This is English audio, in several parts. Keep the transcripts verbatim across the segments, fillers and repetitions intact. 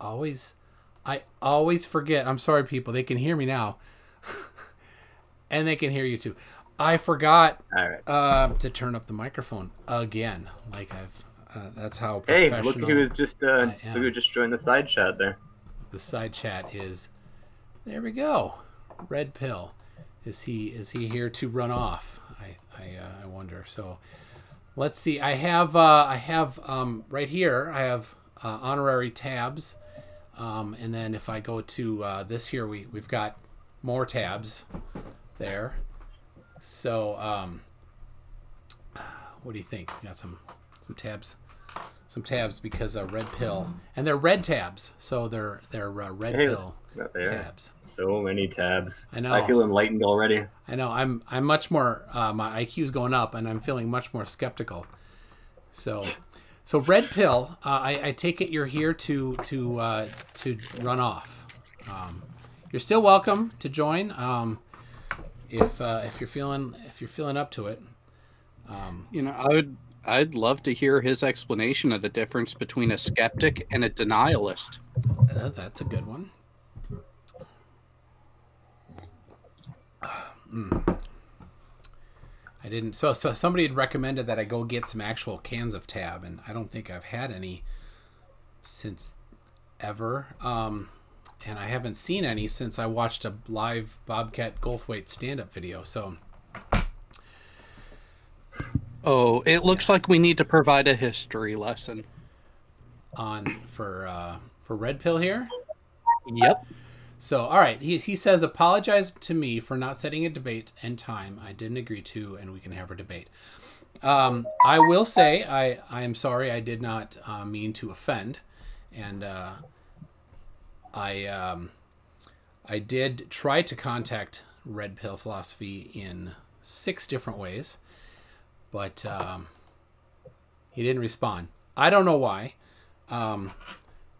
always, I always forget. I'm sorry, people. They can hear me now. And they can hear you too. I forgot All right. uh, to turn up the microphone again. Like I've, uh, that's how professional. Hey, look who was just, uh, look who just joined the side chat there. The side chat is, there we go. Red Pill. Is he, is he here to run off? I, I, uh, I wonder. So let's see. I have, uh, I have, um, right here, I have, uh, honorary tabs. Um, and then if I go to, uh, this here, we, we've got more tabs there. So, um, what do you think? We got some, some tabs, some tabs because a uh, Red Pill, and they're red tabs. So they're, they're uh, Red hey, Pill tabs. So many tabs. I know. I feel enlightened already. I know. I'm, I'm much more, uh, my I Q's going up and I'm feeling much more skeptical. So, so Red Pill, uh, I, I take it you're here to, to, uh, to run off. Um, you're still welcome to join. Um, If uh, if you're feeling if you're feeling up to it, um, you know, I would I'd love to hear his explanation of the difference between a skeptic and a denialist. Uh, that's a good one. Uh, mm. I didn't. So so somebody had recommended that I go get some actual cans of Tab, and I don't think I've had any since ever. Um, And I haven't seen any since I watched a live Bobcat Goldthwait stand-up video. So, oh, it looks yeah. like we need to provide a history lesson on for uh, for Red Pill here. Yep. So, all right, he he says, apologize to me for not setting a debate and time I didn't agree to, and we can have a debate. Um, I will say I I am sorry I did not uh, mean to offend, and. Uh, I um, I did try to contact Red Pill Philosophy in six different ways, but um, he didn't respond. I don't know why. Um,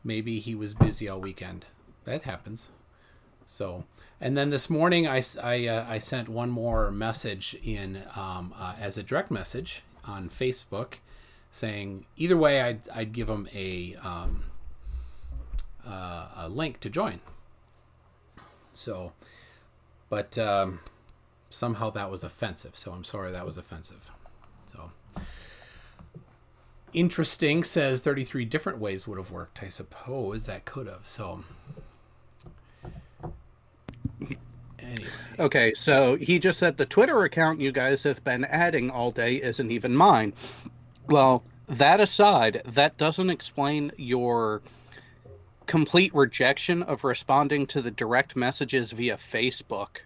maybe he was busy all weekend. That happens. So, and then this morning I, I, uh, I sent one more message in um, uh, as a direct message on Facebook, saying either way I'd I'd give him a. Um, Uh, a link to join. So, but um, somehow that was offensive. So I'm sorry that was offensive. So interesting says thirty-three different ways would have worked. I suppose that could have. So anyway. Okay. So he just said the Twitter account you guys have been adding all day isn't even mine. Well, that aside, that doesn't explain your complete rejection of responding to the direct messages via Facebook.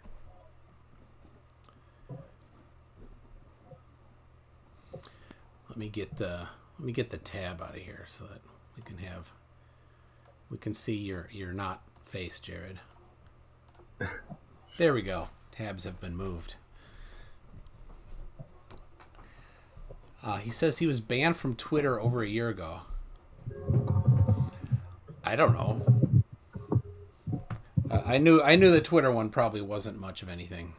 Let me get the let me get the tab out of here so that we can have we can see your your not face, Jared. There we go. Tabs have been moved. Uh, he says he was banned from Twitter over a year ago. I don't know. Uh, I knew I knew the Twitter one probably wasn't much of anything,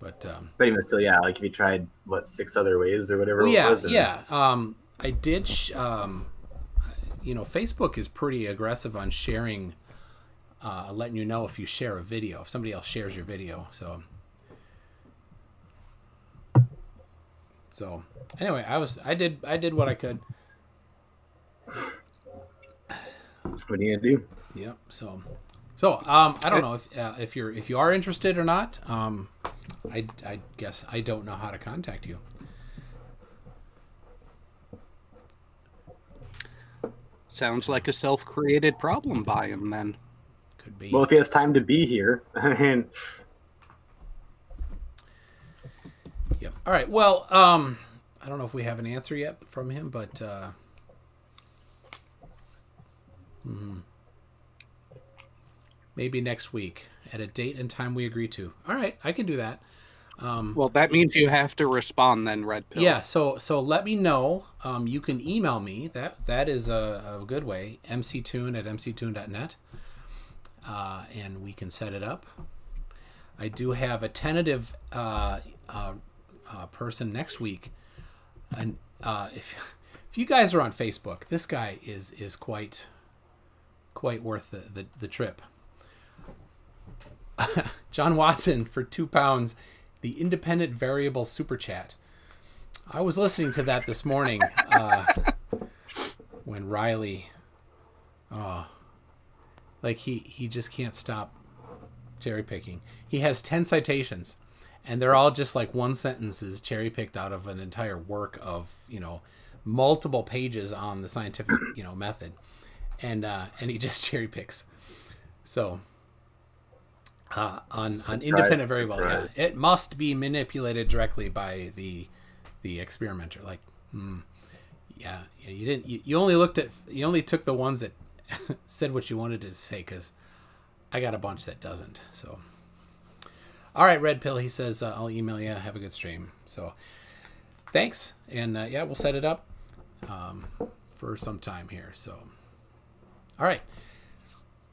but um, but even still, yeah. Like if you tried what six other ways or whatever. Well, yeah, it was, and... yeah. Um, I did. Sh um, you know, Facebook is pretty aggressive on sharing, uh, letting you know if you share a video, if somebody else shares your video. So, so anyway, I was I did I did what I could. What do you do? Yep. So, so um, I don't know if uh, if you're if you are interested or not. Um, I I guess I don't know how to contact you. Sounds like a self-created problem by him. Then could be. Well, if he has time to be here, I mean. Yep. All right. Well, um, I don't know if we have an answer yet from him, but. Uh, Mm-hmm. Maybe next week at a date and time we agree to. All right, I can do that. Um, well, that means you have to respond then, Red Pill. Yeah. So, so let me know. Um, you can email me. That that is a, a good way. M C tune at M C tune dot net, uh, and we can set it up. I do have a tentative uh, uh, uh, person next week, and uh, if. If you guys are on Facebook, this guy is is quite quite worth the the, the trip. John Watson for two pounds, the independent variable super chat. I was listening to that this morning uh, when Riley, oh, like he he just can't stop cherry picking. He has ten citations, and they're all just like one sentences cherry picked out of an entire work of, you know, multiple pages on the scientific, you know, method, and uh, and he just cherry picks. So. Uh, on, on independent variable, yeah, it must be manipulated directly by the the experimenter. Like, mm, yeah, yeah, you didn't. You, you only looked at. You only took the ones that said what you wanted to say. Because I got a bunch that doesn't. So, all right, Red Pill. He says, uh, "I'll email you. Have a good stream." So, thanks, and uh, yeah, we'll set it up um, for some time here. So, all right.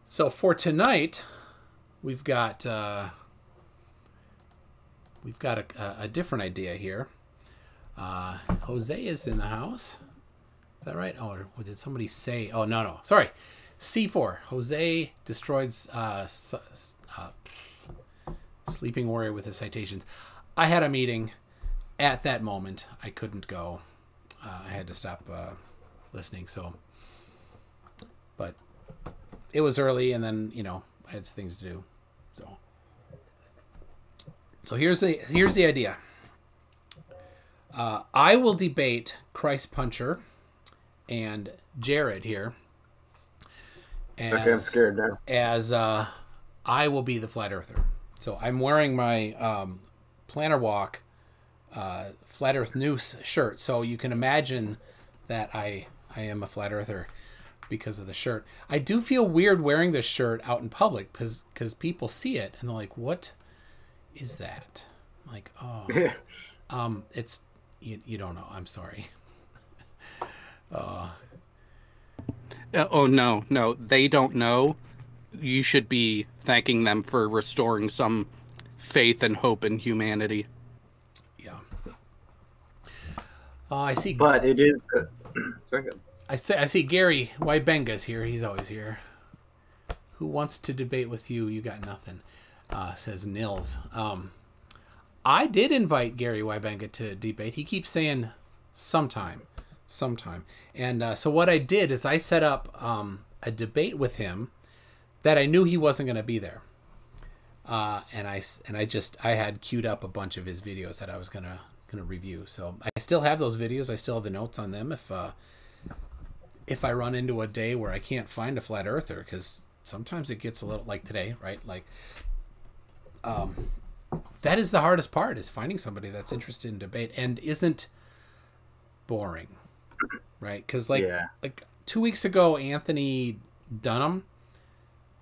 So for tonight. We've got uh, we've got a, a different idea here. Uh, Jose is in the house. Is that right? Oh, did somebody say? Oh no, no, sorry. C four. Jose destroyed uh, uh, Sleeping Warrior with his citations. I had a meeting at that moment. I couldn't go. Uh, I had to stop uh, listening. So, but it was early, and then you know I had things to do. So, so here's the here's the idea. Uh, I will debate Christ Puncher and Jared here. As, okay, I'm scared now. As uh, I will be the flat earther. So I'm wearing my um, Planarwalk uh, flat earth noose shirt. So you can imagine that I I am a flat earther because of the shirt. I do feel weird wearing this shirt out in public because because people see it and they're like, what is that? I'm like, oh, um, it's, you, you don't know. I'm sorry. uh, uh, oh, no, no, they don't know. You should be thanking them for restoring some faith and hope in humanity. Yeah. Uh, I see. But it is. Second. I see, I see Gary Wybenga's here. He's always here. Who wants to debate with you? You got nothing, uh, says Nils. Um, I did invite Gary Wybenga to debate. He keeps saying sometime, sometime. And uh, so what I did is I set up um, a debate with him that I knew he wasn't going to be there. Uh, and I and I just I had queued up a bunch of his videos that I was gonna gonna review. So I still have those videos. I still have the notes on them. If uh, if I run into a day where I can't find a flat earther, because sometimes it gets a little like today, right? Like, um, that is the hardest part, is finding somebody that's interested in debate and isn't boring, right? Because like, yeah. like two weeks ago, Anthony Dunham,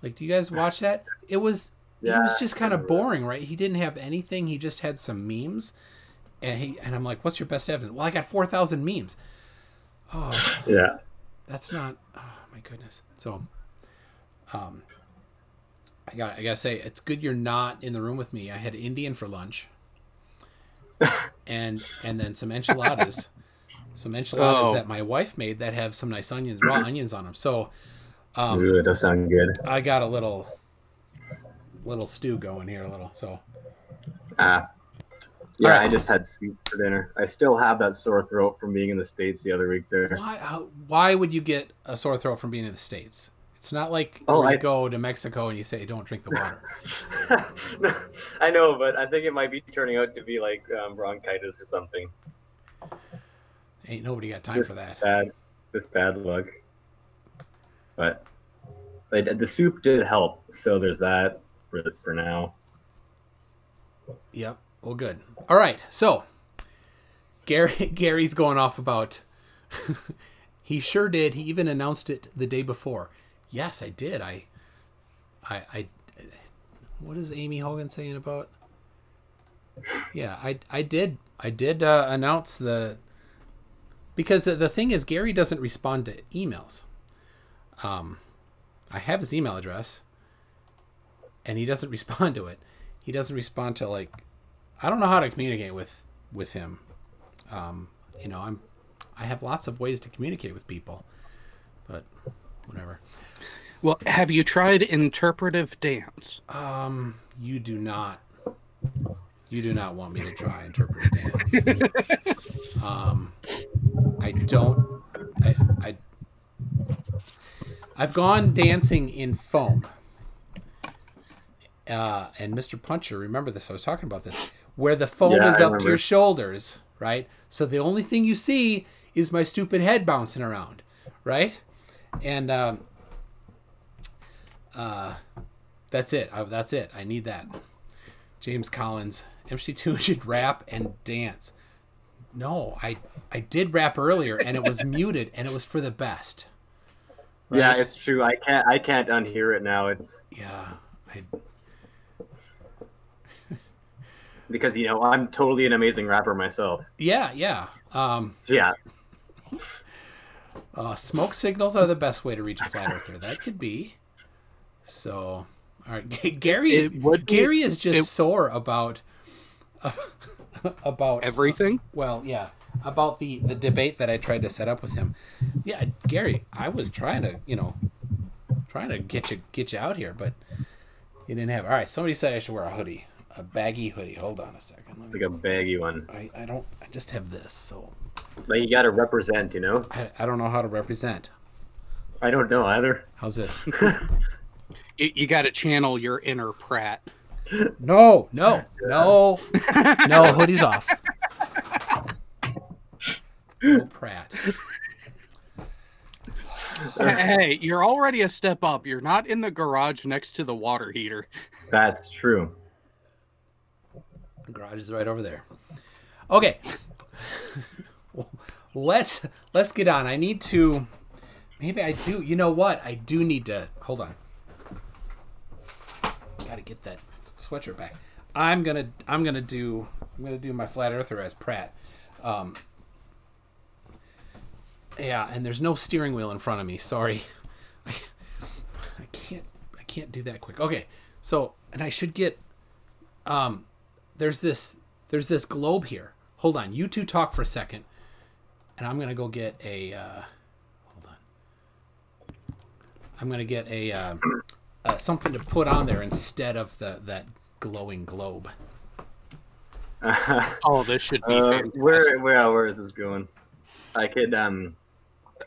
like, do you guys watch that? It was, yeah, he was just kind of boring, right? He didn't have anything. He just had some memes, and he, and I'm like, what's your best evidence? Well, I got four thousand memes. Oh yeah. That's not, oh my goodness. So, um, I got I gotta say, it's good you're not in the room with me. I had Indian for lunch, and and then some enchiladas, some enchiladas oh. that my wife made that have some nice onions, raw onions on them. So, um, ooh, that sounds good. I got a little, little stew going here, a little. So, ah, uh, yeah, right. I just had soup for dinner. I still have that sore throat from being in the States the other week there. Why, how, why would you get a sore throat from being in the States? It's not like oh, I... you go to Mexico and you say, don't drink the water. No, I know, but I think it might be turning out to be like um, bronchitis or something. Ain't nobody got time just for that. Bad, just bad luck. But they, the soup did help, so there's that for, for now. Yep. Well, good. All right. So Gary, Gary's going off about, he sure did. He even announced it the day before. Yes, I did. I, I, I, what is Amy Hogan saying about? Yeah, I, I did. I did uh, announce the, because the thing is, Gary doesn't respond to emails. Um, I have his email address and he doesn't respond to it. He doesn't respond to like, I don't know how to communicate with with him. Um, you know, I'm I have lots of ways to communicate with people, but whatever. Well, have you tried interpretive dance? Um, you do not. You do not want me to try interpretive dance. um, I don't. I, I. I've gone dancing in foam. Uh, and Mister Puncher, remember this? I was talking about this, where the foam yeah, is I up remember. to your shoulders, right? So the only thing you see is my stupid head bouncing around, right? And um. Uh, that's it. I, that's it. I need that. James Collins, M C two should rap and dance. No, I I did rap earlier, and it was muted, and it was for the best. Right? Yeah, it's true. I can't I can't unhear it now. It's yeah. I... because you know I'm totally an amazing rapper myself. Yeah, yeah. Um, yeah. Uh, smoke signals are the best way to reach a flat earther. That could be. So, all right, Gary. Would Gary be, is just it, sore about uh, about everything. Uh, well, yeah, about the the debate that I tried to set up with him. Yeah, Gary, I was trying to, you know, trying to get you get you out here, but you didn't have. All right, somebody said I should wear a hoodie, a baggy hoodie. Hold on a second. Let me, like a baggy one. I I don't. I just have this. So. But you got to represent, you know. I I don't know how to represent. I don't know either. How's this? You, you got to channel your inner Pratt. No, no, no, no. Hoodie's off. No Pratt. Hey, you're already a step up. You're not in the garage next to the water heater. That's true. The garage is right over there. Okay, well, let's let's get on. I need to. Maybe I do. You know what? I do need to. Hold on. Got to get that sweatshirt back. I'm gonna, I'm gonna do, I'm gonna do my flat earther as Pratt. Um, yeah, and there's no steering wheel in front of me. Sorry, I, I can't, I can't do that quick. Okay, so and I should get, um, there's this, there's this globe here. Hold on, you two talk for a second, and I'm gonna go get a. Uh, hold on. I'm gonna get a. Uh, Uh, something to put on there instead of the that glowing globe. Uh, oh, this should be. Uh, where where where is this going? I could um,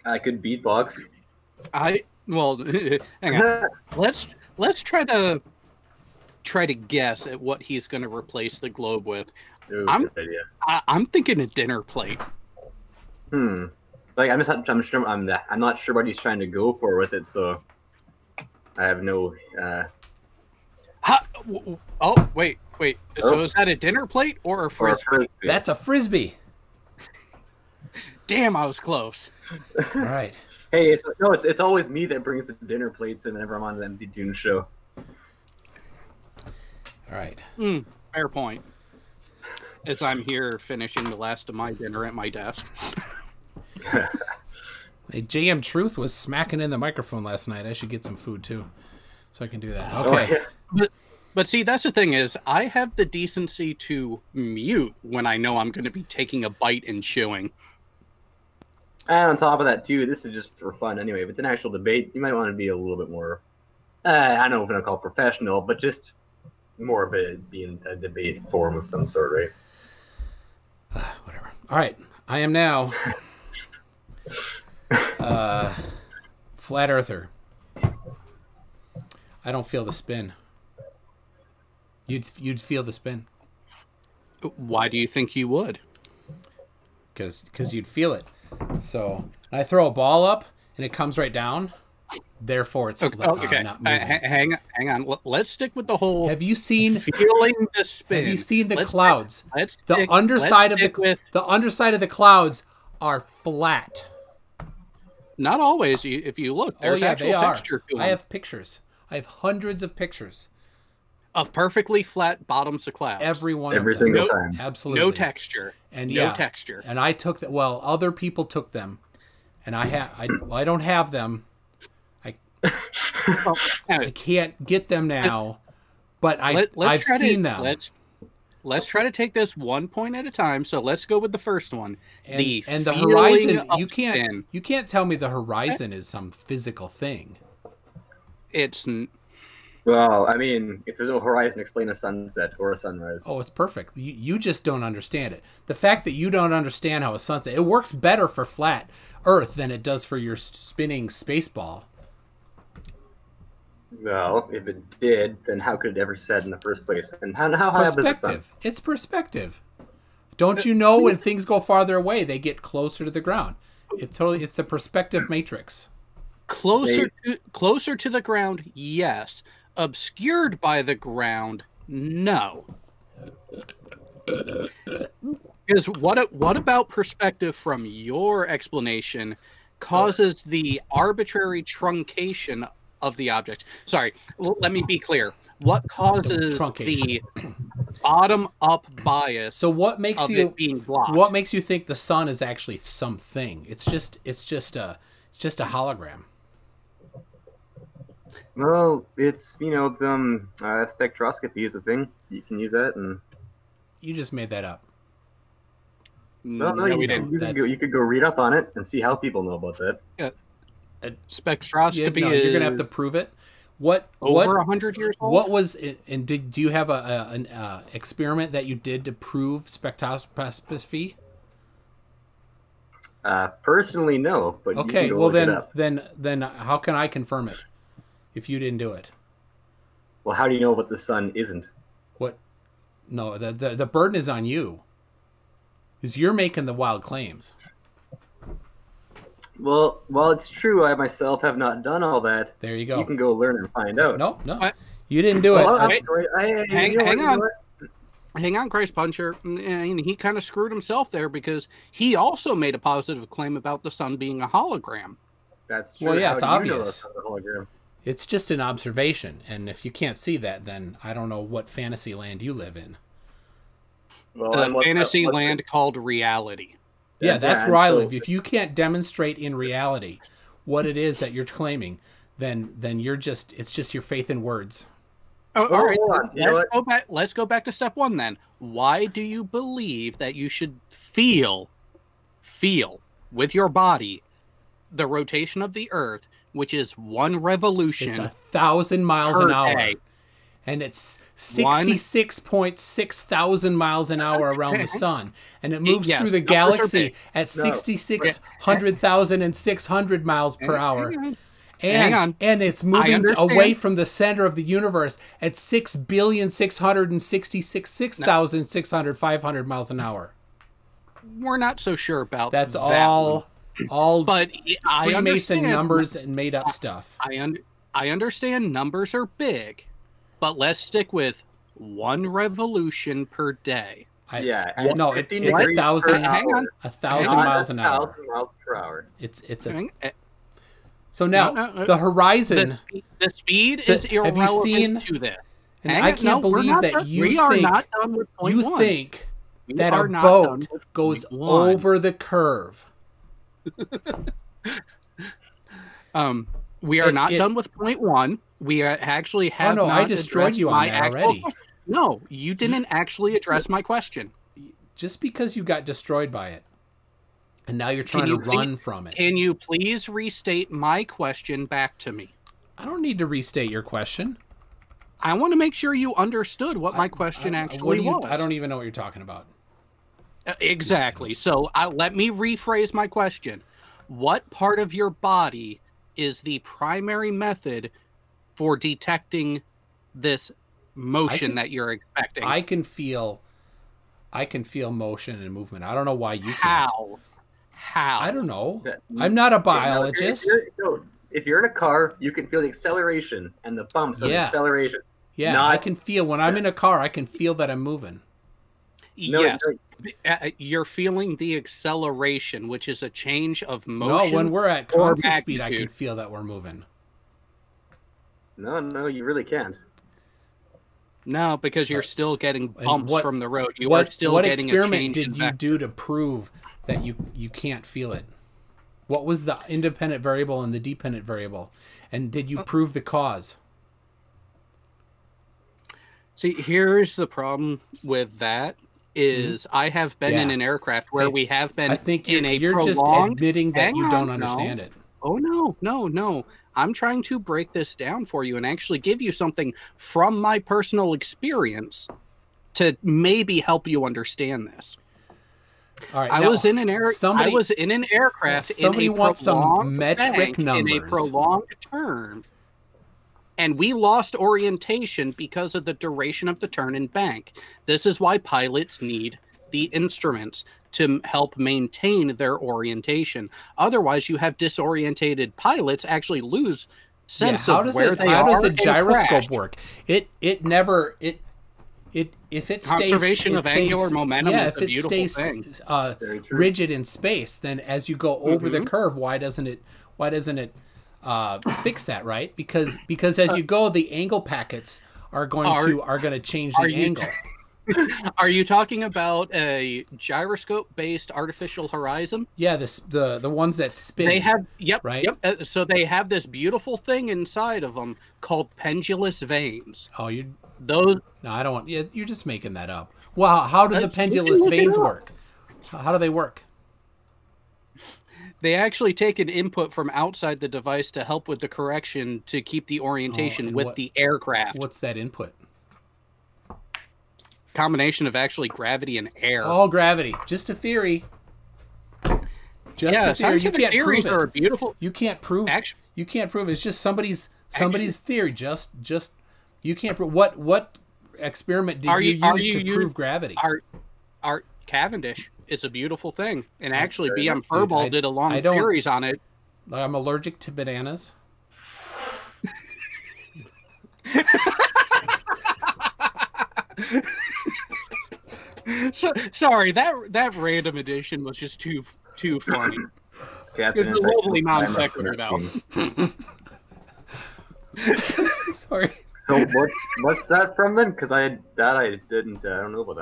I could beatbox. I well, hang on. let's let's try to try to guess at what he's going to replace the globe with. Ooh, I'm good idea. I, I'm thinking a dinner plate. Hmm. Like I'm just I'm sure I'm I'm not sure what he's trying to go for with it, so. I have no. Uh... How, oh wait, wait. Oh. So is that a dinner plate or a frisbee? Or a frisbee. That's a frisbee. Damn, I was close. All right. Hey, it's, no, it's it's always me that brings the dinner plates in whenever I'm on the M C Dune show. All right. Mm, fair point. As I'm here finishing the last of my dinner at my desk. J M Truth was smacking in the microphone last night. I should get some food too, so I can do that. Okay. Oh, yeah. but, but see, that's the thing is, I have the decency to mute when I know I'm going to be taking a bite and chewing. And on top of that, too, this is just for fun anyway. If it's an actual debate, you might want to be a little bit more, uh, I don't know if I'm call it professional, but just more of it being a debate form of some sort, right? Uh, whatever. All right. I am now... Uh, flat earther. I don't feel the spin. You'd you'd feel the spin. Why do you think you would? Because because you'd feel it. So I throw a ball up and it comes right down. Therefore, it's okay. Flat, okay. Uh, not moving. Uh, hang hang on. Let's stick with the whole. Have you seen feeling the spin? Have you seen the let's clouds? Stick, let's the stick, underside let's of the with... the underside of the clouds are flat. Not always. If you look, there's oh, yeah, actual texture to them. I have pictures. I have hundreds of pictures of perfectly flat bottoms of clouds. Every one, every of them. Single no, time, absolutely no texture and no yeah, texture. And I took that. Well, other people took them, and I have. I, well, I don't have them. I I can't get them now, but I Let, let's I've try seen to, them. Let's Let's try to take this one point at a time. So let's go with the first one. And the, and the horizon, you can't in. you can't tell me the horizon is some physical thing. It's well, I mean, if there's no horizon, explain a sunset or a sunrise. Oh, it's perfect. You, you just don't understand it. The fact that you don't understand how a sunset, it works better for flat Earth than it does for your spinning space ball. Well, if it did, then how could it ever said in the first place? And how, how high up is the sun? It's perspective. Don't you know when things go farther away, they get closer to the ground? It's totally, it's the perspective matrix. Closer to, closer to the ground, yes. Obscured by the ground, no. Because what, what about perspective from your explanation causes the arbitrary truncation of the object? Sorry, let me be clear. What causes the bottom up bias? So what makes of you it being blocked? What makes you think the sun is actually something? It's just it's just a it's just a hologram. Well, it's you know it's, um uh, spectroscopy is a thing. You can use that, and you just made that up. No, no, no you, we didn't. You, could go, you could go read up on it and see how people know about that. Yeah. Spectroscopy. Yeah, no, is you're gonna have to prove it. What over a hundred years old? What was it? And did do you have a, a an uh, experiment that you did to prove spectroscopy? Uh, personally, no. But okay, you can go well look then, it up. then, then how can I confirm it if you didn't do it? Well, how do you know what the sun isn't? What? No, the the, the burden is on you, because you're making the wild claims. Well, while it's true, I myself have not done all that. There you go. You can go learn and find out. No, no, I, you didn't do well, it. I, I, I, hang, you know hang on, hang on, Christ Puncher. And he kind of screwed himself there because he also made a positive claim about the sun being a hologram. That's true. Well, yeah, How it's obvious. You know it's just an observation, and if you can't see that, then I don't know what fantasy land you live in. Well, uh, what, fantasy what, what, land called reality. Yeah, that's where I live. If you can't demonstrate in reality what it is that you're claiming, then then you're just it's just your faith in words. Oh, all right. Let's go back let's go back to step one then. Why do you believe that you should feel feel with your body the rotation of the Earth, which is one revolution? It's a thousand miles an hour. Day. And it's sixty-six point six thousand miles an hour around the sun. And it moves yes, through the galaxy at no. sixty-six hundred thousand six hundred miles per hour. And, on. and it's moving away from the center of the universe at six billion six hundred sixty-six thousand six hundred miles an hour. We're not so sure about That's that. That's all, all but I Freemason numbers and made up stuff. I, un I understand numbers are big. But let's stick with one revolution per day. I, yeah, I, no, it, it's a thousand, hang on, a thousand miles an hour. Miles per hour. It's it's a. So now no, no, the horizon. The, the speed the, is irrelevant have you seen, to this. And hang I can't no, believe that done, you we are think not done with point you one. think we that a boat goes one. over the curve. um, we are it, not it, done with point one. We actually have. Oh no! Not I destroyed you on that already. Question. No, you didn't actually address my question. Just because you got destroyed by it, and now you're trying you to please, run from it. Can you please restate my question back to me? I don't need to restate your question. I want to make sure you understood what I, my question I, I, actually what you, was. I don't even know what you're talking about. Uh, exactly. So uh, let me rephrase my question. What part of your body is the primary method for detecting this motion can, that you're expecting? I can feel I can feel motion and movement. I don't know why you How? can't. How? How? I don't know. I'm not a biologist. If you're, if you're, if you're in a car, you can feel the acceleration and the bumps of yeah. the acceleration. Yeah, not, I can feel. When I'm in a car, I can feel that I'm moving. No, yes. You're feeling the acceleration, which is a change of motion. No, when we're at constant speed, I can feel that we're moving. No, no, you really can't. No, because you're still getting bumps what, from the road. You what, are still what getting experiment a change did you do to prove that you you can't feel it? What was the independent variable and the dependent variable? And did you prove the cause? See, here's the problem with that is mm-hmm. I have been yeah. in an aircraft where I, we have been I think in a you're just admitting that you don't understand it. Oh, no, no, no. I'm trying to break this down for you and actually give you something from my personal experience to maybe help you understand this. All right, I now, was in an air. Somebody, I was in an aircraft. Somebody in a wants some metric numbers in a prolonged turn, and we lost orientation because of the duration of the turn and bank. This is why pilots need the instruments to help maintain their orientation. Otherwise, you have disorientated pilots actually lose sense yeah, of where it, they how are. How does a gyroscope crashed. work? It it never it. It, if it stays, conservation it of stays, angular momentum yeah, is if a beautiful it stays thing. Uh, rigid in space, then as you go over mm-hmm. the curve, why doesn't it? Why doesn't it uh, fix that? Right? Because because as you go, the angle packets are going are, to are going to change the you, angle. Are you talking about a gyroscope-based artificial horizon? Yeah, this the the ones that spin. They have yep right. Yep. Uh, so they have this beautiful thing inside of them called pendulous vanes. Oh, you. Those no, I don't want. Yeah, you're just making that up. Wow, how do the pendulous vanes work? How do they work? They actually take an input from outside the device to help with the correction to keep the orientation oh, with what, the aircraft. What's that input? Combination of actually gravity and air. Oh, gravity. Just a theory. Just yeah, a theory. You can't prove it. Are beautiful. You can't prove. Actually, you can't prove it. It's just somebody's somebody's actually, theory. Just just. You can't prove what what experiment do you, you use you, to you, prove gravity? Our, our Cavendish is a beautiful thing, and I'm actually B M Furball did a long series on it. I'm allergic to bananas. So, sorry, that that random edition was just too too funny. It's a lovely non sequitur, though. Sorry. So what, what's that from then? Because I that I didn't uh, I don't know about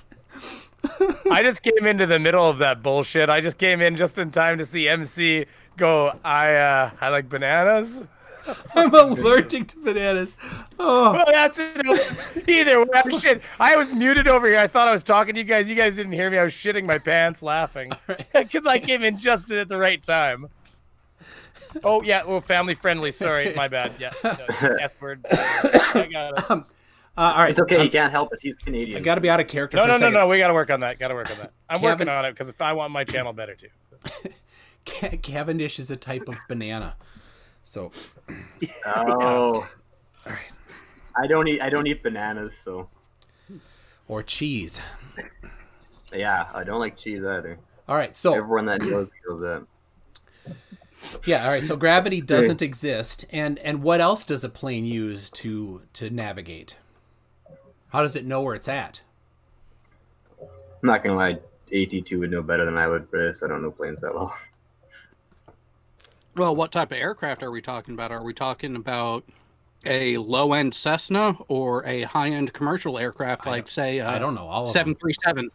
that one. I just came into the middle of that bullshit. I just came in just in time to see M C go. I uh, I like bananas. I'm allergic to bananas. Oh, well, that's it. Either way, shit. I was muted over here. I thought I was talking to you guys. You guys didn't hear me. I was shitting my pants laughing because I came in just at the right time. Oh yeah, well, family friendly. Sorry, my bad. Yeah, S word. I got it. Um, uh, all right, it's okay. Um, he can't help it. He's Canadian. I got to be out of character. No, for no, a no, no. We got to work on that. Got to work on that. I'm Caven working on it because if I want my channel better too. Cavendish is a type of banana. So. Oh. All right. I don't eat. I don't eat bananas. So. Or cheese. Yeah, I don't like cheese either. All right, so everyone that knows feels that. Yeah, all right. So gravity doesn't exist, and and what else does a plane use to to navigate? How does it know where it's at? I'm not gonna lie, A T two would know better than I would for this. I don't know planes that well. Well, what type of aircraft are we talking about? Are we talking about a low-end Cessna or a high-end commercial aircraft like, say, uh, I don't know, all of seven thirty-seven?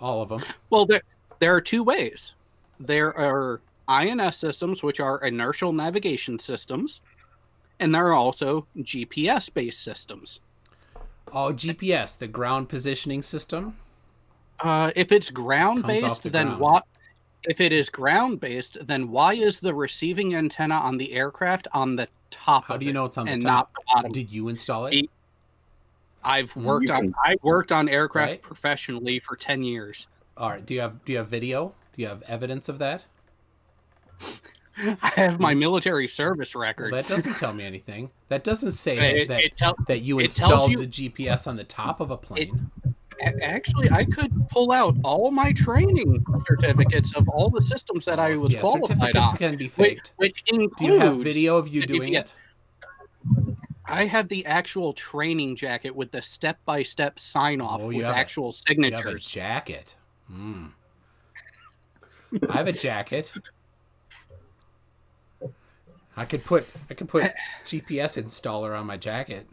All of them. Well, there there are two ways. There are I N S systems, which are inertial navigation systems, and there are also G P S-based systems. Oh, G P S, the ground positioning system? Uh, if it's ground-based, the then ground. why, if it is ground-based, then why is the receiving antenna on the aircraft on the top How of do you it know it's on the and top? Not bottom? Did you install it? I've worked you on can... I worked on aircraft right? professionally for ten years. All right. Do you have do you have video? Do you have evidence of that? I have my military service record. Well, that doesn't tell me anything. That doesn't say that it, that, it tell, that you installed you, the G P S on the top of a plane. It, actually, I could pull out all my training certificates of all the systems that I was yeah, qualified certificates on. Can be faked. Which, which includes. Do you have video of you doing G P S. It? I have the actual training jacket with the step-by-step sign-off oh, with yeah. actual signatures. You have a jacket. Mm. I have a jacket. I could put I could put G P S installer on my jacket.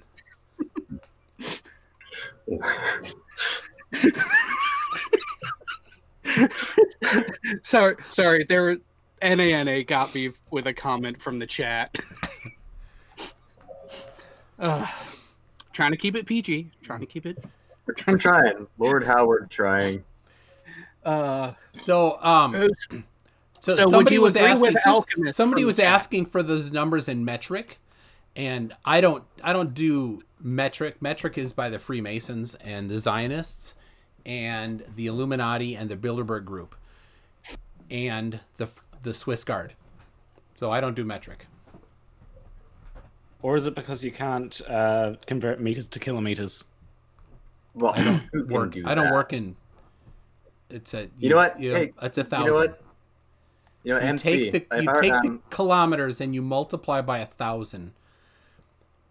sorry, sorry. There, N A N A got me with a comment from the chat. Uh, Trying to keep it P G. Trying to keep it. I'm trying. Lord Howard trying. Uh, so um, so, so somebody was asking. Just, somebody was asking for those numbers in metric, and I don't. I don't do metric. Metric is by the Freemasons and the Zionists, and the Illuminati and the Bilderberg Group, and the the Swiss Guard. So I don't do metric. Or is it because you can't uh, convert meters to kilometers? Well, I don't work. Do I don't work in. It's a. You, you know what? You, hey, it's a thousand. You know what? You know, you M C, take the you take the kilometers and you multiply by a thousand.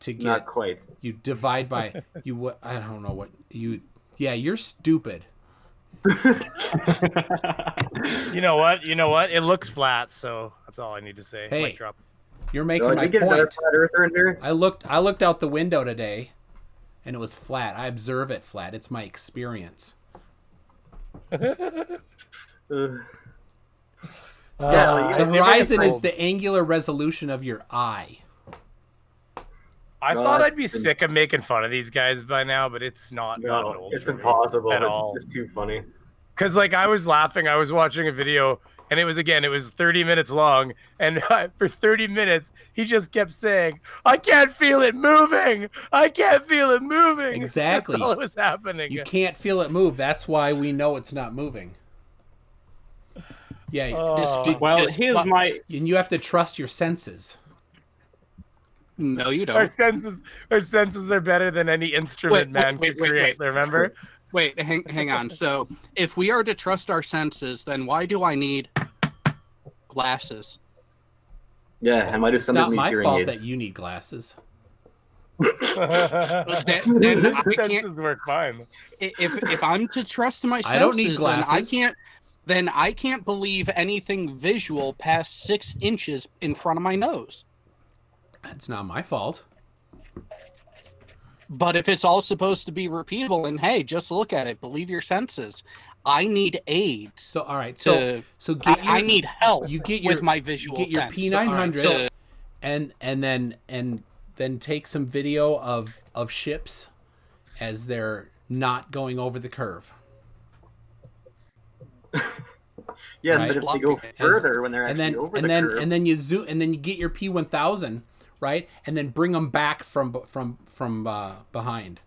To get not quite. You divide by you. What I don't know what you. Yeah, you're stupid. You know what? You know what? It looks flat, so that's all I need to say. Hey. Drop. You're making so my point. I looked I looked out the window today and it was flat. I observe it flat. It's my experience. uh, so uh, the horizon is the angular resolution of your eye. I no, thought I'd be been... sick of making fun of these guys by now, but it's not. No, not old it's impossible. At it's all. Just too funny. Because like I was laughing. I was watching a video. And it was, again, it was thirty minutes long. And uh, for thirty minutes, he just kept saying, I can't feel it moving. I can't feel it moving. Exactly. That's all that was happening. You can't feel it move. That's why we know it's not moving. Yeah. Uh, just, just, well, just, here's my... And you have to trust your senses. No, you don't. Our senses, our senses are better than any instrument wait, man wait, could wait, create, wait, wait. remember? Wait, hang, hang on. So if we are to trust our senses, then why do I need glasses? Yeah, I might have something. It's not my fault aids. that you need glasses. then, then I can't, work fine. If if I'm to trust my senses, I don't need glasses. Then I can't. Then I can't believe anything visual past six inches in front of my nose. That's not my fault. But if it's all supposed to be repeatable and, hey, just look at it, believe your senses. I need aids. So, all right. So, to, so get your, I need help you get your, with my visual. You get your sense. P nine hundred so, right, so, and, and then, and then take some video of, of ships as they're not going over the curve. Yes, right? But if they go further as, when they're actually then, over and the then, curve. And then you zoom, and then you get your P one thousand. Right, and then bring them back from from from uh, behind.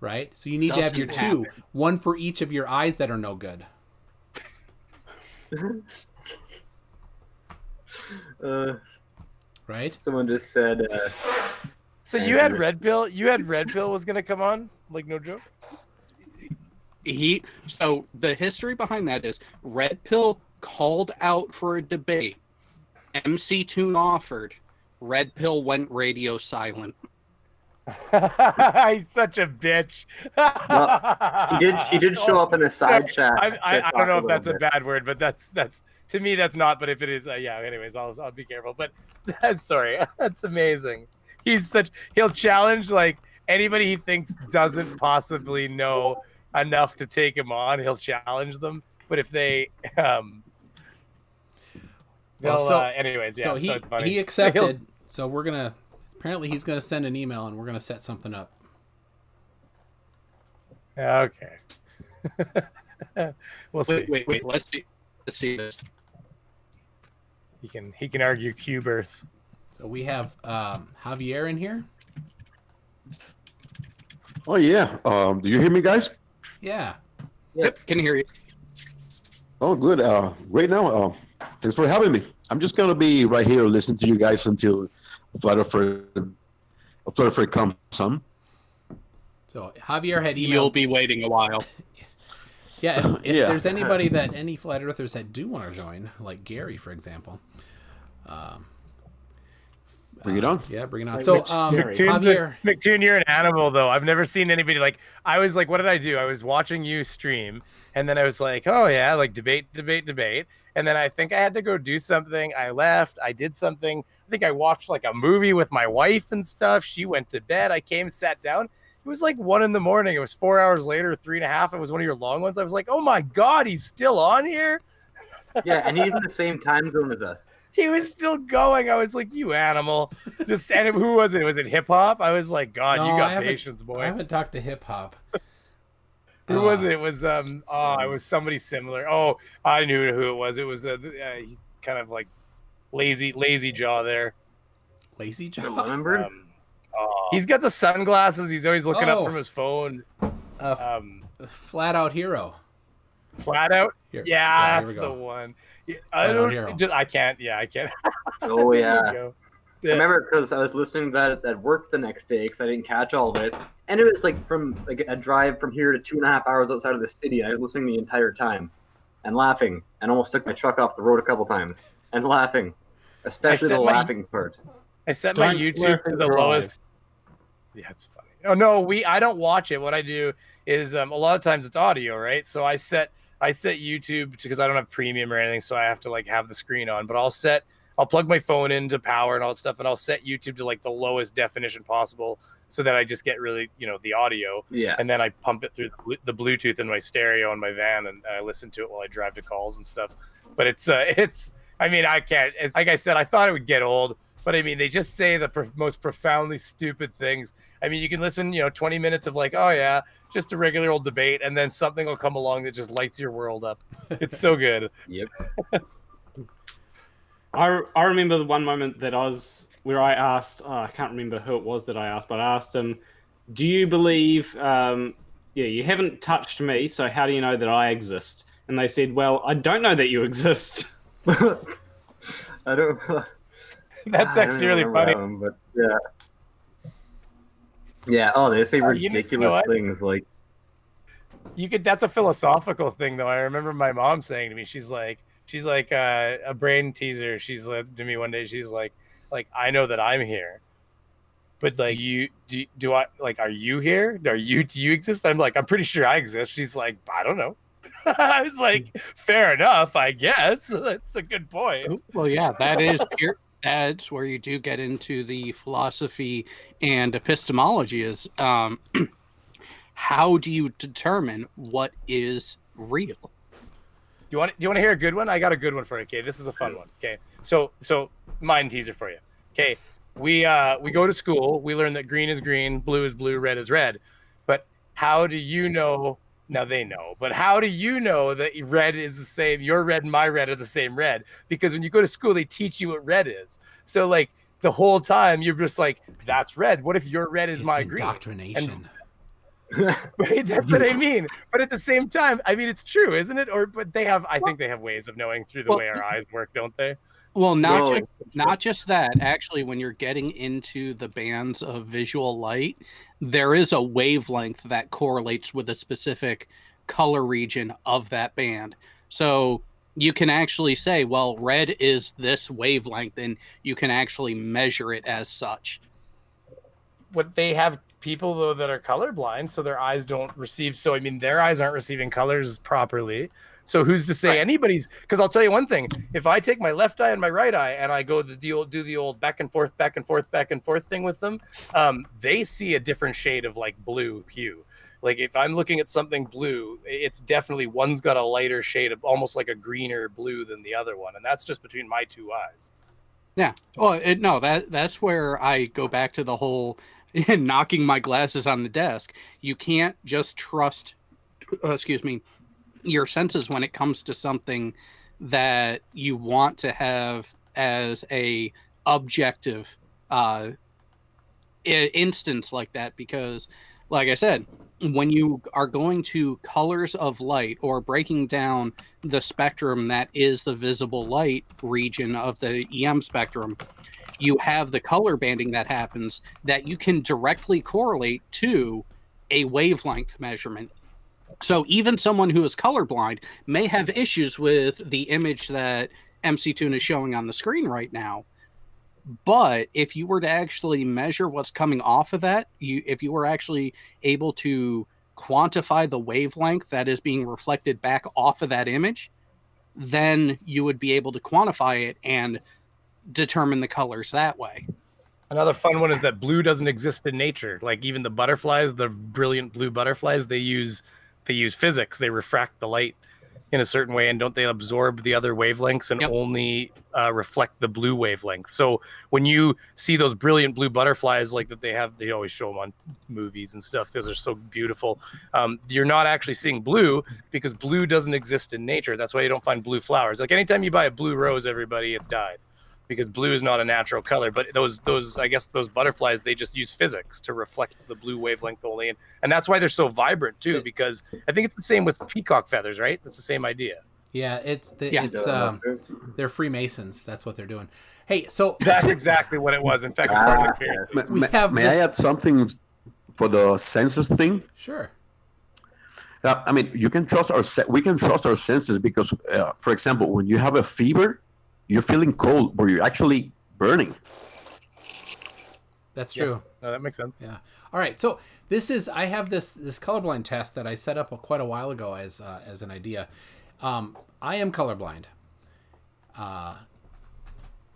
Right, so you need Doesn't to have your happen. two, one for each of your eyes that are no good. uh, right. Someone just said. Uh, so you had Red Pill. You had Red Pill was gonna come on, like no joke. He. So the history behind that is Red Pill called out for a debate. M C Toon offered. Red Pill went radio silent. He's such a bitch. Well, he did. He did show up in the side so, chat. I, I, I don't know if that's bit. a bad word, but that's that's to me that's not. But if it is, uh, yeah. Anyways, I'll I'll be careful. But that's, sorry, that's amazing. He's such. He'll challenge like anybody he thinks doesn't possibly know enough to take him on. He'll challenge them. But if they. Um, Well, so, uh, anyways, yeah, so he, so he accepted. So we're going to, apparently he's going to send an email and we're going to set something up. Okay. we'll wait, see. wait, wait, let's see. Let's see this. He can, he can argue cube Earth. So we have um, Javier in here. Oh yeah. Um, do you hear me guys? Yeah. Yep. Can hear you. Oh, good. Uh, right now, uh, thanks for having me. I'm just going to be right here listening to you guys until Flutterford comes on. So Javier had emailed. You'll be waiting a while. yeah, if, if yeah. there's anybody that any Flat Earthers that do want to join, like Gary, for example. Um, bring it on. Uh, yeah, bring it on. Like, so um, McToon, Javier... McToon, you're an animal, though. I've never seen anybody like... I was like, what did I do? I was watching you stream, and then I was like, oh, yeah, like debate, debate, debate. And then I think I had to go do something. I left. I did something. I think I watched like a movie with my wife and stuff. She went to bed. I came, sat down. It was like one in the morning. It was four hours later, three and a half. It was one of your long ones. I was like, oh, my God, he's still on here? Yeah, and he's in the same time zone as us. He was still going. I was like, you animal. Just and it, who was it? Was it hip hop? I was like, God, no, you got patience, boy. I haven't talked to hip hop. Who uh, was it? It was um oh, it was somebody similar. Oh, I knew who it was. It was a, a kind of like lazy lazy jaw there. Lazy jaw. Remember? Um, oh, he's got the sunglasses. He's always looking oh. up from his phone. Uh, um, Flat Out Hero. Flat Out. Here. Yeah, yeah, that's the one. Yeah, I don't. Just, I can't. Yeah, I can't. Oh yeah. I remember because I was listening to that at work the next day because I didn't catch all of it, and it was like from like a drive from here to two and a half hours outside of the city. I was listening the entire time, and laughing, and almost took my truck off the road a couple times, and laughing, especially the my, laughing part. I set my YouTube to the lowest. Life. Yeah, it's funny. Oh no, we. I don't watch it. What I do is um, a lot of times it's audio, right? So I set I set YouTube because I don't have premium or anything, so I have to like have the screen on. But I'll set. I'll plug my phone into power and all that stuff, and I'll set YouTube to like the lowest definition possible so that I just get really, you know, the audio. Yeah. And then I pump it through the Bluetooth in my stereo in my van, and I listen to it while I drive to calls and stuff. But it's, uh, it's, I mean, I can't, it's, like I said, I thought it would get old, but I mean, they just say the pro most profoundly stupid things. I mean, you can listen, you know, twenty minutes of like, oh yeah, just a regular old debate. And then something will come along that just lights your world up. It's so good. Yep. I, I remember the one moment that I was where I asked, oh, I can't remember who it was that I asked, but I asked him, do you believe, um, yeah, you haven't touched me, so how do you know that I exist? And they said, well, I don't know that you exist. I don't That's I actually don't really funny. Them, but yeah. yeah, oh, they say uh, ridiculous things like. You could, that's a philosophical thing, though. I remember my mom saying to me, she's like, She's like uh, a brain teaser. She's like, to me one day. She's like, like I know that I'm here, but like do you do, do I like are you here? Are you do you exist? I'm like I'm pretty sure I exist. She's like I don't know. I was like fair enough, I guess. That's a good point. Well, yeah, that is pure. That's where you do get into the philosophy and epistemology is um, how do you determine what is real? Do you want do you want to hear a good one? I got a good one for you. Okay, this is a fun one. Okay, so so mind teaser for you. Okay, we uh we go to school. We learn that green is green, blue is blue, red is red. But how do you know? Now they know. But how do you know that red is the same? Your red and my red are the same red because when you go to school, they teach you what red is. So like the whole time you're just like, that's red. What if your red is it's my green? Indoctrination. And, right, that's what I mean. But at the same time, I mean, it's true, isn't it? Or but they have, I think they have ways of knowing through the well, way our eyes work, don't they? Well, not just, not just that. Actually, when you're getting into the bands of visual light, there is a wavelength that correlates with a specific color region of that band. So you can actually say, well, red is this wavelength, and you can actually measure it as such. What they have. People though that are colorblind, so their eyes don't receive, so I mean their eyes aren't receiving colors properly, so who's to say right. anybody's, because I'll tell you one thing, if I take my left eye and my right eye and I go to the old do the old back and forth back and forth back and forth thing with them, um they see a different shade of like blue hue. Like if I'm looking at something blue, it's definitely one's got a lighter shade of almost like a greener blue than the other one, and that's just between my two eyes. Yeah, well it, no that that's where I go back to the whole and knocking my glasses on the desk. You can't just trust, uh, excuse me, your senses when it comes to something that you want to have as a objective uh, instance like that. Because, like I said, when you are going to colors of light or breaking down the spectrum that is the visible light region of the E M spectrum, you have the color banding that happens that you can directly correlate to a wavelength measurement. So even someone who is colorblind may have issues with the image that M C Tune is showing on the screen right now. But if you were to actually measure what's coming off of that, you, if you were actually able to quantify the wavelength that is being reflected back off of that image, then you would be able to quantify it and determine the colors that way. Another fun one is that blue doesn't exist in nature. Like even the butterflies, the brilliant blue butterflies, they use they use physics. They refract the light in a certain way, and don't they absorb the other wavelengths and yep. only uh, reflect the blue wavelength? So when you see those brilliant blue butterflies like that they have, they always show them on movies and stuff because they're so beautiful. Um, you're not actually seeing blue because blue doesn't exist in nature. That's why you don't find blue flowers. Like anytime you buy a blue rose, everybody, it's dyed, because blue is not a natural color. But those, those, I guess those butterflies, they just use physics to reflect the blue wavelength only. And, and that's why they're so vibrant too, because I think it's the same with peacock feathers, right? That's the same idea. Yeah, it's, the, yeah. it's um, they're Freemasons. That's what they're doing. Hey, so. That's exactly what it was. In fact, uh, may, may, may I add something for the senses thing? Sure. Uh, I mean, you can trust our, we can trust our senses because, uh, for example, when you have a fever, you're feeling cold, but you're actually burning. That's true. Yeah. No, that makes sense. Yeah. All right. So this is, I have this this colorblind test that I set up quite a while ago as uh, as an idea. Um, I am colorblind, uh,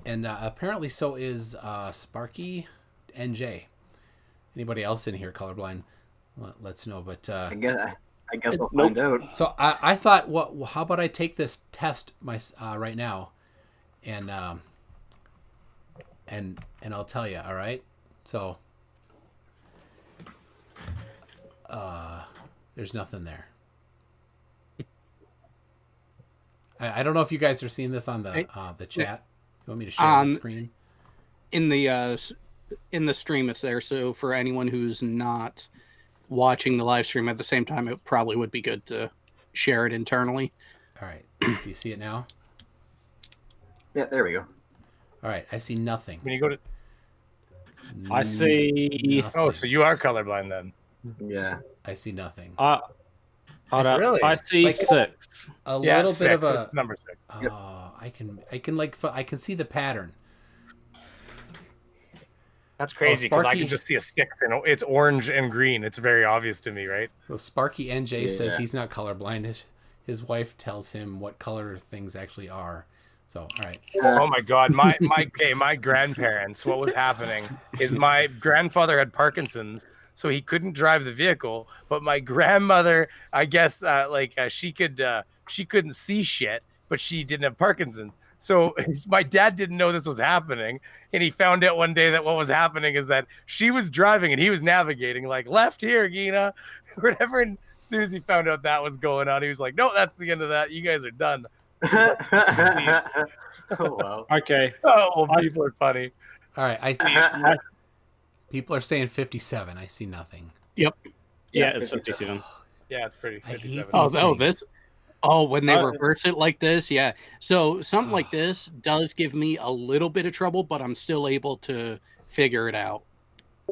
and uh, apparently so is uh, Sparky N J. Anybody else in here colorblind? Well, let's know. But uh, I guess I, I guess I'll find nope. out. So I, I thought, what? Well, how about I take this test my uh, right now? And um, and and I'll tell you, all right. So uh, there's nothing there. I, I don't know if you guys are seeing this on the uh, the chat. You want me to share um, the screen? In the uh, in the stream, it's there. So for anyone who's not watching the live stream at the same time, it probably would be good to share it internally. All right. Do you see it now? Yeah, there we go. All right, I see nothing. When you go to, I see. Nothing. Oh, so you are colorblind then? Yeah, I see nothing. Uh, I, really? I see like six. A little yeah, bit six. Of a it's number six. Oh, yep. I can, I can like, I can see the pattern. That's crazy because oh, I can just see a six and it's orange and green. It's very obvious to me, right? So Sparky N J yeah. says he's not colorblind. His, his wife tells him what color things actually are. So, all right. Oh my God, my my okay, my grandparents. What was happening is my grandfather had Parkinson's, so he couldn't drive the vehicle. But my grandmother, I guess, uh, like uh, she could, uh, she couldn't see shit, but she didn't have Parkinson's. So my dad didn't know this was happening, and he found out one day that what was happening is that she was driving and he was navigating, like left here, Gina, whatever. And as soon as he found out that was going on, he was like, "No, that's the end of that. You guys are done." Oh, wow. Okay. Oh, well, people are funny. All right. I, I people are saying fifty-seven. I see nothing. Yep. Yeah, yeah it's fifty-seven. fifty-seven. Yeah, it's pretty. fifty-seven. Oh, oh, this. Oh, when they uh, reverse it like this, yeah. So something uh, like this does give me a little bit of trouble, but I'm still able to figure it out.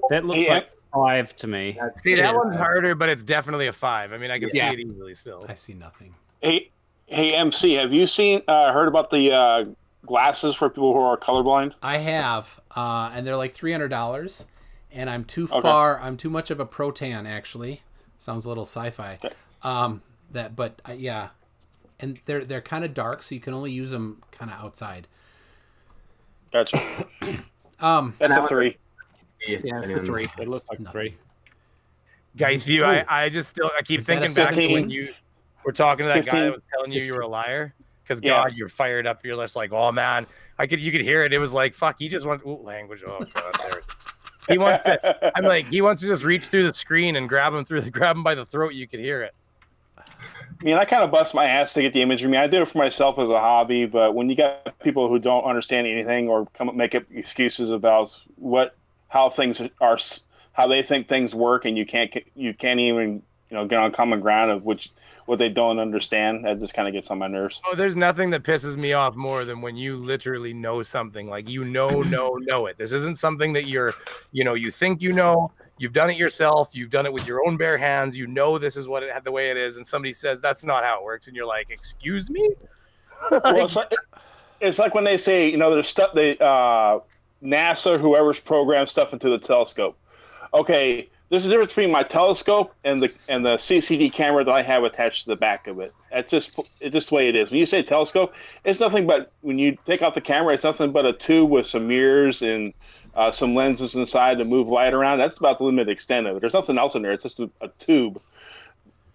That looks yeah. like five to me. That's see, that one's harder, but it's definitely a five. I mean, I can yeah. see it easily still. I see nothing. Eight. Hey, M C, have you seen, uh, heard about the uh, glasses for people who are colorblind? I have, uh, and they're like three hundred dollars, and I'm too okay. far, I'm too much of a pro-tan, actually. Sounds a little sci-fi. Okay. Um, that, but, uh, yeah, and they're, they're kind of dark, so you can only use them kind of outside. Gotcha. um, That's a three. Yeah, yeah a three. It looks like nothing. Three. Guys, view, I, I just still, I keep Is thinking back to when you... We're talking to that fifteen, guy that was telling you fifteen. You were a liar because yeah. God, you're fired up. You're just like, oh man, I could, you could hear it. It was like, fuck, he just wants ooh, language. Oh God, there it is. He wants to. I'm like, he wants to just reach through the screen and grab him through the, grab him by the throat. You could hear it. I mean, I kind of bust my ass to get the imagery. I mean, I did it for myself as a hobby, but when you got people who don't understand anything or come up make up excuses about what, how things are, how they think things work, and you can't, you can't even, you know, get on common ground of which. What they don't understand, that just kind of gets on my nerves. Oh, there's nothing that pisses me off more than when you literally know something. Like, you know, know, know it. This isn't something that you're, you know, you think you know. You've done it yourself. You've done it with your own bare hands. You know this is what it had the way it is. And somebody says, that's not how it works. And you're like, excuse me? Well, it's, like, it's like when they say, you know, there's stuff, they, uh, NASA, whoever's programmed stuff into the telescope. Okay. There's a difference between my telescope and the and the C C D camera that I have attached to the back of it. That's just it's just the way it is. When you say telescope, it's nothing but when you take out the camera, it's nothing but a tube with some mirrors and uh, some lenses inside to move light around. That's about the limited extent of it. There's nothing else in there. It's just a, a tube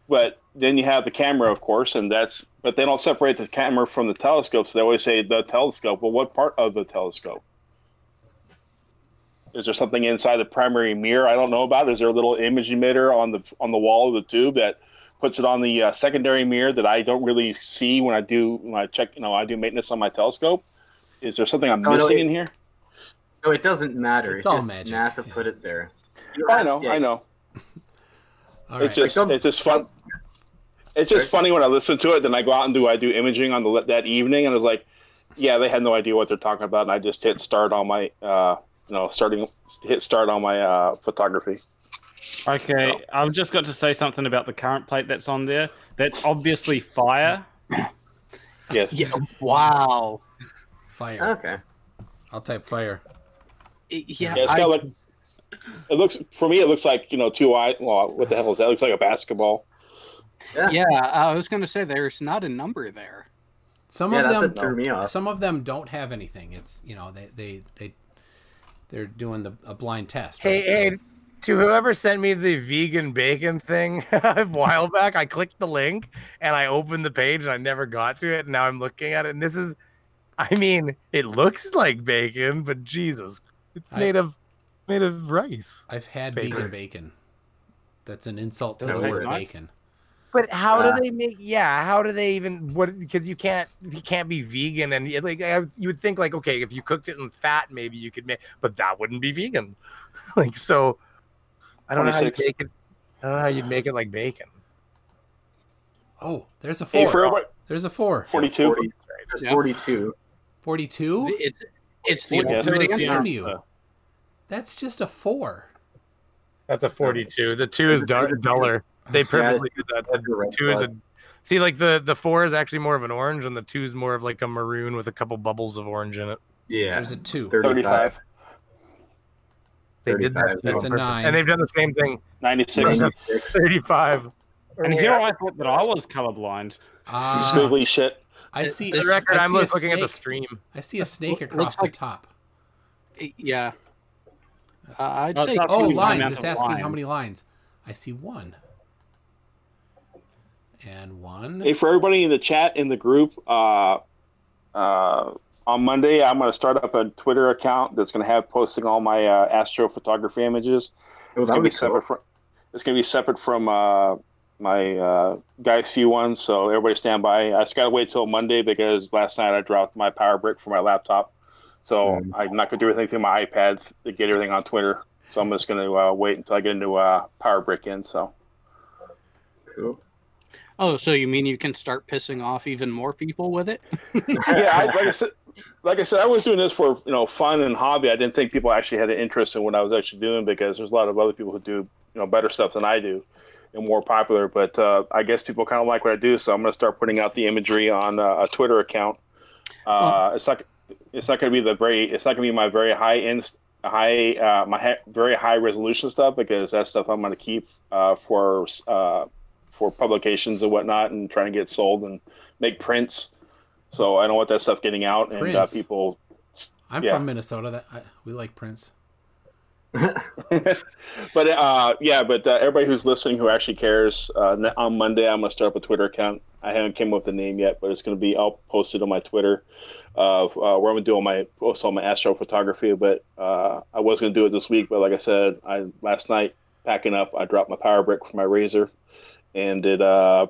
But then you have the camera, of course, and that's. But they don't separate the camera from the telescope, so they always say the telescope. Well, what part of the telescope? Is there something inside the primary mirror I don't know about? Is there a little image emitter on the on the wall of the tube that puts it on the uh, secondary mirror that I don't really see when I do when I check? You know, I do maintenance on my telescope. Is there something I'm no, missing no, it, in here? No, it doesn't matter. It's, it's all just magic. NASA yeah. put it there. I know. Yeah. I know. All it's right. just like, it's just fun. It's just funny when I listen to it. Then I go out and do I do imaging on the that evening, and I was like, yeah, they had no idea what they're talking about, and I just hit start on my uh, you know starting hit start on my uh, photography. Okay, so. I'm just got to say something about the current plate that's on there. That's obviously fire. Yes. Yeah. Wow. Fire. Okay. I'll type fire. It, yeah. yeah it's I, like, it looks for me. It looks like you know two eyes. Well, what the hell is that? It looks like a basketball. Yeah, yeah uh, I was going to say there's not a number there. Some yeah, of them, some of them don't have anything. It's you know they they they they're doing the a blind test. Right? Hey, so, hey, to whoever sent me the vegan bacon thing a while back, I clicked the link and I opened the page and I never got to it. And now I'm looking at it, and this is, I mean, it looks like bacon, but Jesus, it's I, made of. Made of rice. I've had Baker. vegan bacon. That's an insult to the word bacon. But how uh, do they make? Yeah, how do they even? What? Because you can't. You can't be vegan, and like you would think, like okay, if you cooked it in fat, maybe you could make. But that wouldn't be vegan. Like so, I don't twenty-six. know how you make it. I don't know how you'd make it like bacon. Oh, there's a four. Hey, for, oh, there's a four. Forty-two. forty, right? There's yep. Forty-two. Forty-two. It's it's the alternative. That's just a four. That's a forty-two. The two is dull, duller. They purposely did that. The two is a see like the the four is actually more of an orange, and the two is more of like a maroon with a couple bubbles of orange in it. Yeah, there's a two. Thirty-five. They did that. That's a nine. And they've done the same thing. Ninety-six. Thirty-five. And here I thought that I was colorblind. Ah, uh, shit. I see the record. I'm looking at the stream. I see a snake across the top. Yeah. Uh, I'd no, say oh lines. It's asking lines. How many lines. I see one and one. Hey, for everybody in the chat in the group, uh, uh, on Monday I'm going to start up a Twitter account that's going to have posting all my uh, astrophotography images. It's going to be separate cool. from. It's going to be separate from uh, my uh, Geist View one. So everybody stand by. I just got to wait till Monday because last night I dropped my power brick for my laptop. So I'm not going to do anything through my iPads to get everything on Twitter. So I'm just going to uh, wait until I get a new uh, power brick in. So. Cool. Oh, so you mean you can start pissing off even more people with it? Yeah, I, like I said, like I said, I was doing this for you know fun and hobby. I didn't think people actually had an interest in what I was actually doing because there's a lot of other people who do you know better stuff than I do and more popular. But uh, I guess people kind of like what I do, so I'm going to start putting out the imagery on uh, a Twitter account. Uh, oh. It's like. It's not going to be the very. It's not going to be my very high end, high, uh, my ha very high resolution stuff because that's stuff I'm going to keep uh, for uh, for publications and whatnot, and trying to get sold and make prints. So I don't want that stuff getting out prints. and uh, people. I'm yeah. from Minnesota. That I, we like prints. But uh, yeah, but uh, everybody who's listening who actually cares, uh, on Monday I'm going to start up a Twitter account. I haven't came up with the name yet, but it's going to be I'll post it on my Twitter. Uh, uh, where I'm gonna do all my posts on my astrophotography, but uh, I was gonna do it this week. But like I said, I last night packing up, I dropped my power brick for my razor, and it. Uh,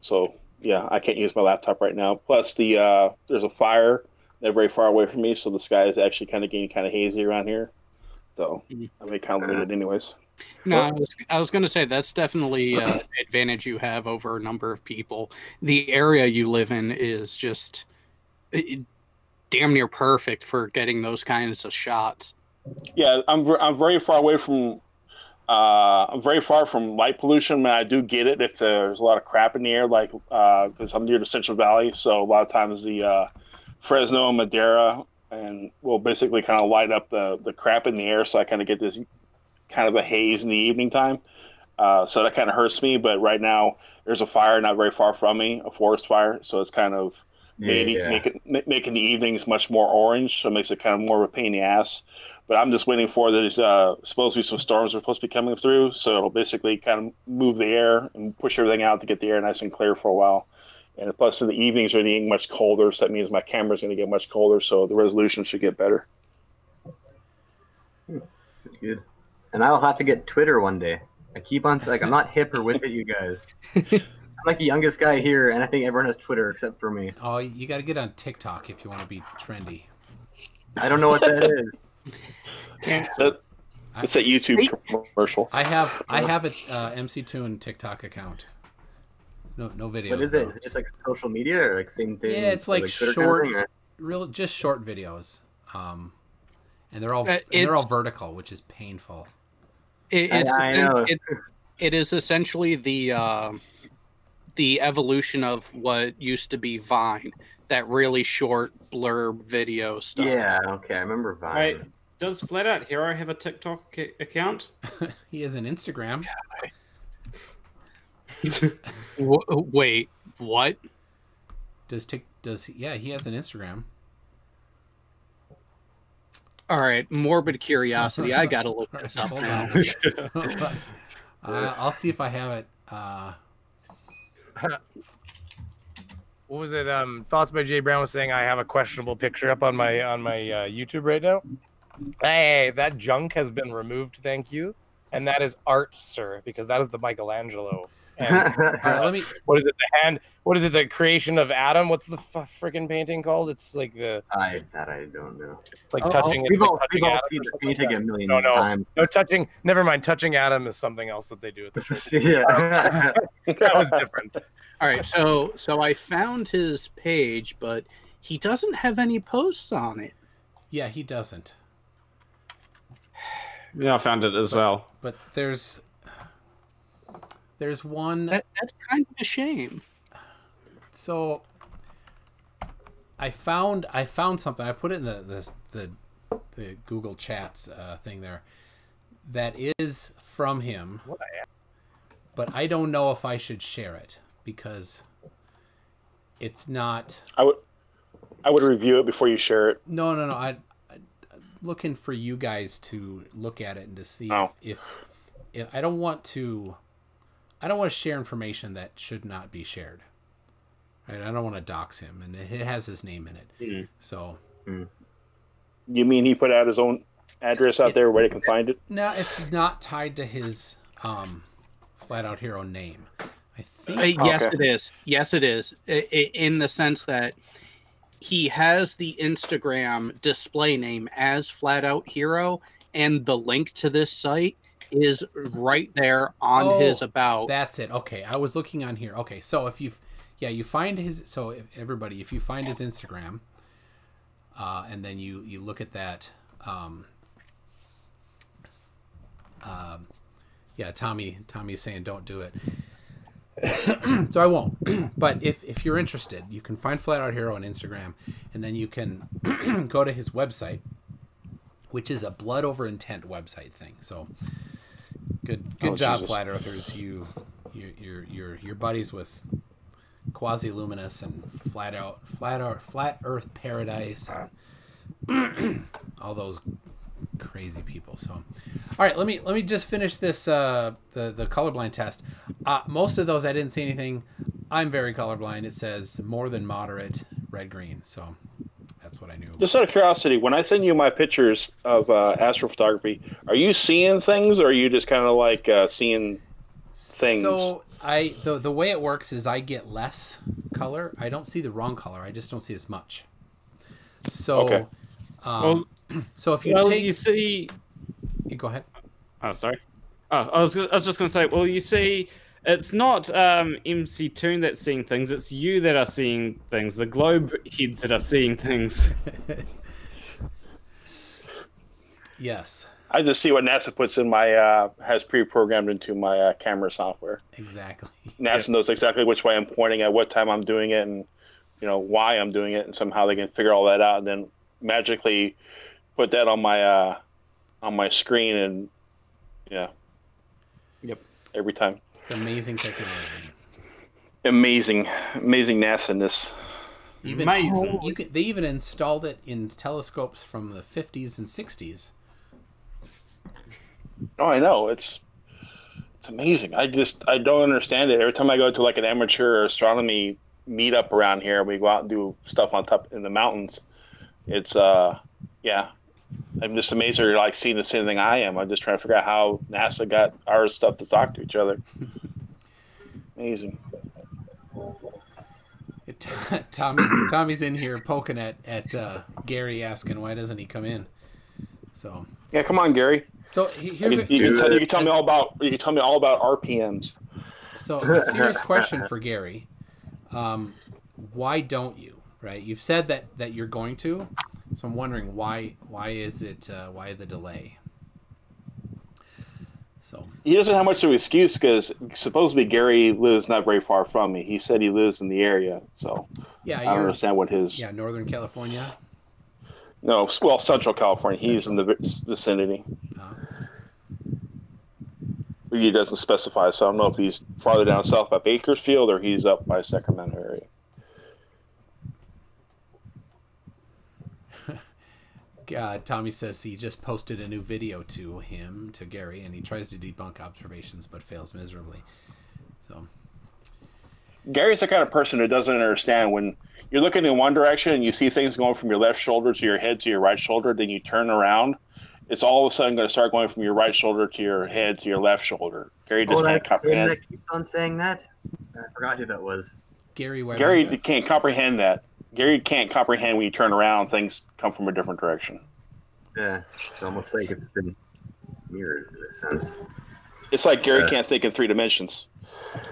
so yeah, I can't use my laptop right now. Plus the uh, there's a fire. They're very far away from me, so the sky is actually kind of getting kind of hazy around here. So I may kind of limited anyways. No, I was, I was going to say that's definitely uh, an advantage you have over a number of people. The area you live in is just. It, damn near perfect for getting those kinds of shots. Yeah, I'm I'm very far away from uh, I'm very far from light pollution. I mean, I do get it if there's a lot of crap in the air, like because uh, I'm near the Central Valley, so a lot of times the uh, Fresno and Madera and will basically kind of light up the the crap in the air, so I kind of get this kind of a haze in the evening time. Uh, so that kind of hurts me. But right now, there's a fire not very far from me, a forest fire, so it's kind of maybe yeah, yeah. make it make, making the evenings much more orange, so it makes it kind of more of a pain in the ass. But I'm just waiting for there's uh, supposed to be some storms are supposed to be coming through, so it'll basically kind of move the air and push everything out to get the air nice and clear for a while. And plus, in the evenings are getting much colder, so that means my camera's going to get much colder, so the resolution should get better. Hmm. That's good. And I'll have to get Twitter one day. I keep on like I'm not hip or with it, you guys. I'm like the youngest guy here, and I think everyone has Twitter except for me. Oh, you got to get on TikTok if you want to be trendy. I don't know what that is. It's that, a YouTube commercial. I have I have a uh, M C two and TikTok account. No, no videos. What is though. it? Is it just like social media or like same thing? Yeah, it's like, like short, kind of real, just short videos. Um, and they're all uh, and they're all vertical, which is painful. It, it's, I, I know. It, it is essentially the uh, the evolution of what used to be Vine, that really short blurb video stuff. Yeah, okay, I remember Vine. Right. Does Flat Out Hero have a TikTok account? He has an Instagram. Wait, what? Does tick does yeah? He has an Instagram. All right, morbid curiosity. I gotta look this up now. uh, I'll see if I have it. Uh... What was it? Um, Thoughts by Jay Brown was saying I have a questionable picture up on my on my uh, YouTube right now. Hey, that junk has been removed, thank you. And that is art, sir, because that is the Michelangelo. And, uh, right, let me... What is it? The hand? What is it? The creation of Adam? What's the f freaking painting called? It's like the. I that I don't know. It's like oh, touching. Oh, it's like all, touching Adam. Like a million no, no, times. no touching. Never mind. Touching Adam is something else that they do at the. Yeah, that was different. All right, so so I found his page, but he doesn't have any posts on it. Yeah, he doesn't. Yeah, I found it as but, well. But there's there's one that, that's kind of a shame. So I found I found something. I put it in the the the, the Google Chats uh, thing there. That is from him. What I but I don't know if I should share it because it's not. I would I would review it before you share it. No, no, no. I. looking for you guys to look at it and to see oh. if, if I don't want to I don't want to share information that should not be shared. Right? I don't want to dox him, and it has his name in it. Mm. So mm. You mean he put out his own address out it, there where they can find it? No, it's not tied to his um, Flat Out Hero name. I think uh, yes okay. it is. Yes it is. It, it, in the sense that he has the Instagram display name as Flat Out Hero, and the link to this site is right there on oh, his about. That's it. Okay, I was looking on here. Okay, so if you, yeah, you find his. So if everybody, if you find his Instagram, uh, and then you you look at that. Um, um, yeah, Tommy. Tommy's saying don't do it. So I won't. But if, if you're interested, you can find Flat Out Hero on Instagram, and then you can go to his website, which is a blood over intent website thing. So good good oh, job, Jesus. Flat Earthers. You you you're you're you're buddies with Quasi Luminous and Flat Out Flat Out Flat Earth Paradise and all those crazy people. So all right, let me let me just finish this uh the the colorblind test. Uh most of those I didn't see anything. I'm very colorblind. It says more than moderate red green, so that's what I knew. Just out of curiosity, when I send you my pictures of uh astrophotography, are you seeing things, or are you just kind of like uh seeing things? So I the, the way it works is I get less color. I don't see the wrong color, I just don't see as much. So okay. um well, So if you well, take, you see, yeah, go ahead. Oh, sorry. Oh, I was I was just gonna say. Well, you see, it's not um, M C two that's seeing things. It's you that are seeing things. The globe heads that are seeing things. Yes. I just see what NASA puts in my uh, has pre-programmed into my uh, camera software. Exactly. NASA yeah. knows exactly which way I'm pointing at, what time I'm doing it, and you know why I'm doing it, and somehow they can figure all that out, and then magically put that on my uh, on my screen, and yeah, yep, every time. It's amazing technology. Amazing, amazing NASA-ness. Even, amazing. You can, they even installed it in telescopes from the fifties and sixties. Oh, I know. It's it's amazing. I just I don't understand it. Every time I go to like an amateur astronomy meetup around here, we go out and do stuff on top in the mountains. It's uh yeah. I'm just amazed they're like seeing the same thing I am. I'm just trying to figure out how NASA got our stuff to talk to each other. Amazing. It, Tommy, Tommy's in here poking at at uh, Gary, asking why doesn't he come in? So yeah, come on, Gary. So here's a, you, can tell, you can tell me all about you can tell me all about R P Ms. So a serious question for Gary: um, why don't you? Right? You've said that that you're going to. So I'm wondering why why is it uh, why the delay? So he doesn't have much of an excuse because supposedly Gary lives not very far from me. He said he lives in the area, so yeah, I don't understand what his yeah Northern California. No, well, Central California. Central. He's in the vicinity. Oh. He doesn't specify, so I don't know if he's farther down south by Bakersfield or he's up by Sacramento area. God, Tommy says he just posted a new video to him, to Gary, and he tries to debunk observations but fails miserably. So Gary's the kind of person who doesn't understand when you're looking in one direction and you see things going from your left shoulder to your head to your right shoulder, then you turn around, it's all of a sudden going to start going from your right shoulder to your head to your left shoulder. Gary just oh, can't comprehend. That keeps on saying that? I forgot who that was. Gary Wybenga. Gary can't comprehend that. Gary can't comprehend when you turn around, things come from a different direction. Yeah, it's almost like it's been mirrored in a sense. It's like Gary uh, can't think in three dimensions.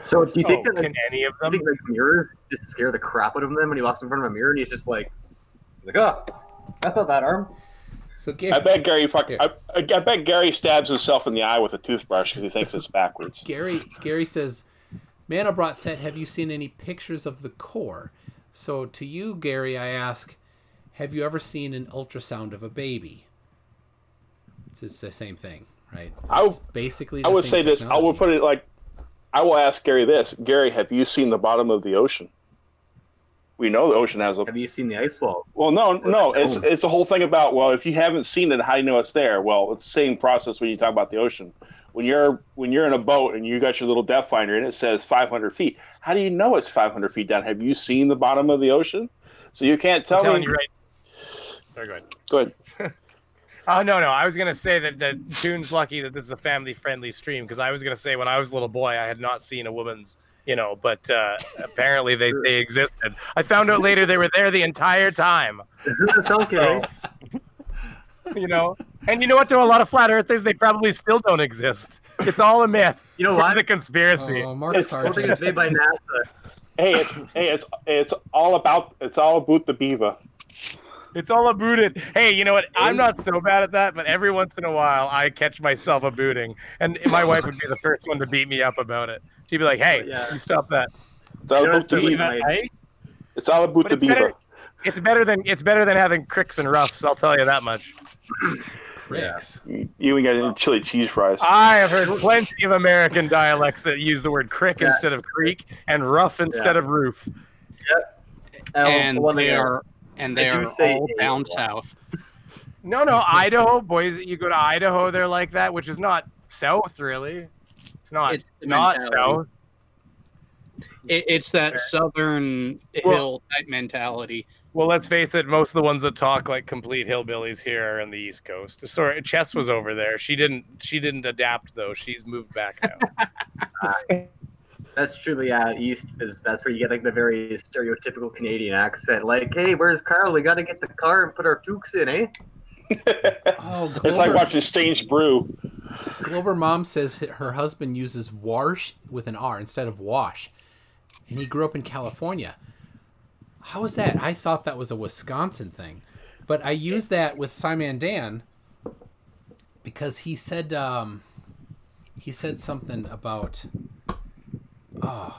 So do you think oh, that can any of them? Do you think the mirror just scare the crap out of them when he walks in front of a mirror and he's just like, he's like, oh, that's not that arm. So Gary, I bet Gary fucking, I, I bet Gary stabs himself in the eye with a toothbrush because he thinks so, it's backwards. Gary Gary says, Manabrat said, have you seen any pictures of the core? So to you, Gary, I ask, have you ever seen an ultrasound of a baby? It's, it's the same thing, right? It's I, basically the I would same say technology. This. I will put it like, I will ask Gary this. Gary, have you seen the bottom of the ocean? We know the ocean has a... Have you seen the ice wall? Well, no, no. It's it's a whole thing about, well, if you haven't seen it, how do you know it's there? Well, it's the same process when you talk about the ocean. When you're when you're in a boat and you got your little depth finder and it says five hundred feet, how do you know it's five hundred feet down? Have you seen the bottom of the ocean? So you can't tell I'm telling me. You right. Sorry, go ahead. Go ahead. Oh no, no. I was gonna say that that Tune's lucky that this is a family-friendly stream because I was gonna say when I was a little boy I had not seen a woman's, you know, but uh, apparently they they existed. I found out later they were there the entire time. So, you know. And you know what? To a lot of flat earthers, they probably still don't exist. It's all a myth. You know what? The conspiracy. Oh, Mark it's something that's made by NASA. Hey, it's hey, it's it's all about it's all about the beaver. It's all about it. Hey, you know what? I'm not so bad at that, but every once in a while, I catch myself a-booting, and my wife would be the first one to beat me up about it. She'd be like, "Hey, yeah. you stop that." It's all about the beaver. It's all about the beaver. It's better than it's better than having cricks and ruffs. I'll tell you that much. Cricks. Yeah. You ain't got any chili cheese fries. I have heard plenty of American dialects that use the word crick yeah. instead of creek and rough instead yeah. of roof. Yep. And, and they are and they are all down south. No, no, Idaho boys. You go to Idaho, they're like that, which is not south really. It's not. It's not south. It, it's that southern well, hill type mentality. Well, let's face it. Most of the ones that talk like complete hillbillies here are on the East Coast. Sorry, Chess was over there. She didn't. She didn't adapt though. She's moved back now. uh, that's truly yeah. East is that's where you get like the very stereotypical Canadian accent. Like, hey, where's Carl? We got to get the car and put our toques in, eh? Oh, Glover. It's like watching Stains brew. Glover mom says her husband uses "wash" with an R instead of "wash," and he grew up in California. How is that? I thought that was a Wisconsin thing, but I used that with Sci Man Dan because he said um, he said something about oh,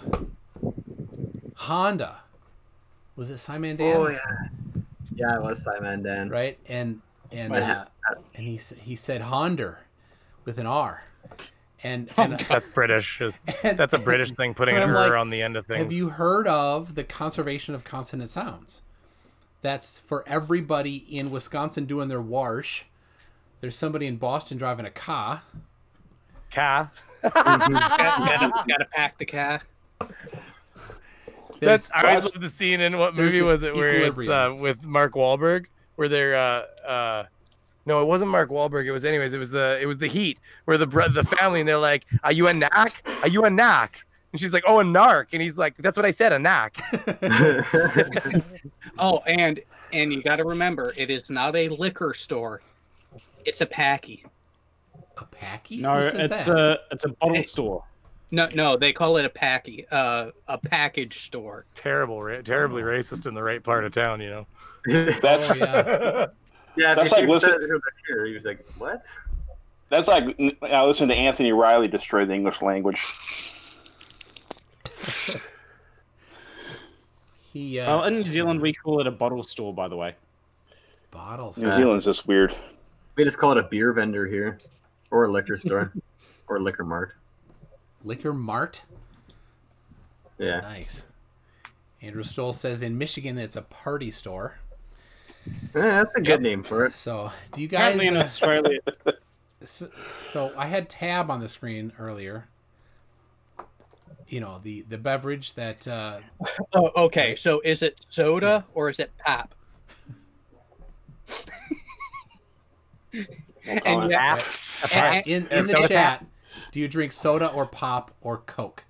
Honda. Was it Sci Man Dan? Oh yeah, yeah, it was Sci Man Dan. Right, and and uh, and he he said Honda with an R, And, oh, and that's British. Just, and, that's a British and, thing, putting an er like, on the end of things. Have you heard of the conservation of consonant sounds? That's for everybody in Wisconsin doing their wash. There's somebody in Boston driving a car. Car. gotta, gotta, gotta pack the car. That's, I always love the scene in what movie was it where it's uh, with Mark Wahlberg, where they're uh, uh, no, it wasn't Mark Wahlberg. It was anyways. It was the it was the Heat, where the the family and they're like, "Are you a knock? Are you a knock?" And she's like, "Oh, a narc." And he's like, "That's what I said, a knock." Oh, and and you got to remember, it is not a liquor store; it's a packy. A packy? No, it's that? a it's a bottle it, store. No, no, they call it a packy, uh, a package store. Terrible, ra terribly oh. racist in the right part of town, you know. That's oh, yeah. Yeah, that's like listening to here. He was like, "What?" That's like I listened to Anthony Riley destroy the English language. he. Uh, well, in New Zealand, we call it a bottle store, by the way. Bottle store. New Zealand's just weird. We just call it a beer vendor here, or a liquor store, or a liquor mart. Liquor mart. Yeah. Nice. Andrew Stoll says in Michigan, it's a party store. Yeah, that's a good yep. name for it. So, do you guys? Apparently in uh, Australia. So, so I had Tab on the screen earlier. You know the the beverage that. Uh, oh, okay. So is it soda or is it pop? and yeah, right. and, in, in the chat, do you drink soda or pop or Coke?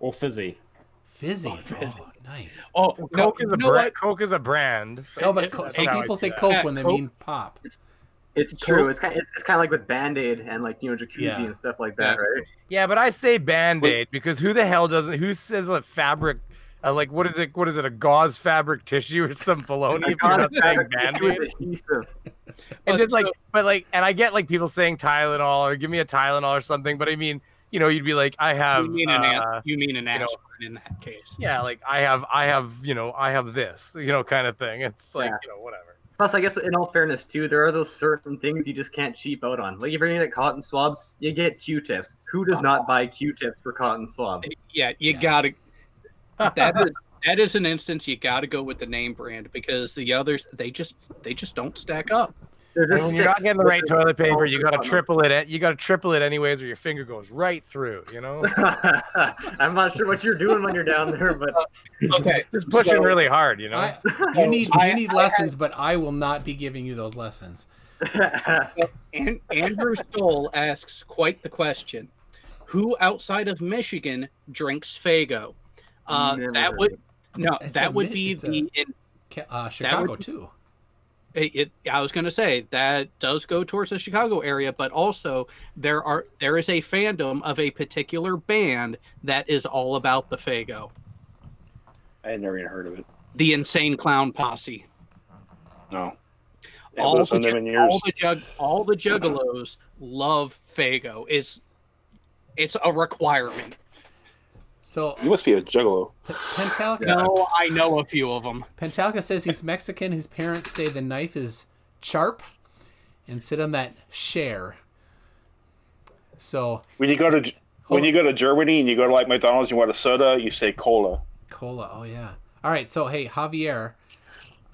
Or fizzy. Fizzy. Oh, fizzy. Oh, nice. Oh, well, Coke, no, is a brand. Coke is a brand. So no, but co so people say Coke yeah, when Coke, they mean pop. It's, it's true. Coke. It's kind of, it's, it's kind of like with Band-Aid and like, you know, Jacuzzi yeah. and stuff like that, yeah. right? Yeah, but I say Band-Aid because who the hell doesn't? Who says that fabric? Uh, like what is it? What is it? A gauze fabric tissue or some baloney? If you're not saying Band-Aid. And it's like, but like, and I get like people saying Tylenol or give me a Tylenol or something, but I mean. You know, you'd be like, I have. You mean an, uh, you mean an aspirin you know, in that case? Yeah, like I have, I have, you know, I have this, you know, kind of thing. It's like, yeah. you know, whatever. Plus, I guess in all fairness too, there are those certain things you just can't cheap out on. Like if you're gonna get cotton swabs, you get Q-tips. Who does not buy Q-tips for cotton swabs? Yeah, you yeah. gotta. That is, that is an instance you gotta go with the name brand because the others they just they just don't stack up. When you're not getting the right toilet paper, you gotta triple it. You gotta triple it anyways, or your finger goes right through. You know. I'm not sure what you're doing when you're down there, but okay, just pushing so, really hard. You know. I, you need you need I, lessons, I, I, but I will not be giving you those lessons. And Andrew Stoll asks quite the question: Who outside of Michigan drinks Faygo? Uh, that would no, it's that would be the in uh, Chicago would, too. It, I was going to say that does go towards the Chicago area, but also there are there is a fandom of a particular band that is all about the Faygo. I had never even heard of it. The Insane Clown Posse. No. All the, all, the jug all the Juggalos love Faygo. It's it's a requirement. So you must be a Juggalo. Pentalca. No, I know a few of them. Pentalca says he's Mexican. His parents say the knife is sharp, and sit on that share. So when you go to when you go to Germany and you go to like McDonald's, you want a soda, you say cola. Cola. Oh yeah. All right. So hey, Javier,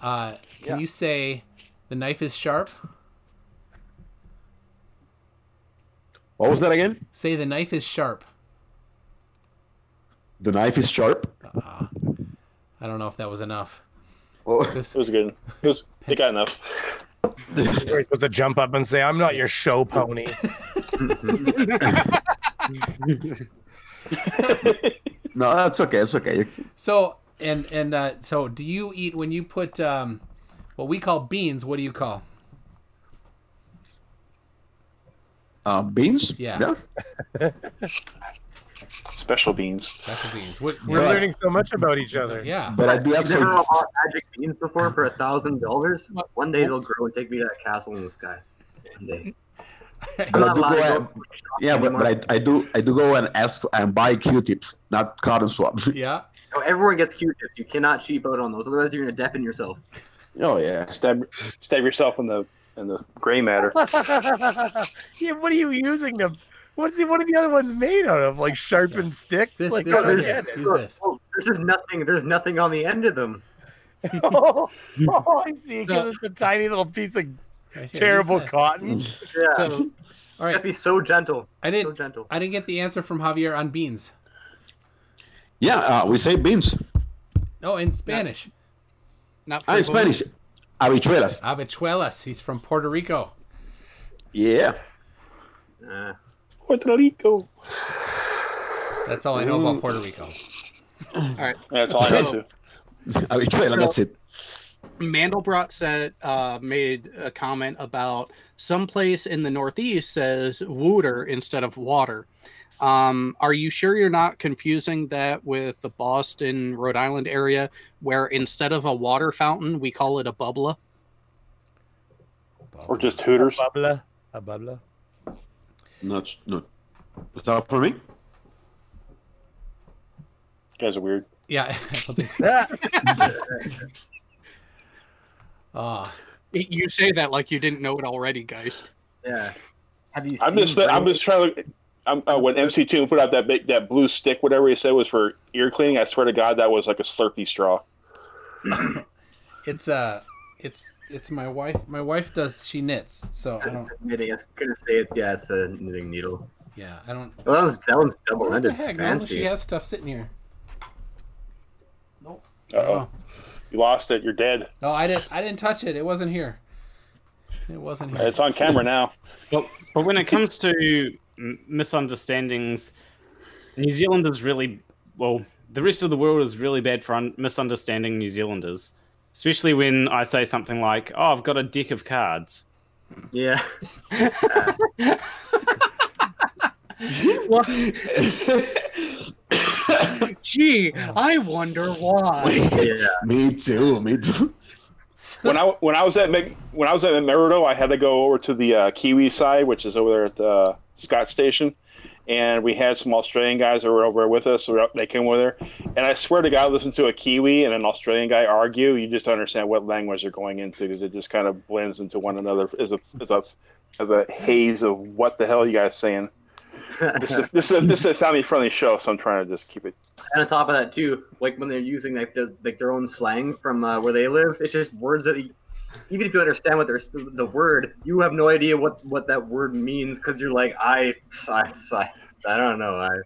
uh, can yeah. you say the knife is sharp? What was that again? Say the knife is sharp. The knife is sharp. Uh, I don't know if that was enough. Well, this... It was good. It, was, it got enough. You're supposed to jump up and say, "I'm not your show pony." No, that's okay. It's okay. So and and uh, so, do you eat when you put um, what we call beans? What do you call? Uh, beans. Yeah. Yeah. Special beans. Special beans. We're, we're yeah. learning so much about each other. Yeah. But I do have never bought magic beans before for a thousand dollars. One day they'll grow and take me to that castle in the sky. One day. But I do go and, yeah, but, but I, I do I do go and ask and buy Q-tips, not cotton swabs. Yeah. No, everyone gets Q-tips. You cannot cheap out on those, otherwise you're gonna deafen yourself. Oh yeah. Stab stab yourself in the in the gray matter. Yeah, what are you using to What's the, what are the other ones made out of? Like sharpened this, sticks? This, like, this, oh, right here. Use this. Oh, there's just nothing. There's nothing on the end of them. oh, oh, I see. Because no. it's a tiny little piece of right here, terrible cotton. yeah. So, all right. That'd be so gentle. I didn't. So gentle. I didn't get the answer from Javier on beans. Yeah, uh, we say beans. No, in Spanish. Not. Not in Spanish. Habichuelas. Habichuelas. He's from Puerto Rico. Yeah. Uh, Puerto Rico. That's all I know about Puerto Rico. All right. That's all I know. Habichuela, that's it. Mandelbrot said, uh, made a comment about someplace in the Northeast says wooter instead of water. Um, are you sure you're not confusing that with the Boston, Rhode Island area where instead of a water fountain, we call it a bubbla? Or just Hooters? A bubbla. A bubbla. Not, not. Is that for me? You guys are weird. Yeah. uh, you say that like you didn't know it already, Geist. Yeah. Have you I'm just. That, I'm just trying to. I'm, uh, when M C Toon put out that big, that blue stick, whatever he said was for ear cleaning. I swear to God, that was like a Slurpee straw. it's uh It's. It's my wife. My wife does. She knits, so I don't. Knitting. I was gonna say it's yeah, it's a knitting needle. Yeah, I don't. Well, that was that was double-ended. What the heck? Fancy. She has stuff sitting here. Nope. Uh oh, you lost it. You're dead. No, I didn't. I didn't touch it. It wasn't here. It wasn't here. It's on camera now. But but when it comes to misunderstandings, New Zealanders really well. The rest of the world is really bad for un misunderstanding New Zealanders. Especially when I say something like, oh, I've got a deck of cards. Yeah. What? Gee, I wonder why. Yeah. Me too, me too. When I, when I was at when I was at Merida, I had to go over to the uh, Kiwi side, which is over there at the uh, Scott Station. And we had some Australian guys that were over with us. So they came over there. And I swear to God, listen to a Kiwi and an Australian guy argue. You just understand what language they're going into because it just kind of blends into one another as a, as a, as a haze of what the hell are you guys saying. This is, this is, this is a family-friendly show, so I'm trying to just keep it. And on top of that, too, like when they're using like, the, like their own slang from uh, where they live, it's just words that – even if you understand what they're, the word, you have no idea what, what that word means because you're like, I, I, I, I don't know. I,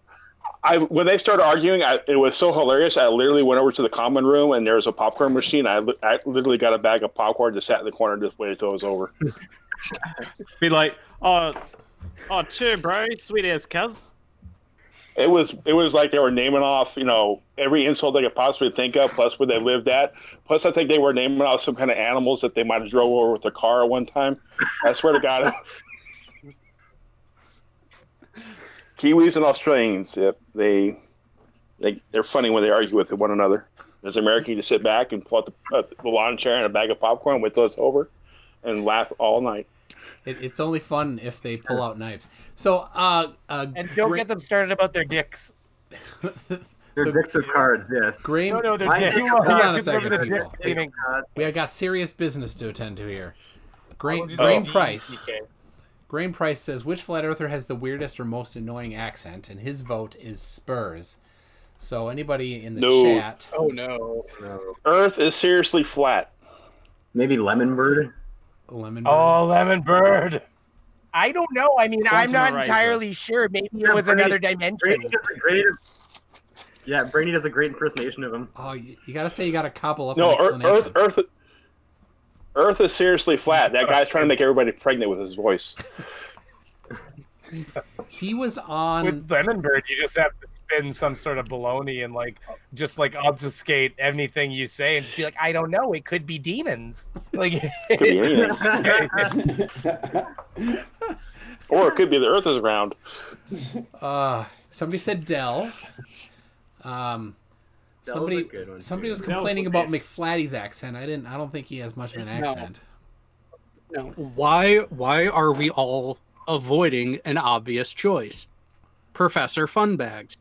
I when they started arguing, I, it was so hilarious. I literally went over to the common room and there was a popcorn machine. I, I literally got a bag of popcorn, just sat in the corner and just waited until it was over. Be like, oh, oh, cheer, bro, sweet ass cuz. It was it was like they were naming off, you know, every insult they could possibly think of, plus where they lived at. Plus, I think they were naming off some kind of animals that they might have drove over with their car at one time. I swear to God. Kiwis and Australians, yep, they, they, they're funny when they argue with one another. As an American, you just sit back and pull out the, uh, the lawn chair and a bag of popcorn, wait till it's over, and laugh all night. It, it's only fun if they pull out knives. So, uh, uh, and don't get them started about their dicks. Their so, dicks of cards, yes. Grain. No, no, they're dicks. Dick. Hold on a second, people. We, we have got serious business to attend to here. Grain, oh, Grain oh. Price. Okay. Grain Price says, which flat earther has the weirdest or most annoying accent? And his vote is Spurs. So anybody in the no. chat. Oh, no. no. Earth is seriously flat. Maybe Lemon Bird. Lemon Bird. Oh, Lemon Bird. I don't know. I mean, Quantum I'm not Horizon. entirely sure. Maybe yeah, it was Brainy, another dimension. Brainy does a great, yeah, Brainy does a great impersonation of him. Oh, you, you got to say you got to cobble up no, an Earth, Earth, Earth, Earth is seriously flat. That guy's trying to make everybody pregnant with his voice. He was on... With Lemon Bird, you just have to spin some sort of baloney and, like, just, like, obfuscate anything you say and just be like, I don't know, it could be demons. Like, it could be anything. Or it could be the Earth is round. Uh, somebody said Dell. Um, somebody one, somebody was complaining no, about McFlatty's accent. I didn't. I don't think he has much of an accent. No. No. Why, why are we all... avoiding an obvious choice, Professor Funbags.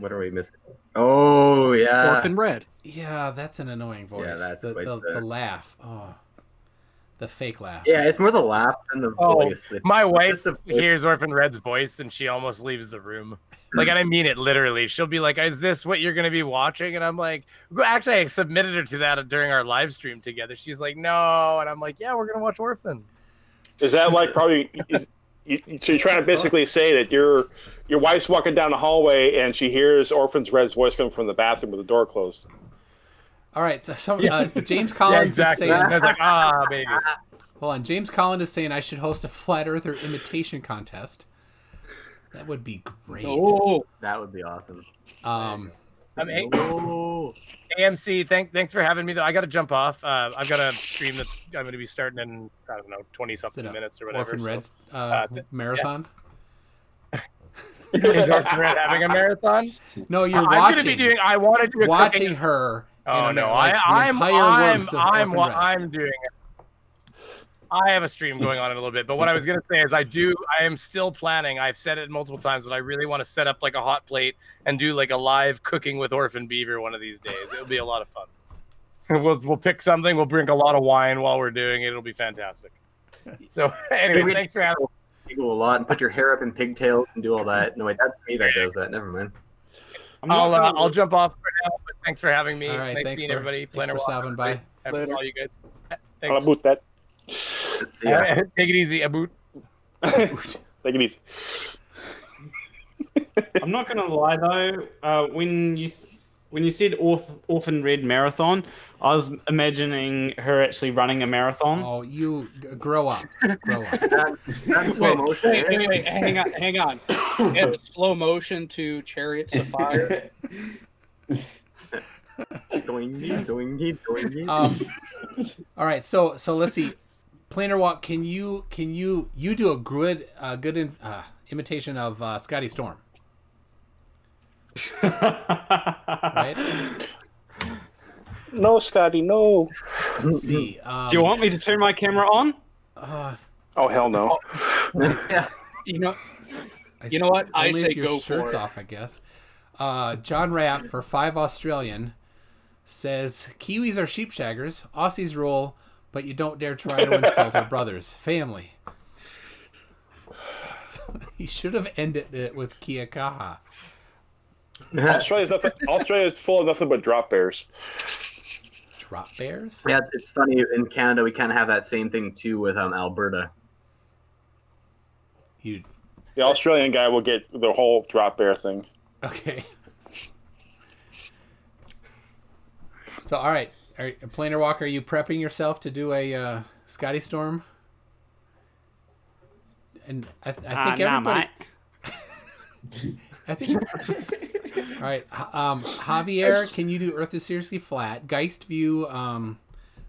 What are we missing? Oh yeah, Orphan Red. Yeah, that's an annoying voice. Yeah, that's the, the, the laugh. Oh, The fake laugh. Yeah, it's more the laugh than the oh, voice. It's my wife hears Orphan Red's voice and she almost leaves the room. Like, and I mean it literally. She'll be like, is this what you're going to be watching? And I'm like, actually, I submitted her to that during our live stream together. She's like, no. And I'm like, yeah, we're going to watch Orphan. Is that like probably... Is, you, so you're trying to basically say that your your wife's walking down the hallway and she hears Orphan Red's voice coming from the bathroom with the door closed. All right, so some, uh, James Collins yeah, exactly. is saying... I was like, ah, baby. Hold on, James Collins is saying I should host a Flat Earther imitation contest. That would be great. Oh, that would be awesome. Um, I'm a oh. A M C, thank, thanks for having me. Though I got to jump off. Uh, I've got a stream that's I'm going to be starting in, I don't know, twenty-something minutes or whatever. Orphan so, Red's uh, uh, marathon? Yeah. Is Orphan Red having a marathon? No, you're uh, watching. I'm going to be doing... I want to do a Watching cooking. her... Oh no! Like I, I'm I'm I'm I'm doing it. I have a stream going on in a little bit, but what I was gonna say is I do. I am still planning. I've said it multiple times, but I really want to set up like a hot plate and do like a live cooking with Orphan Beaver one of these days. It'll be a lot of fun. We'll we'll pick something. We'll drink a lot of wine while we're doing it. It'll be fantastic. So anyway, thanks for having me. Giggle a lot and put your hair up in pigtails and do all that. No wait, that's me that does that. Never mind. I'll uh, I'll jump off for now, but thanks for having me. All right, thanks, thanks for, everybody. Thanks for stopping by. Later. All you guys. Thanks. I'll that. Yeah. Uh, take it easy, Aboot. Take it easy. I'm not gonna lie though. Uh, when you when you said Orph Orphan Red marathon, I was imagining her actually running a marathon. Oh, you grow up. Grow up. That's, that's slow motion. Wait, wait, wait, hang on, hang on. It was slow motion to Chariots of Fire. um, all right, so so let's see. Planarwalk, can you can you you do a good uh, good in, uh, imitation of uh, Scotty Storm? Right. No, Scotty, no. Let's see. Um, do you want me to turn my camera on? Uh, oh hell no. Yeah. You know. I you know what? I say go for it. Shirts off, I guess. Uh, John Rapp for five Australian says Kiwis are sheep shaggers. Aussies rule, but you don't dare try to insult our brothers, family. So he should have ended it with Kia Kaha. Australia's nothing. Australia's full of nothing but drop bears. Drop bears? Yeah, it's funny. In Canada, we kind of have that same thing too with um, Alberta. You. The Australian guy will get the whole drop bear thing. Okay. So, all right. All right, Planarwalk, are you prepping yourself to do a uh, Scotty Storm? And I, th I think uh, everybody. Nah, I think. All right, um, Javier, can you do Earth is Seriously Flat? Geist View. Um,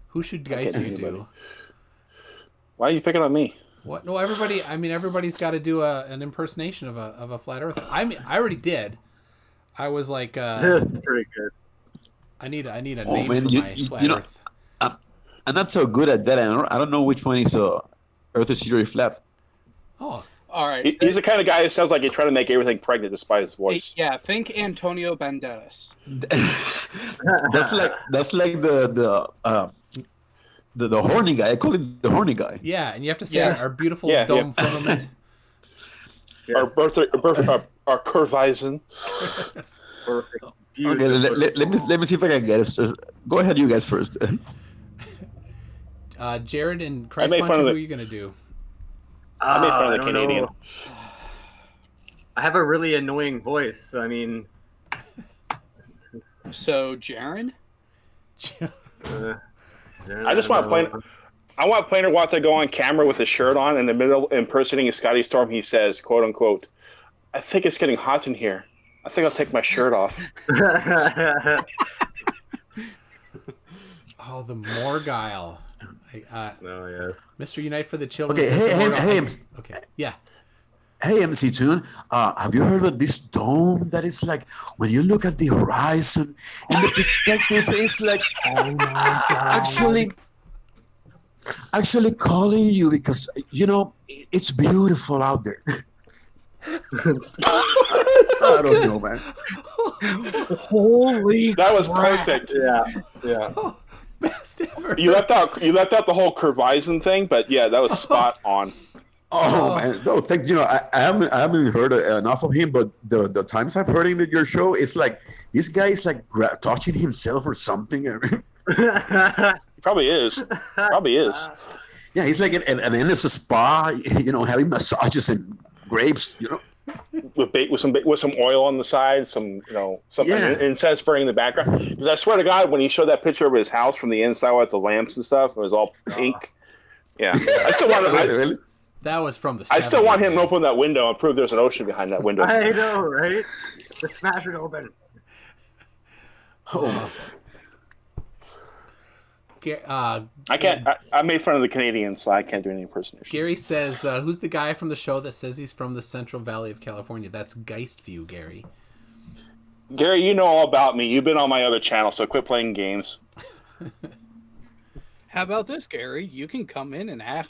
who should Geist View do? Why are you picking on me? What? No, everybody. I mean, everybody's got to do a, an impersonation of a of a flat earther. I mean, I already did. I was like, uh, pretty good. I need I need a oh, name man, for you, my you, flat you know, earth. I'm, I'm not so good at that. I don't I don't know which one is uh, Earth is seriously flat. Oh, all right. He, he's the kind of guy who sounds like he's trying to make everything pregnant despite his voice. Yeah, think Antonio Banderas. That's like that's like the the. Uh, The, the horny guy. I call it the horny guy. Yeah, and you have to say yeah. our beautiful yeah, dome yeah. firmament. Yes. Our birth, our, birth, our, our curvison. Perfect. Okay, let, let, let, me, let me see if I can get it. Go ahead, you guys first. Uh, Jared and Christ Puncher, who the, are you going to do? Uh, I made fun of the Canadian. Know. I have a really annoying voice. I mean... So, Jared? Uh, I just want plan. I want Planarwalk to go on camera with his shirt on in the middle, impersonating Scotty Storm. He says, "quote unquote," I think it's getting hot in here. I think I'll take my shirt off. Oh, the Morgile. Uh, oh yes. Mister Unite for the Children. Okay, hey, hey, hey, hey, okay, yeah. Hey, M C Tune, uh, have you heard of this dome that is like when you look at the horizon and the perspective is like oh uh, actually actually calling you because, you know, it's beautiful out there. So I don't know, man. Holy That was crap. perfect. Yeah. Yeah. Oh, best ever. You left out you left out the whole Kervison thing, but yeah, that was spot on. Oh man, no thanks. You know, I, I haven't I haven't heard enough of him, but the the times I've heard him at your show, it's like this guy is like touching himself or something. He probably is. Probably is. Yeah, he's like at an, an endless spa, you know, having massages and grapes, you know. With, bait, with some with some oil on the side, some you know something yeah. incense burning in the background. Because I swear to God, when he showed that picture of his house from the inside with the lamps and stuff, it was all pink. Yeah, I still want to. I, really? That was from the. I still want him to open that window and prove there's an ocean behind that window. I know, right? Just smash it open. Oh. Uh, I can't. I, I made fun of the Canadians, so I can't do any impersonation. Gary says, uh, "Who's the guy from the show that says he's from the Central Valley of California?" That's Geist View, Gary. Gary, you know all about me. You've been on my other channel, so quit playing games. How about this, Gary? You can come in and ask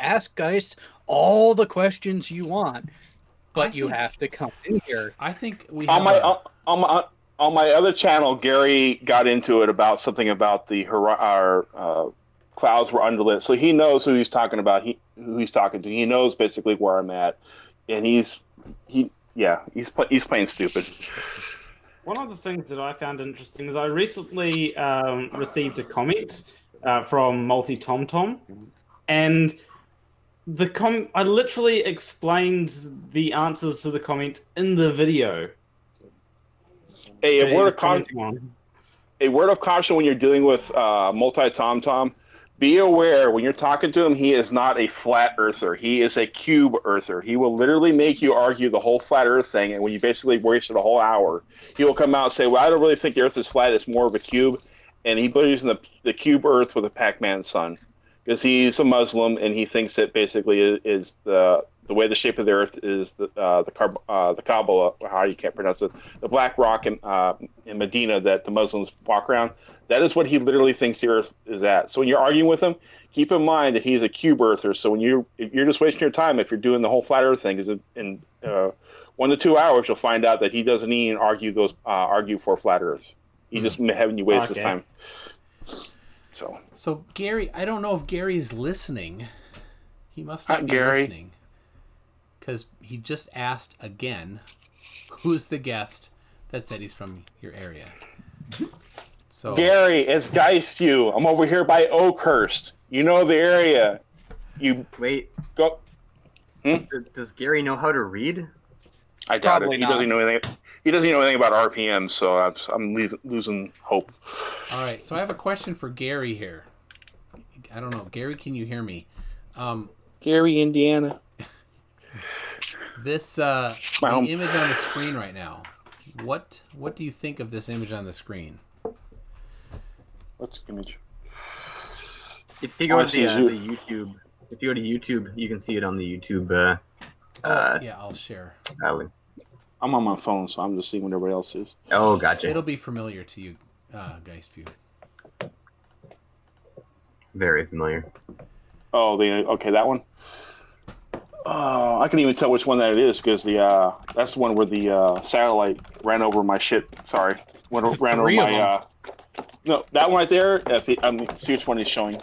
ask Geist all the questions you want, but think, you have to come in here. I think we on have my, a... on my. On my other channel, Gary got into it about something about the our uh, clouds were underlit, so he knows who he's talking about. He who he's talking to. He knows basically where I'm at, and he's he yeah he's play, he's playing stupid. One of the things that I found interesting is I recently um, received a comment uh, from Multi Tom Tom, and the com I literally explained the answers to the comment in the video. Hey, a, word of a word of caution when you're dealing with uh, multi-tom-tom, be aware when you're talking to him, he is not a flat earther. He is a cube earther. He will literally make you argue the whole flat earth thing, and when you basically wasted a whole hour, he will come out and say, well, I don't really think the earth is flat. It's more of a cube, and he believes in the, the cube earth with a Pac-Man sun because he's a Muslim, and he thinks that basically is, is the... the way the shape of the earth is the uh, the Kab uh, the Kabbalah, how you can't pronounce it, the black rock in uh, in Medina that the Muslims walk around. That is what he literally thinks the earth is at. So when you're arguing with him, keep in mind that he's a cube earther. So when you you're just wasting your time if you're doing the whole flat earth thing, because in uh, one to two hours you'll find out that he doesn't even argue those uh, argue for flat earth. He's mm-hmm. just having you waste okay. his time. So so Gary, I don't know if Gary's listening. He must not Hi, be Gary. listening. Because he just asked again, who's the guest that said he's from your area? So Gary, it's Geist View. I'm over here by Oakhurst. You know the area. You wait. Go. Hmm? Does Gary know how to read? I doubt Probably it. He not. doesn't know anything. He doesn't know anything about R P M, so I'm, I'm leaving, losing hope. All right. So I have a question for Gary here. I don't know, Gary. Can you hear me? Um, Gary, Indiana. This uh, the image on the screen right now. What what do you think of this image on the screen? What's the image? If you go to the, uh, the YouTube, if you go to YouTube, you can see it on the YouTube. Uh, oh, uh, yeah, I'll share. Would... I'm on my phone, so I'm just seeing what everybody else is. Oh, gotcha. It'll be familiar to you, uh, Geist View. Very familiar. Oh, the okay, that one. Oh, I can even tell which one that it is because the uh, that's the one where the uh, satellite ran over my ship. Sorry, went, ran over my. Uh, no, that one right there. If he, I mean, see which one he's showing.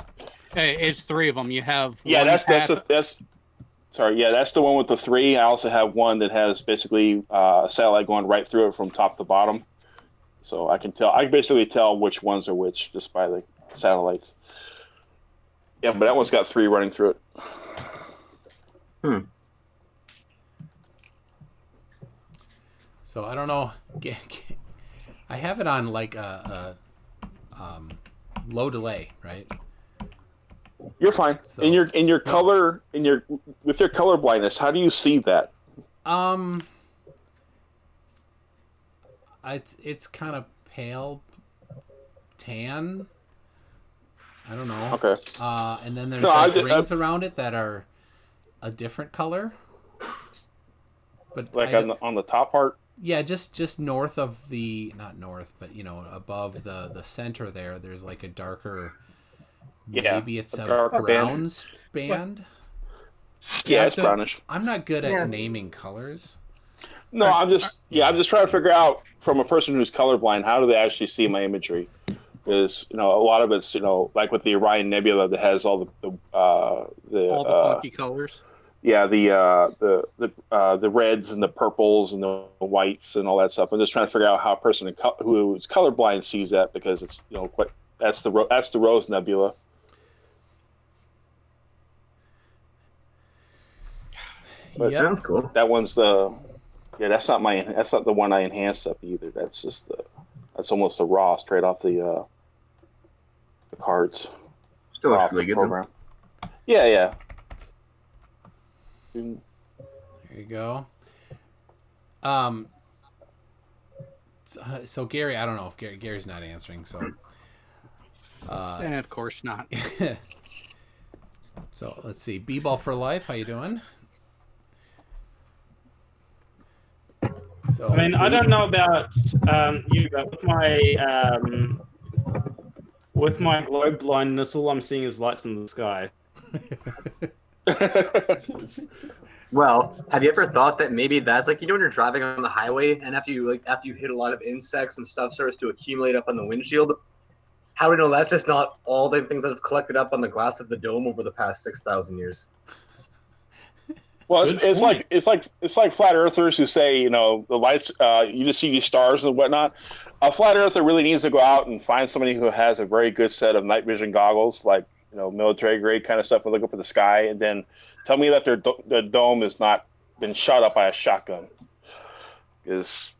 Hey, it's three of them. You have. Yeah, one that's that's a, that's. Sorry, yeah, that's the one with the three. I also have one that has basically uh, a satellite going right through it from top to bottom. So I can tell. I can basically tell which ones are which just by the satellites. Yeah, but that one's got three running through it. Hmm. So I don't know. I have it on like a, a um, low delay, right? You're fine. So, in your in your yeah. color in your with your color blindness, how do you see that? Um, it's it's kind of pale tan. I don't know. Okay. Uh, and then there's no, like just, rings I've... around it that are. A different color, but like on the, on the top part. Yeah, just just north of the not north, but you know above the the center there. There's like a darker. Yeah, maybe it's a, a brown band. band. Yeah, yeah, it's so, brownish. I'm not good at yeah. naming colors. No, are, I'm just are, yeah, I'm just trying to figure out from a person who's colorblind how do they actually see my imagery. is, you know, a lot of it's, you know, like with the Orion Nebula that has all the, the uh, the all the uh, funky colors. Yeah, the uh, the the uh, the reds and the purples and the whites and all that stuff. I'm just trying to figure out how a person who is colorblind sees that, because it's, you know, quite, that's the that's the Rose Nebula. But yeah, sounds cool. That one's the yeah. That's not my that's not the one I enhanced up either. That's just the that's almost the raw straight off the uh, the cards. Still actually good program. Them. Yeah, yeah. There you go. Um. So, so Gary, I don't know if Gary, Gary's not answering. So. Uh, and of course not. So let's see. B-ball for life. How you doing? So I mean, I don't know about um, you, but with my um, with my globe blindness, all I'm seeing is lights in the sky. Well, have you ever thought that maybe that's like, you know, when you're driving on the highway and after you like after you hit a lot of insects and stuff starts to accumulate up on the windshield, how do we know that's just not all the things that have collected up on the glass of the dome over the past six thousand years? Well, it's, it's like it's like it's like flat earthers who say, you know, the lights, uh, you just see these stars and whatnot. A flat earther really needs to go out and find somebody who has a very good set of night vision goggles, like, you know, military grade kind of stuff, and look up at the sky, and then tell me that their do their dome has not been shot up by a shotgun. Because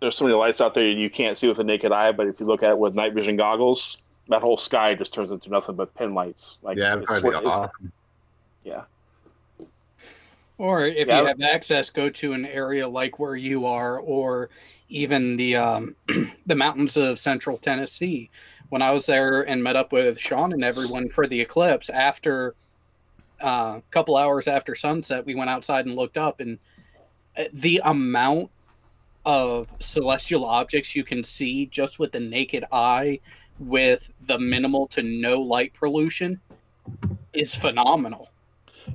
there's so many lights out there you can't see with the naked eye, but if you look at it with night vision goggles, that whole sky just turns into nothing but pin lights. Like, yeah, it's probably awesome. Yeah. Or if yeah. you have access, go to an area like where you are, or even the um, the mountains of central Tennessee. When I was there and met up with Sean and everyone for the eclipse, after uh, a couple hours after sunset, we went outside and looked up, and the amount of celestial objects you can see just with the naked eye with the minimal to no light pollution is phenomenal.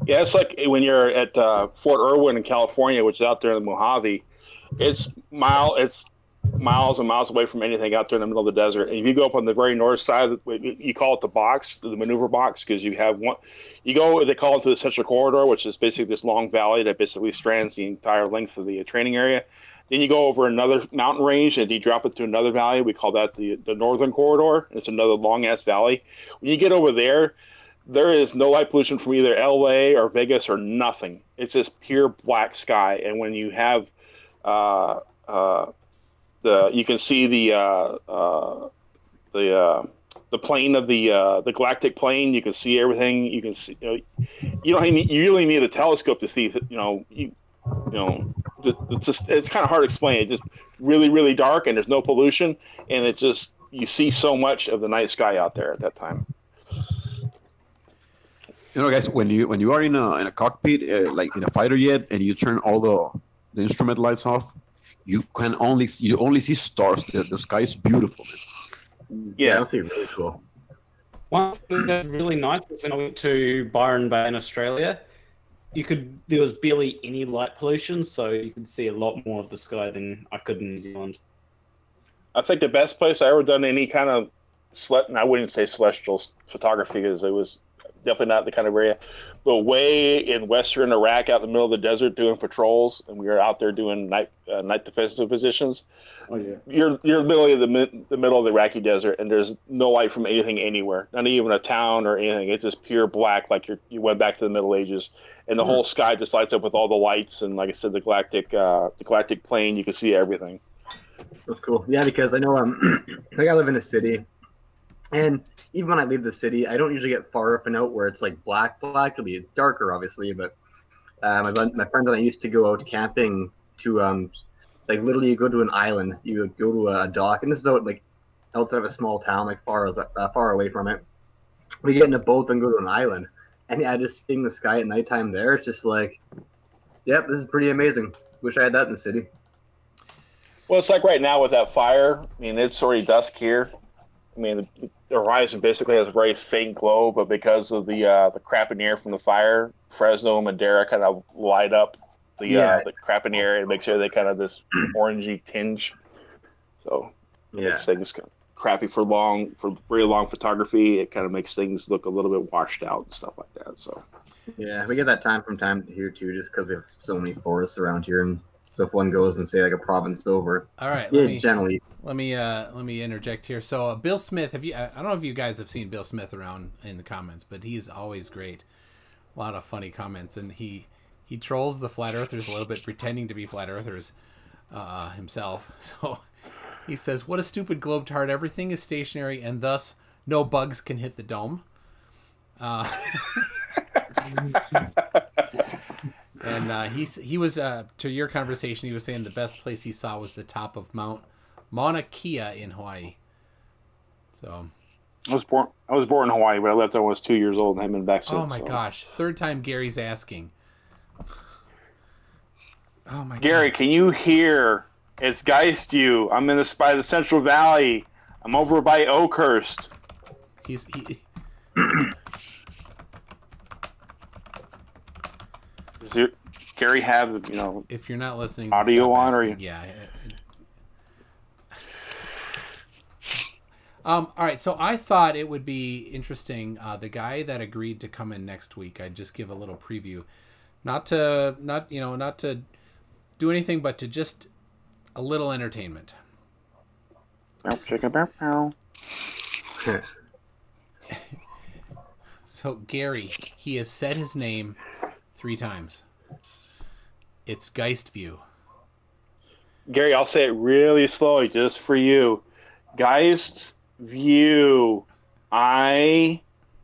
Yeah, it's like when you're at uh, Fort Irwin in California, which is out there in the Mojave. It's mile, it's miles and miles away from anything out there in the middle of the desert. And if you go up on the very north side, you call it the box, the maneuver box, because you have one. You go, they call it to the central corridor, which is basically this long valley that basically strands the entire length of the training area. Then you go over another mountain range and you drop it to another valley. We call that the the northern corridor. It's another long ass valley. When you get over there, there is no light pollution from either L A or Vegas or nothing. It's just pure black sky. And when you have uh, uh, the, you can see the uh, uh, the uh, the plane of the uh, the galactic plane. You can see everything. You can see. You know, you don't need, you really need a telescope to see. You know, you, you know. It's just it's kind of hard to explain. It's just really really dark, and there's no pollution, and it just you see so much of the night sky out there at that time. You know, guys, when you when you are in a in a cockpit, uh, like in a fighter jet, and you turn all the, the instrument lights off, you can only see, you only see stars. The, the sky is beautiful, man. Yeah, I think really cool. One thing that's really nice is when I went to Byron Bay in Australia, you could there was barely any light pollution, so you could see a lot more of the sky than I could in New Zealand. I think the best place I ever done any kind of sle and I wouldn't say celestial photography, because it was definitely not the kind of area, but way in western Iraq, out in the middle of the desert, doing patrols, and we were out there doing night uh, night defensive positions. Oh yeah, you're you're literally in the the middle of the Iraqi desert, and there's no light from anything anywhere, not even a town or anything. It's just pure black, like you you went back to the Middle Ages, and the mm-hmm. whole sky just lights up with all the lights, and like I said, the galactic uh, the galactic plane, you can see everything. That's cool. Yeah, because I know um like I live in a city, and even when I leave the city, I don't usually get far up and out where it's like black, black. It'll be darker, obviously, but uh, my, my friends and I used to go out camping to, um, like, literally you go to an island, you go to a dock, and this is out, like, outside of a small town, like, far, uh, far away from it. We get in a boat and go to an island, and yeah, just seeing the sky at nighttime there, it's just like, yep, this is pretty amazing. Wish I had that in the city. Well, it's like right now with that fire, I mean, it's already dusk here. I mean, the, the horizon basically has a very faint glow, but because of the uh, the crap in the air from the fire, Fresno and Madera kind of light up the yeah. uh, the crap in the air and makes everything kind of this orangey tinge. So yeah, these things crappy for long, for very long photography. It kind of makes things look a little bit washed out and stuff like that. So yeah, we get that time from time here too, just because we have so many forests around here, and so if one goes and say like a province over, all right, let me, generally, let me uh, let me interject here. So uh, Bill Smith, have you? I don't know if you guys have seen Bill Smith around in the comments, but he's always great. A lot of funny comments, and he he trolls the flat earthers a little bit, pretending to be flat earthers uh, himself. So. He says, what a stupid globetard. Everything is stationary, and thus no bugs can hit the dome. Uh, and uh, he, he was, uh, to your conversation, he was saying the best place he saw was the top of Mount Mauna Kea in Hawaii. So I was born, I was born in Hawaii, but I left when I was two years old and haven't been back since. Oh, my so. gosh. Third time Gary's asking. Oh, my Gary, God. Can you hear... It's Geist View. I'm in this by the Central Valley. I'm over by Oakhurst. He's. He... Does your, Gary have you know? If you're not listening, audio on asking. Or you... yeah. um. All right. So I thought it would be interesting. Uh, the guy that agreed to come in next week. I'd just give a little preview, not to not you know not to do anything, but to just. A little entertainment. So Gary, he has said his name three times. It's Geist View. Gary, I'll say it really slowly just for you. Geist View. I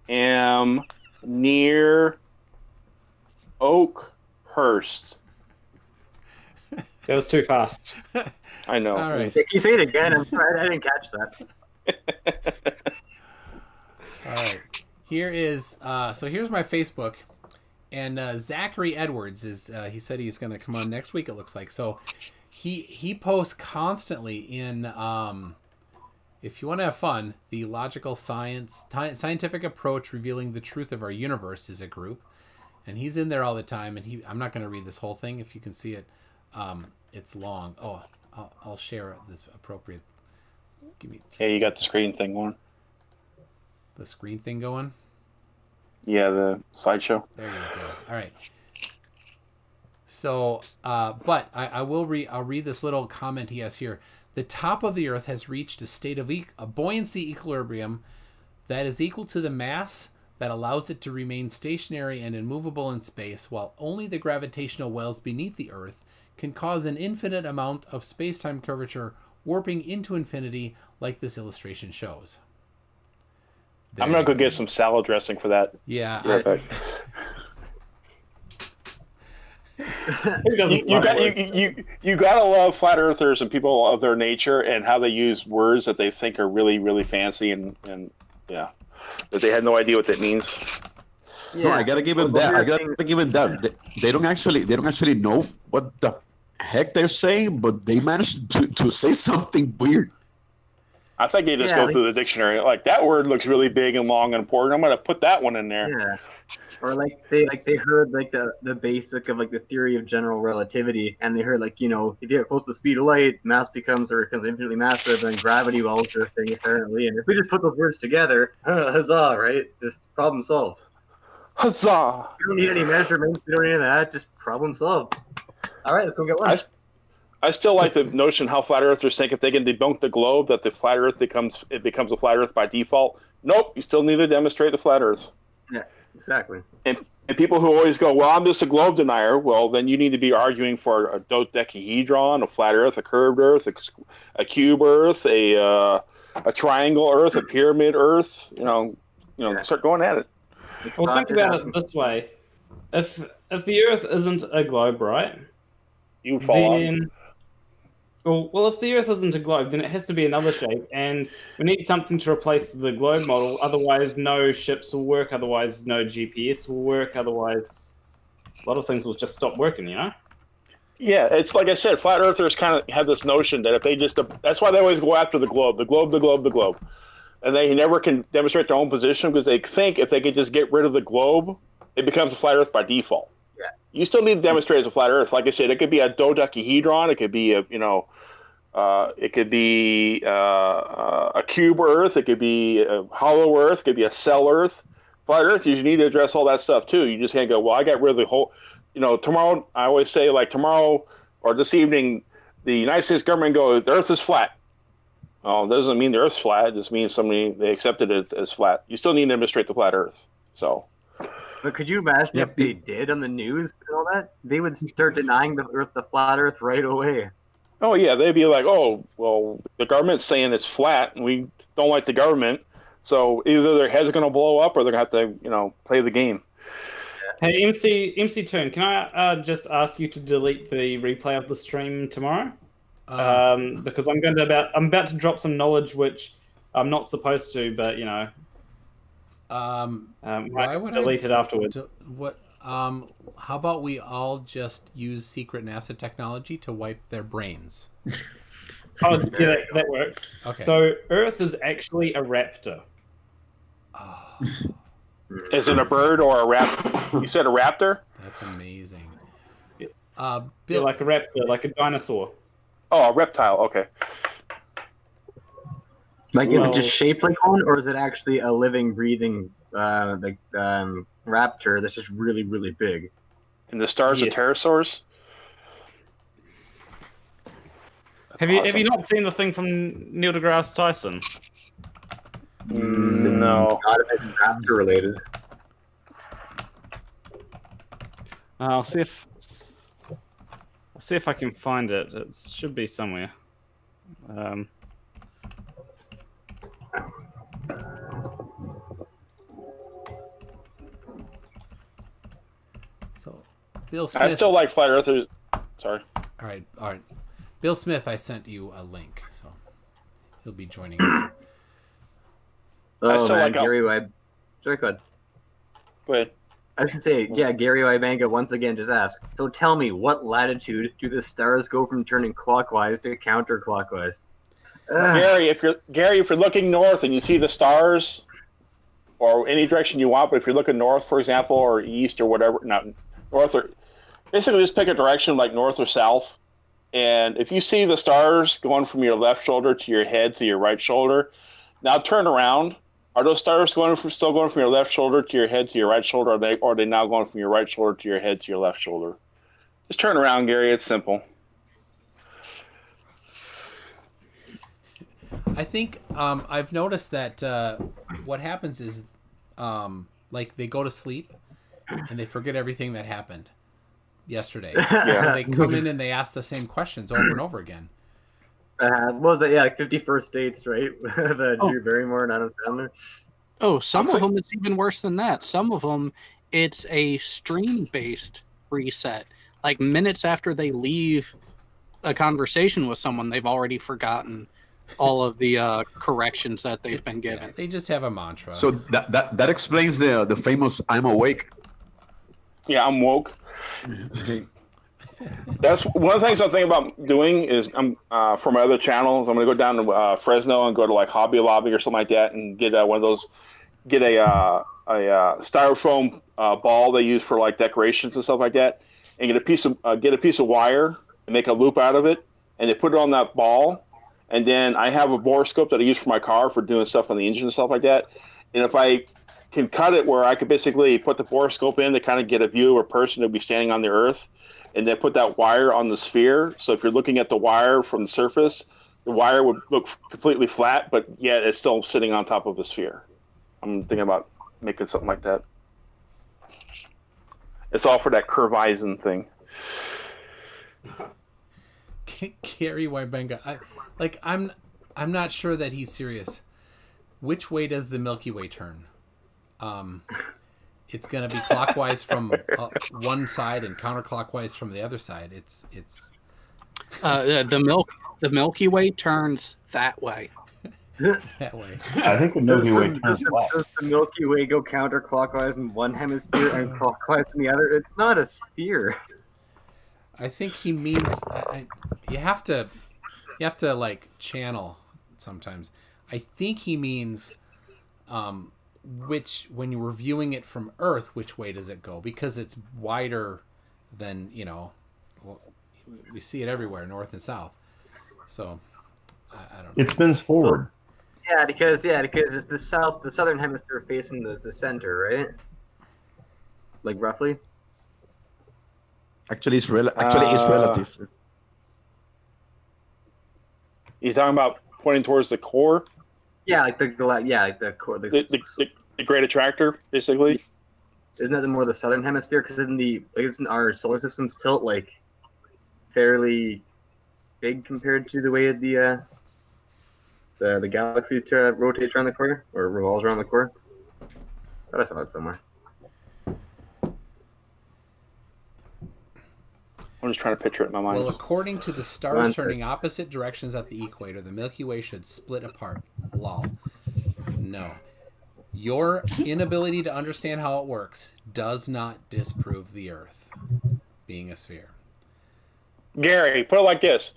am near Oakhurst. That was too fast. I know. All right. Can you say it again? I'm sorry, I didn't catch that. All right. Here is, uh, so here's my Facebook. And uh, Zachary Edwards is, uh, he said he's going to come on next week, it looks like. So he he posts constantly in, um, if you want to have fun, the Logical Science, Scientific Approach Revealing the Truth of Our Universe is a group. And he's in there all the time. And he I'm not going to read this whole thing if you can see it. Um, it's long. Oh, I'll, I'll share this appropriate. Give me. Hey, you got the screen thing going. The screen thing going? Yeah, the slideshow. There you go. All right. So, uh, but I, I will read, I'll read this little comment he has here. The top of the earth has reached a state of e a buoyancy equilibrium that is equal to the mass that allows it to remain stationary and immovable in space, while only the gravitational wells beneath the earth can cause an infinite amount of space-time curvature warping into infinity, like this illustration shows. There. I'm gonna go get some salad dressing for that. Yeah. Right I... you, you, got, you, you, you gotta love flat earthers and people of their nature and how they use words that they think are really, really fancy and, and yeah, but they had no idea what that means. Yeah. No, I gotta give him that. I gotta give him that. They, they don't actually, they don't actually know what the heck they're saying, but they managed to to say something weird. I think they just yeah, go like, through the dictionary. Like that word looks really big and long and important. I'm gonna put that one in there. Yeah. Or like they like they heard like the the basic of like the theory of general relativity, and they heard like you know if you get close to the speed of light, mass becomes or becomes infinitely massive, and gravity will alter a thing apparently. And if we just put those words together, uh, huzzah! Right? Just problem solved. Huzzah! We don't need any measurements. We don't need any of that. Just problem solved. All right, let's go get one. I, I still like the notion how flat earthers think if they can debunk the globe, that the flat earth becomes it becomes a flat earth by default. Nope, you still need to demonstrate the flat earth. Yeah, exactly. And and people who always go, well, I'm just a globe denier. Well, then you need to be arguing for a dodecahedron, a flat earth, a curved earth, a, a cube earth, a uh, a triangle earth, a pyramid earth. You know, you know, yeah. Start going at it. It's well, think about it this way: if if the Earth isn't a globe, right? You fall. Then, well, well, if the Earth isn't a globe, then it has to be another shape, and we need something to replace the globe model. Otherwise, no ships will work. Otherwise, no G P S will work. Otherwise, a lot of things will just stop working. You know. Yeah, it's like I said, flat earthers kind of have this notion that if they just that's why they always go after the globe, the globe, the globe, the globe. And they never can demonstrate their own position because they think if they could just get rid of the globe, it becomes a flat earth by default. Yeah. You still need to demonstrate as a flat earth. Like I said, it could be a dodecahedron. It could be a, you know, Uh, it could be uh, uh, a cube Earth. It could be a hollow Earth. It could be a cell Earth. Flat Earth, you need to address all that stuff, too. You just can't go, well, I got rid of the whole... You know, tomorrow, I always say, like, tomorrow or this evening, the United States government goes, the Earth is flat. Oh, that doesn't mean the Earth's flat. It just means somebody, they accepted it as flat. You still need to administrate the flat Earth. So... But could you imagine yep. if they did on the news and all that? They would start denying the Earth, the flat Earth, right away. Oh, yeah. They'd be like, oh, well, the government's saying it's flat, and we don't like the government. So either their heads are going to blow up or they're going to have to, you know, play the game. Hey, M C M C Turn, can I uh, just ask you to delete the replay of the stream tomorrow? Uh, um, because I'm going to about I'm about to drop some knowledge which I'm not supposed to, but, you know. Um, um, why would delete I it afterwards? De what? Um, how about we all just use secret NASA technology to wipe their brains? Oh, yeah, that, that works. Okay. So Earth is actually a raptor. Oh. Is it a bird or a raptor? You said a raptor? That's amazing. Uh, Bill, yeah, like a raptor, like a dinosaur. Oh, a reptile. Okay. Like, well, is it just shaped like one, or is it actually a living, breathing, uh, like um, raptor that's just really, really big? And the stars yes. are pterosaurs. That's have you awesome. Have you not seen the thing from Neil deGrasse Tyson? Mm, no, not if it's raptor related. I'll see if I'll see if I can find it. It should be somewhere. Um. So, Bill Smith. I still like Flat Earthers. Sorry. All right, all right. Bill Smith, I sent you a link, so he'll be joining us. Oh, I still man, like Gary Wybenga. Sorry, go ahead. Go ahead. I should say, yeah, Gary Wybenga once again just asked, so tell me, what latitude do the stars go from turning clockwise to counterclockwise? Uh, Gary, if you're Gary, if you're looking north and you see the stars, or any direction you want, but if you're looking north, for example, or east or whatever, not north or basically just pick a direction like north or south, and if you see the stars going from your left shoulder to your head to your right shoulder, now turn around. Are those stars going from still going from your left shoulder to your head to your right shoulder? Or are they or are they now going from your right shoulder to your head to your left shoulder? Just turn around, Gary. It's simple. I think um, I've noticed that uh, what happens is, um, like, they go to sleep and they forget everything that happened yesterday. Yeah. So they come in and they ask the same questions over and over again. Uh, what was that? Yeah, like fifty-first Dates, right? the oh. Drew Barrymore and Adam Sandler. Oh, some That's of like... them it's even worse than that. Some of them it's a stream-based reset. Like minutes after they leave a conversation with someone, they've already forgotten all of the uh, corrections that they've been given. Yeah, they just have a mantra. So that that, that explains the the famous "I'm awake." Yeah, I'm woke. That's one of the things I'm thinking about doing is I'm uh, for my other channels. I'm going to go down to uh, Fresno and go to like Hobby Lobby or something like that and get uh, one of those, get a uh, a uh, styrofoam uh, ball they use for like decorations and stuff like that, and get a piece of uh, get a piece of wire and make a loop out of it, and they put it on that ball. And then I have a borescope that I use for my car for doing stuff on the engine and stuff like that. And if I can cut it where I could basically put the borescope in to kind of get a view of a person who would be standing on the Earth, and then put that wire on the sphere. So if you're looking at the wire from the surface, the wire would look completely flat, but yet it's still sitting on top of a sphere. I'm thinking about making something like that. It's all for that Curveisen thing. Gary Wybenga, I, like I'm, I'm not sure that he's serious. Which way does the Milky Way turn? Um, it's gonna be clockwise from uh, one side and counterclockwise from the other side. It's it's. Uh, the, the milk, the Milky Way turns that way. That way. I think the Milky Way turns left. Does the Milky Way go counterclockwise in one hemisphere and clockwise in the other? It's not a sphere. I think he means I, you have to, you have to like channel sometimes. I think he means, um, which when you're viewing it from Earth, which way does it go? Because it's wider than you know, we see it everywhere, north and south. So I, I don't know. It spins forward. Yeah, because yeah, because it's the south, the southern hemisphere facing the the center, right? Like roughly. Actually, it's rel Actually, uh, it's relative. You're talking about pointing towards the core. Yeah, like the yeah, like the core. The the, the, the, the great attractor, basically. Isn't that more the southern hemisphere? Because isn't the like, isn't our solar system's tilt like fairly big compared to the way the uh, the the galaxy to, uh, rotates around the core or revolves around the core? I saw it somewhere. I'm just trying to picture it in my mind. Well, according to the stars turning opposite directions at the equator, the Milky Way should split apart. Lol. No. Your inability to understand how it works does not disprove the Earth being a sphere. Gary, put it like this: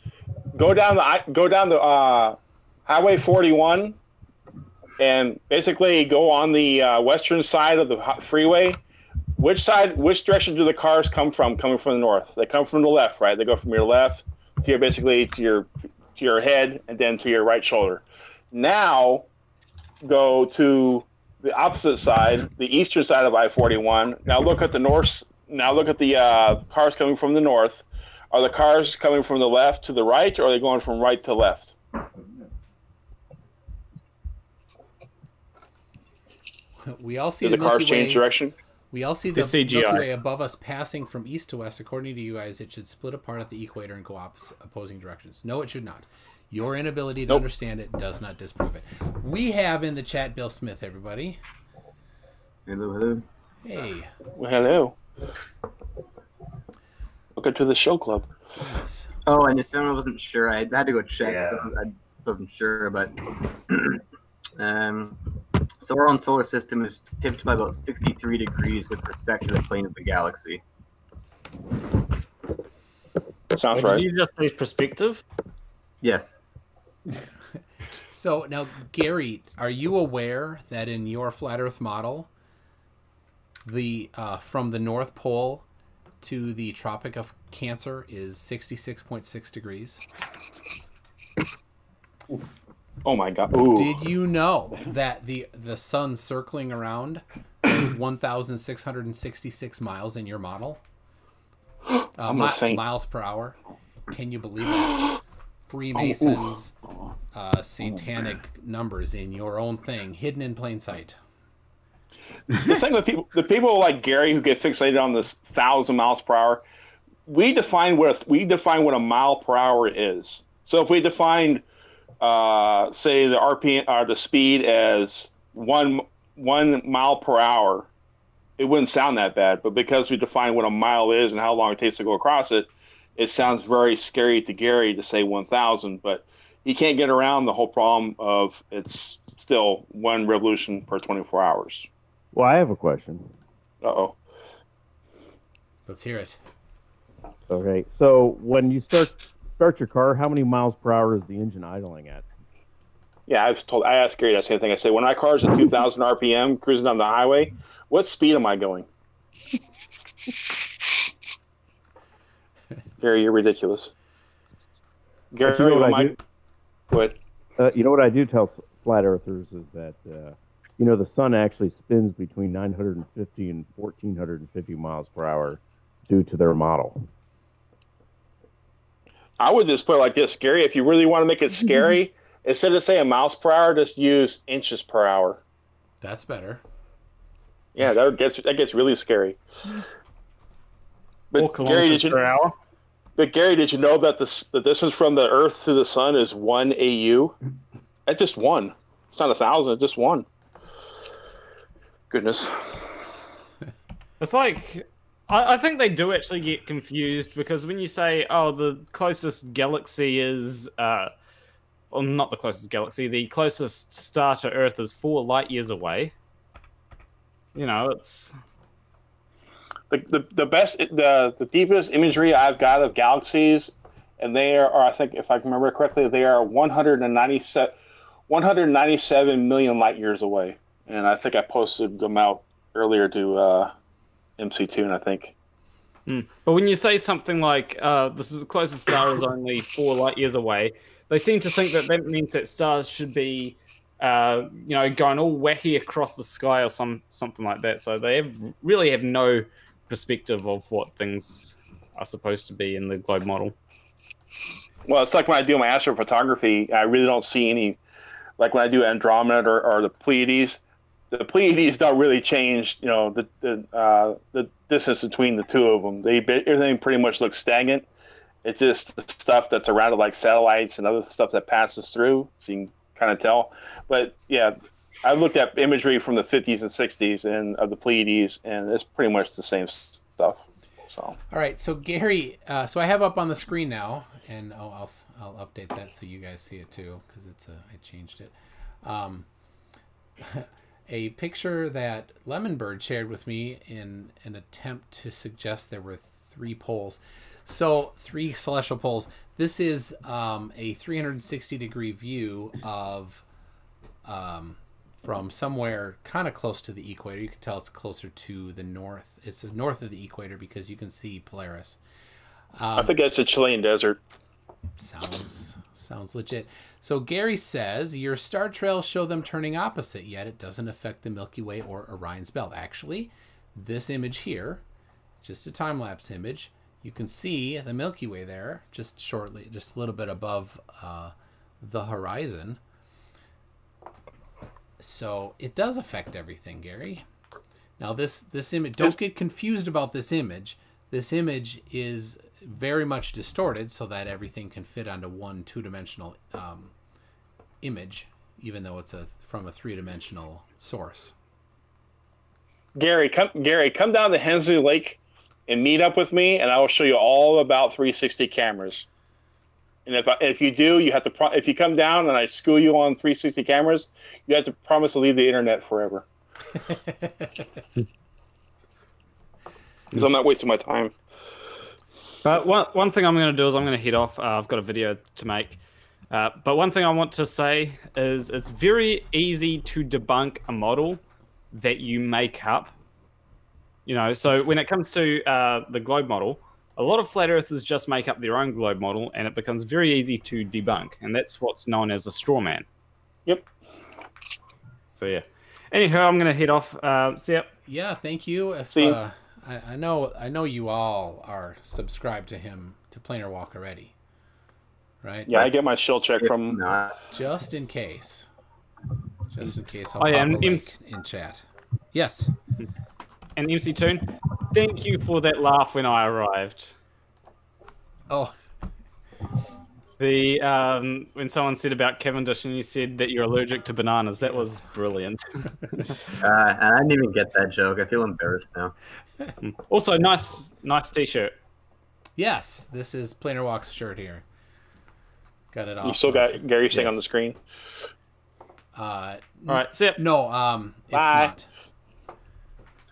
go down the go down the uh, Highway forty-one, and basically go on the uh, western side of the freeway. Which side? Which direction do the cars come from? Coming from the north, they come from the left, right? They go from your left to your basically to your to your head, and then to your right shoulder. Now, go to the opposite side, the eastern side of I forty-one. Now look at the north. Now look at the uh, cars coming from the north. Are the cars coming from the left to the right, or are they going from right to left? We all see the, the cars Milky change way. direction. We all see the Milky Way above us passing from east to west. According to you guys, it should split apart at the equator and go opposite, opposing directions. No, it should not. Your inability to nope. understand it does not disprove it. We have in the chat Bill Smith, everybody. Hello, hello. Hey. Well, hello. Welcome to the show club. Yes. Oh, I just I wasn't sure. I had to go check. Yeah. I wasn't sure, but... um. So our own solar system is tipped by about sixty-three degrees with respect to the plane of the galaxy. Sounds right. Did you just say perspective? Yes. So now, Gary, are you aware that in your flat Earth model, the uh, from the North Pole to the Tropic of Cancer is sixty-six point six degrees? Oof. Oh my God! Ooh. Did you know that the the sun circling around is one thousand six hundred and sixty six miles in your model? Uh, I'm mi faint. Miles per hour. Can you believe that? Freemasons, oh, uh, satanic oh, numbers in your own thing, hidden in plain sight. The thing with people, the people like Gary who get fixated on this thousand miles per hour, we define what a, we define what a mile per hour is. So if we defined Uh, say the R P M or the speed as one one mile per hour, it wouldn't sound that bad. But because we define what a mile is and how long it takes to go across it, it sounds very scary to Gary to say one thousand. But he can't get around the whole problem of it's still one revolution per twenty-four hours. Well, I have a question. Uh oh. Let's hear it. Okay, so when you start. Start your car. How many miles per hour is the engine idling at? Yeah, I was told. I asked Gary that same thing. I said, when my car's at two thousand R P M cruising down the highway, what speed am I going? Gary, you're ridiculous. Gary, you know what? I do? What? Uh, you know what I do tell flat earthers is that uh, you know the sun actually spins between nine hundred and fifty and fourteen hundred and fifty miles per hour due to their model. I would just put it like this, Scary. If you really want to make it scary, instead of saying miles per hour, just use inches per hour. That's better. Yeah, that gets that gets really scary. But well, Gary, did you per hour? But Gary, did you know that the the distance from the Earth to the Sun is one A U? That's just one. It's not a thousand. It's just one. Goodness. It's like. I think they do actually get confused because when you say, oh, the closest galaxy is, uh, well, not the closest galaxy, the closest star to Earth is four light years away. You know, it's... The, the, the best, the, the deepest imagery I've got of galaxies, and they are, I think, if I can remember correctly, they are one hundred ninety-seven, one hundred ninety-seven million light years away. And I think I posted them out earlier to... Uh, M C two, and I think Mm. But when you say something like, uh, this is the closest star is only four light years away, they seem to think that that means that stars should be, uh, you know, going all wacky across the sky or some something like that. So they have, really have no perspective of what things are supposed to be in the globe model. Well, it's like when I do my astrophotography, I really don't see any, like when I do Andromeda or, or the Pleiades, the Pleiades don't really change, you know, the the, uh, the distance between the two of them. They everything pretty much looks stagnant. It's just the stuff that's around it, like satellites and other stuff that passes through, so you can kind of tell. But yeah, I looked at imagery from the fifties and sixties and of the Pleiades, and it's pretty much the same stuff. So all right, so Gary, uh, so I have up on the screen now, and oh, I'll I'll update that so you guys see it too, because it's a, I changed it. Um, a picture that Lemon Bird shared with me in an attempt to suggest there were three poles. So three celestial poles. This is um, a three hundred sixty degree view of um, from somewhere kind of close to the equator. You can tell it's closer to the north. It's north of the equator because you can see Polaris. Um, I think that's the Chilean desert. Sounds sounds legit. So Gary says, your star trails show them turning opposite, yet it doesn't affect the Milky Way or Orion's belt. Actually, this image here, just a time-lapse image, you can see the Milky Way there, just shortly, just a little bit above uh, the horizon. So it does affect everything, Gary. Now this, this image, don't get confused about this image. This image is very much distorted so that everything can fit onto one two-dimensional um, image, even though it's a from a three-dimensional source. Gary, come Gary, come down to Hensley Lake and meet up with me, and I will show you all about three sixty cameras. And if I, if you do, you have to pro if you come down and I school you on three sixty cameras, you have to promise to leave the internet forever. Because I'm not wasting my time. But one, one thing I'm going to do is I'm going to head off. Uh, I've got a video to make. Uh, but one thing I want to say is it's very easy to debunk a model that you make up. You know, so when it comes to uh, the globe model, a lot of flat earthers just make up their own globe model, and it becomes very easy to debunk. And that's what's known as a straw man. Yep. So, yeah. Anyhow, I'm going to head off. Uh, see ya. Yeah, thank you. If, see you. Uh, I know, I know you all are subscribed to him to Planarwalk already, right? Yeah, I get my shill check from. Just in case, just in case, I'll oh, pop yeah, and a M C... link in chat. Yes. And M C Toon, thank you for that laugh when I arrived. Oh. The um, when someone said about Cavendish and you said that you're allergic to bananas, that was brilliant. uh, I didn't even get that joke. I feel embarrassed now. Also, nice, nice T-shirt. Yes, this is Planarwalk's shirt here. Got it off. You still got Gary saying yes. on the screen. Uh, All right, sip. No, um, it's Bye. not.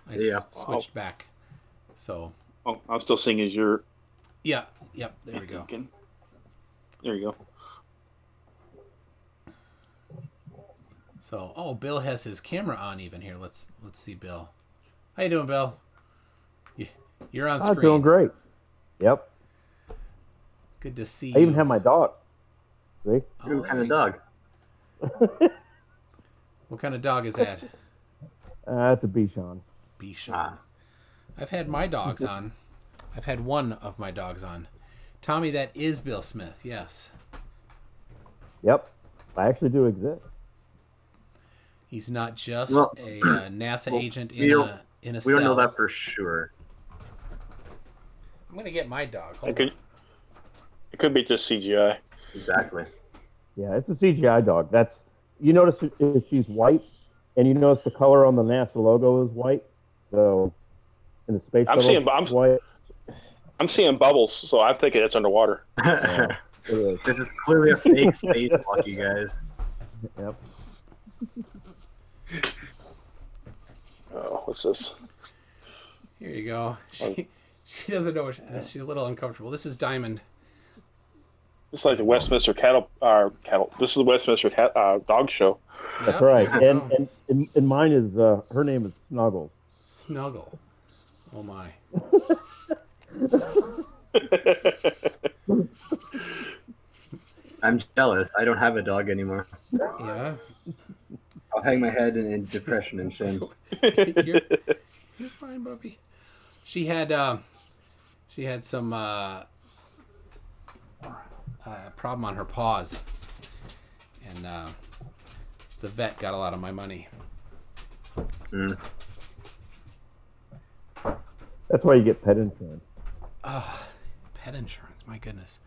I yeah. switched oh. back. So. Oh, I'm still seeing as your. Yeah. Yep. There we go. There you go. So, oh, Bill has his camera on even here. Let's let's see, Bill. How you doing, Bill? You're on screen. I'm doing great. Yep. Good to see you. I even have my dog. See? Oh, what kind of dog? What kind of dog is that? Uh, it's a Bichon. Bichon. Ah. I've had my dogs on. I've had one of my dogs on. Tommy, that is Bill Smith. Yes. Yep. I actually do exist. He's not just well, a uh, NASA well, agent in a in a cell. We don't know that for sure. I'm gonna get my dog. Hold it could, it could be just C G I. Exactly. Yeah, it's a C G I dog. That's you notice if she's white, and you notice the color on the NASA logo is white. So in the space I'm seeing I'm, white. I'm seeing bubbles, so I'm thinking that's underwater. Yeah, it is. This is clearly a fake space walk, you guys. Yep. Oh, what's this? Here you go. She, She doesn't know. She's a little uncomfortable. This is Diamond. It's like the Westminster cattle. Uh, cattle. This is the Westminster cat, uh, dog show. That's yep. right. And, and and and mine is. Uh, her name is Snuggle. Snuggle. Oh my. I'm jealous. I don't have a dog anymore. Yeah. I'll hang my head in, in depression and shame. You're, you're fine, Bubby. She had, uh, she had some uh, uh, problem on her paws, and uh, the vet got a lot of my money. Mm. That's why you get pet insurance. Oh, pet insurance! My goodness.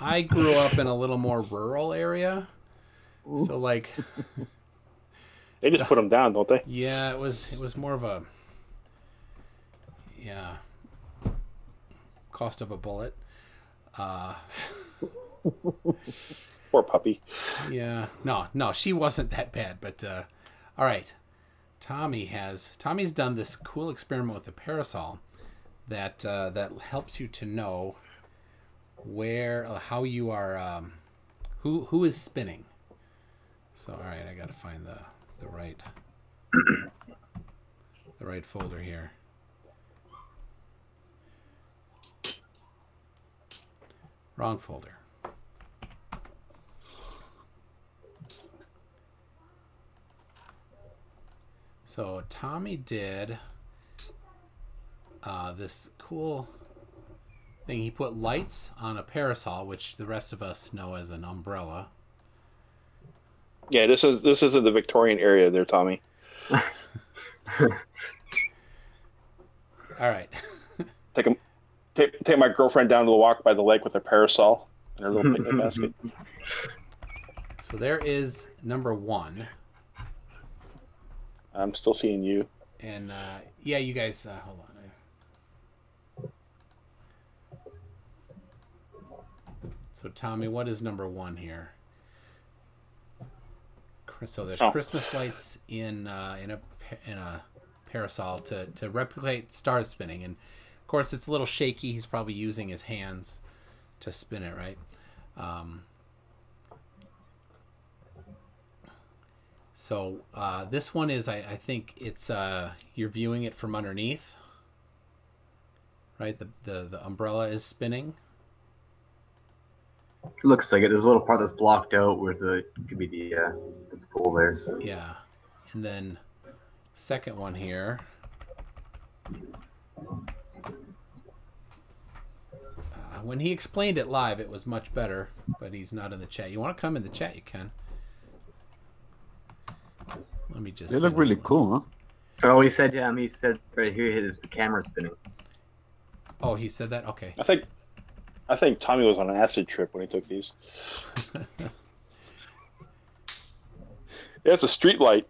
I grew up in a little more rural area, Ooh. so like they just put them down, don't they? Yeah, it was it was more of a yeah cost of a bullet. Uh, Poor puppy. Yeah, no, no, she wasn't that bad. But uh, all right, Tommy has Tommy's done this cool experiment with a parasol that uh, that helps you to know where uh, how you are um who who is spinning. So all right, I gotta find the the right the right folder here. Wrong folder. So Tommy did uh this cool thing. He put lights on a parasol, which the rest of us know as an umbrella. Yeah, this is this isn't the Victorian area there, Tommy. All right. take a, take take my girlfriend down to the walk by the lake with a parasol and her little picnic basket. So there is number one. I'm still seeing you. And uh, yeah, you guys, uh, hold on. So, Tommy, what is number one here? So there's oh. Christmas lights in uh, in a in a parasol to to replicate stars spinning, and of course it's a little shaky. He's probably using his hands to spin it, right? Um, so uh, this one is, I, I think it's uh, you're viewing it from underneath, right? The the the umbrella is spinning. It looks like it. There's a little part that's blocked out where the could be the uh, the pool there. So. Yeah, and then second one here. Uh, when he explained it live, it was much better, but he's not in the chat. You want to come in the chat? You can. Let me just. They look really cool, huh? Oh, he said. Yeah, he said right here. Is the camera spinning? Oh, he said that. Okay. I think. I think Tommy was on an acid trip when he took these. Yeah, it's a street light.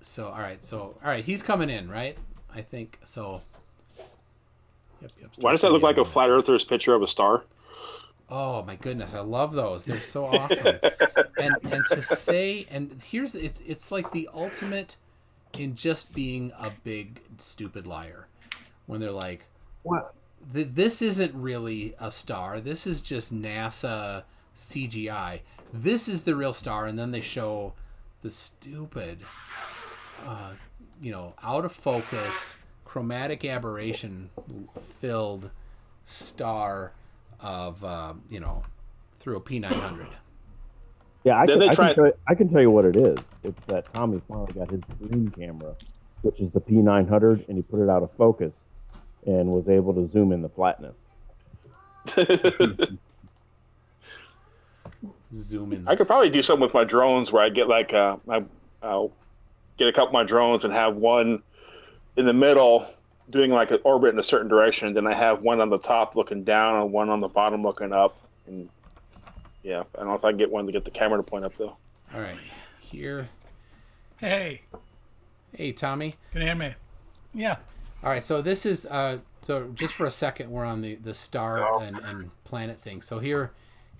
So, all right. So, all right. He's coming in, right? I think so. Yep, yep, Why does that look like a flat earther's picture of a star? Oh, my goodness. I love those. They're so awesome. and and to say, and here's, it's, it's like the ultimate in just being a big, stupid liar. When they're like, what? This isn't really a star. This is just NASA C G I. This is the real star, and then they show the stupid, uh, you know, out of focus, chromatic aberration-filled star of, uh, you know, through a P nine hundred. Yeah, I can, I, can tell you, I can tell you what it is. It's that Tommy finally got his dream camera, which is the P nine hundred, and he put it out of focus. And was able to zoom in the flatness. Zoom in. The I could probably do something with my drones where I get like uh, I, I'll get a couple of my drones and have one in the middle doing like an orbit in a certain direction. And then I have one on the top looking down and one on the bottom looking up. And yeah, I don't know if I can get one to get the camera to point up though. All right, here. Hey. Hey, Tommy. Can you hear me? Yeah. All right, so this is uh, so just for a second, we're on the the star and, and planet thing. So here,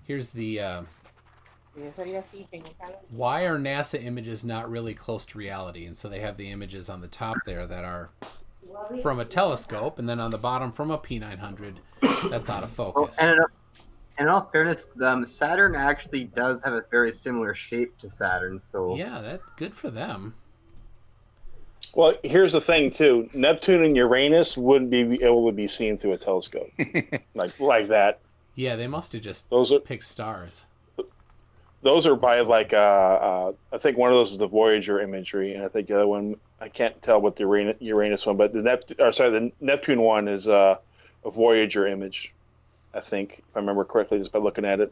here's the uh, why are NASA images not really close to reality? And so they have the images on the top there that are from a telescope, and then on the bottom from a P nine hundred that's out of focus. Well, and in all fairness, um, Saturn actually does have a very similar shape to Saturn. So yeah, that's good for them. Well, here's the thing, too. Neptune and Uranus wouldn't be able to be seen through a telescope like like that. Yeah, they must have just those are, picked stars. Those are by, like, uh, uh, I think one of those is the Voyager imagery, and I think the other one, I can't tell what the Uranus, Uranus one, but the, Nept or, sorry, the Neptune one is uh, a Voyager image, I think, if I remember correctly, just by looking at it.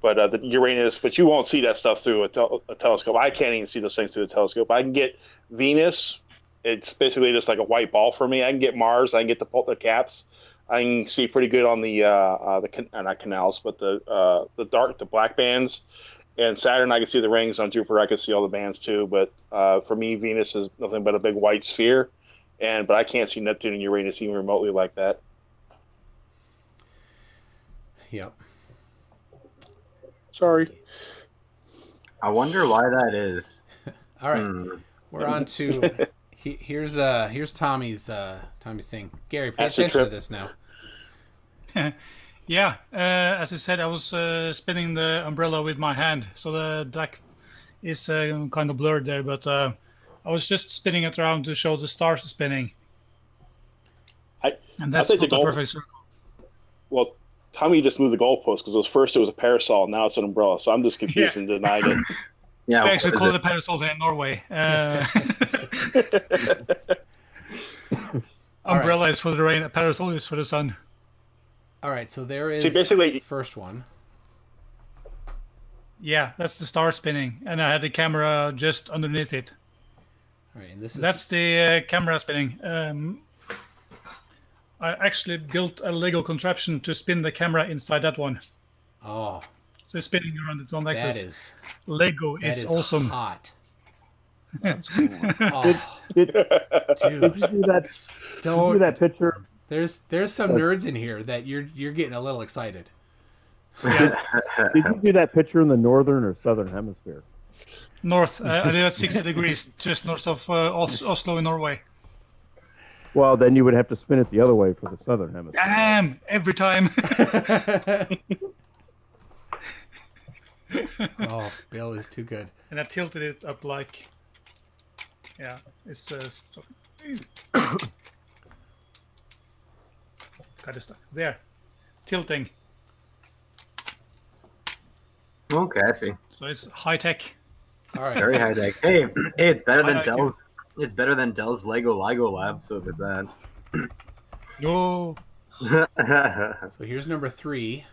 But uh, the Uranus, but you won't see that stuff through a, tel a telescope. I can't even see those things through a telescope. I can get Venus. It's basically just like a white ball for me. I can get Mars. I can get the, the caps. I can see pretty good on the uh, uh, the can not canals, but the uh, the dark, the black bands. And Saturn, I can see the rings. On Jupiter, I can see all the bands too. But uh, for me, Venus is nothing but a big white sphere. And but I can't see Neptune and Uranus even remotely like that. Yep. Sorry. I wonder why that is. All right, hmm. we're on to he, here's uh here's Tommy's uh Tommy's thing. Gary, pay That's attention to this now. Yeah, uh, as I said, I was uh, spinning the umbrella with my hand, so the black is uh, kind of blurred there. But uh, I was just spinning it around to show the stars spinning. I, and that's not the goal. perfect circle. Well. Tommy just moved the goalpost because it was first it was a parasol, now it's an umbrella. So I'm just confused yeah. and denying it. Yeah, we actually call it a parasol in Norway. Uh, umbrella right. is for the rain, a parasol is for the sun. All right, so there is See, basically, the first one. Yeah, that's the star spinning, and I had the camera just underneath it. All right, and this is that's the uh, camera spinning. Um, I actually built a Lego contraption to spin the camera inside that one. Oh. So spinning around its own axis. That is. Lego that is, is awesome. Hot. That's cool. Oh. Did, did, Dude. Did you do that, Don't, did you do that picture? There's there's some nerds in here that you're you're getting a little excited. Yeah. Did you do that picture in the northern or southern hemisphere? North. Uh, I did at sixty degrees, just north of uh, Oslo in Norway. Well, then you would have to spin it the other way for the southern hemisphere. Damn! Every time. Oh, Bill is too good. And I tilted it up like, yeah, it's uh, got it stuck there, tilting. Okay, I see. So it's high tech. All right. Very high tech. Hey, hey, it's better high than Dell's. It's better than Dell's Lego LIGO Lab, so there's that. No. So here's number three.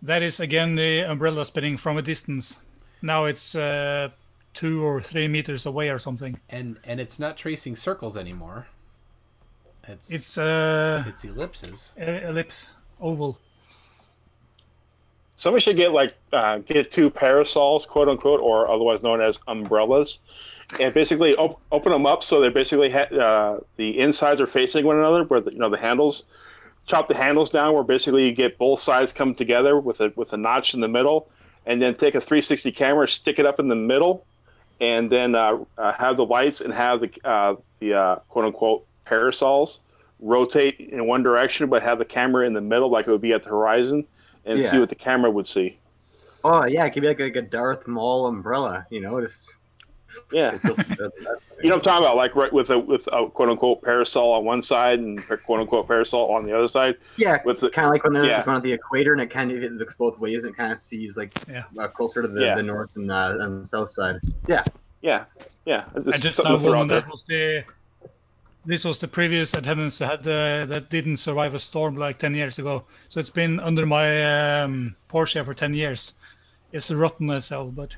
That is, again, the umbrella spinning from a distance. Now it's uh, two or three meters away or something. And and it's not tracing circles anymore. It's it's, uh, it's ellipses. Ellipse. Oval. Somebody should get, like, uh, get two parasols, quote unquote, or otherwise known as umbrellas. And basically op open them up so they basically ha uh, the insides are facing one another, where the, you know the handles, chop the handles down, where basically you get both sides come together with a with a notch in the middle, and then take a three sixty camera, stick it up in the middle, and then uh, uh, have the lights and have the uh, the uh, quote unquote parasols rotate in one direction, but have the camera in the middle like it would be at the horizon, and yeah. see what the camera would see. Oh yeah, it could be like, like a Darth Maul umbrella, you know, just. Yeah, you know what I'm talking about, like right with a with a quote unquote parasol on one side and quote unquote parasol on the other side. Yeah, with kind of like when there's yeah. one at the equator and it kind of it looks both ways. And it kind of sees like yeah. uh, closer to the, yeah. the north and, uh, and the south side. Yeah, yeah, yeah. I just thought that there. was the this was the previous attendance that had uh, that didn't survive a storm like ten years ago. So it's been under my um, Porsche for ten years. It's rotten as hell, but.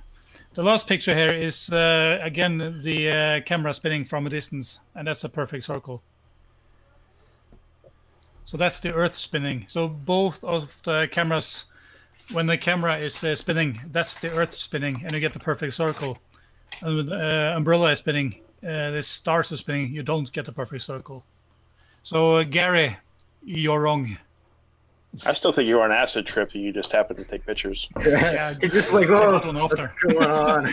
The last picture here is, uh, again, the uh, camera spinning from a distance, and that's a perfect circle. So that's the Earth spinning. So both of the cameras, when the camera is uh, spinning, that's the Earth spinning, and you get the perfect circle. And with uh, umbrella is spinning, uh, the stars are spinning, you don't get the perfect circle. So, uh, Gary, you're wrong. I still think you were on an acid trip and you just happened to take pictures. Yeah, it's just like, oh, what's going on?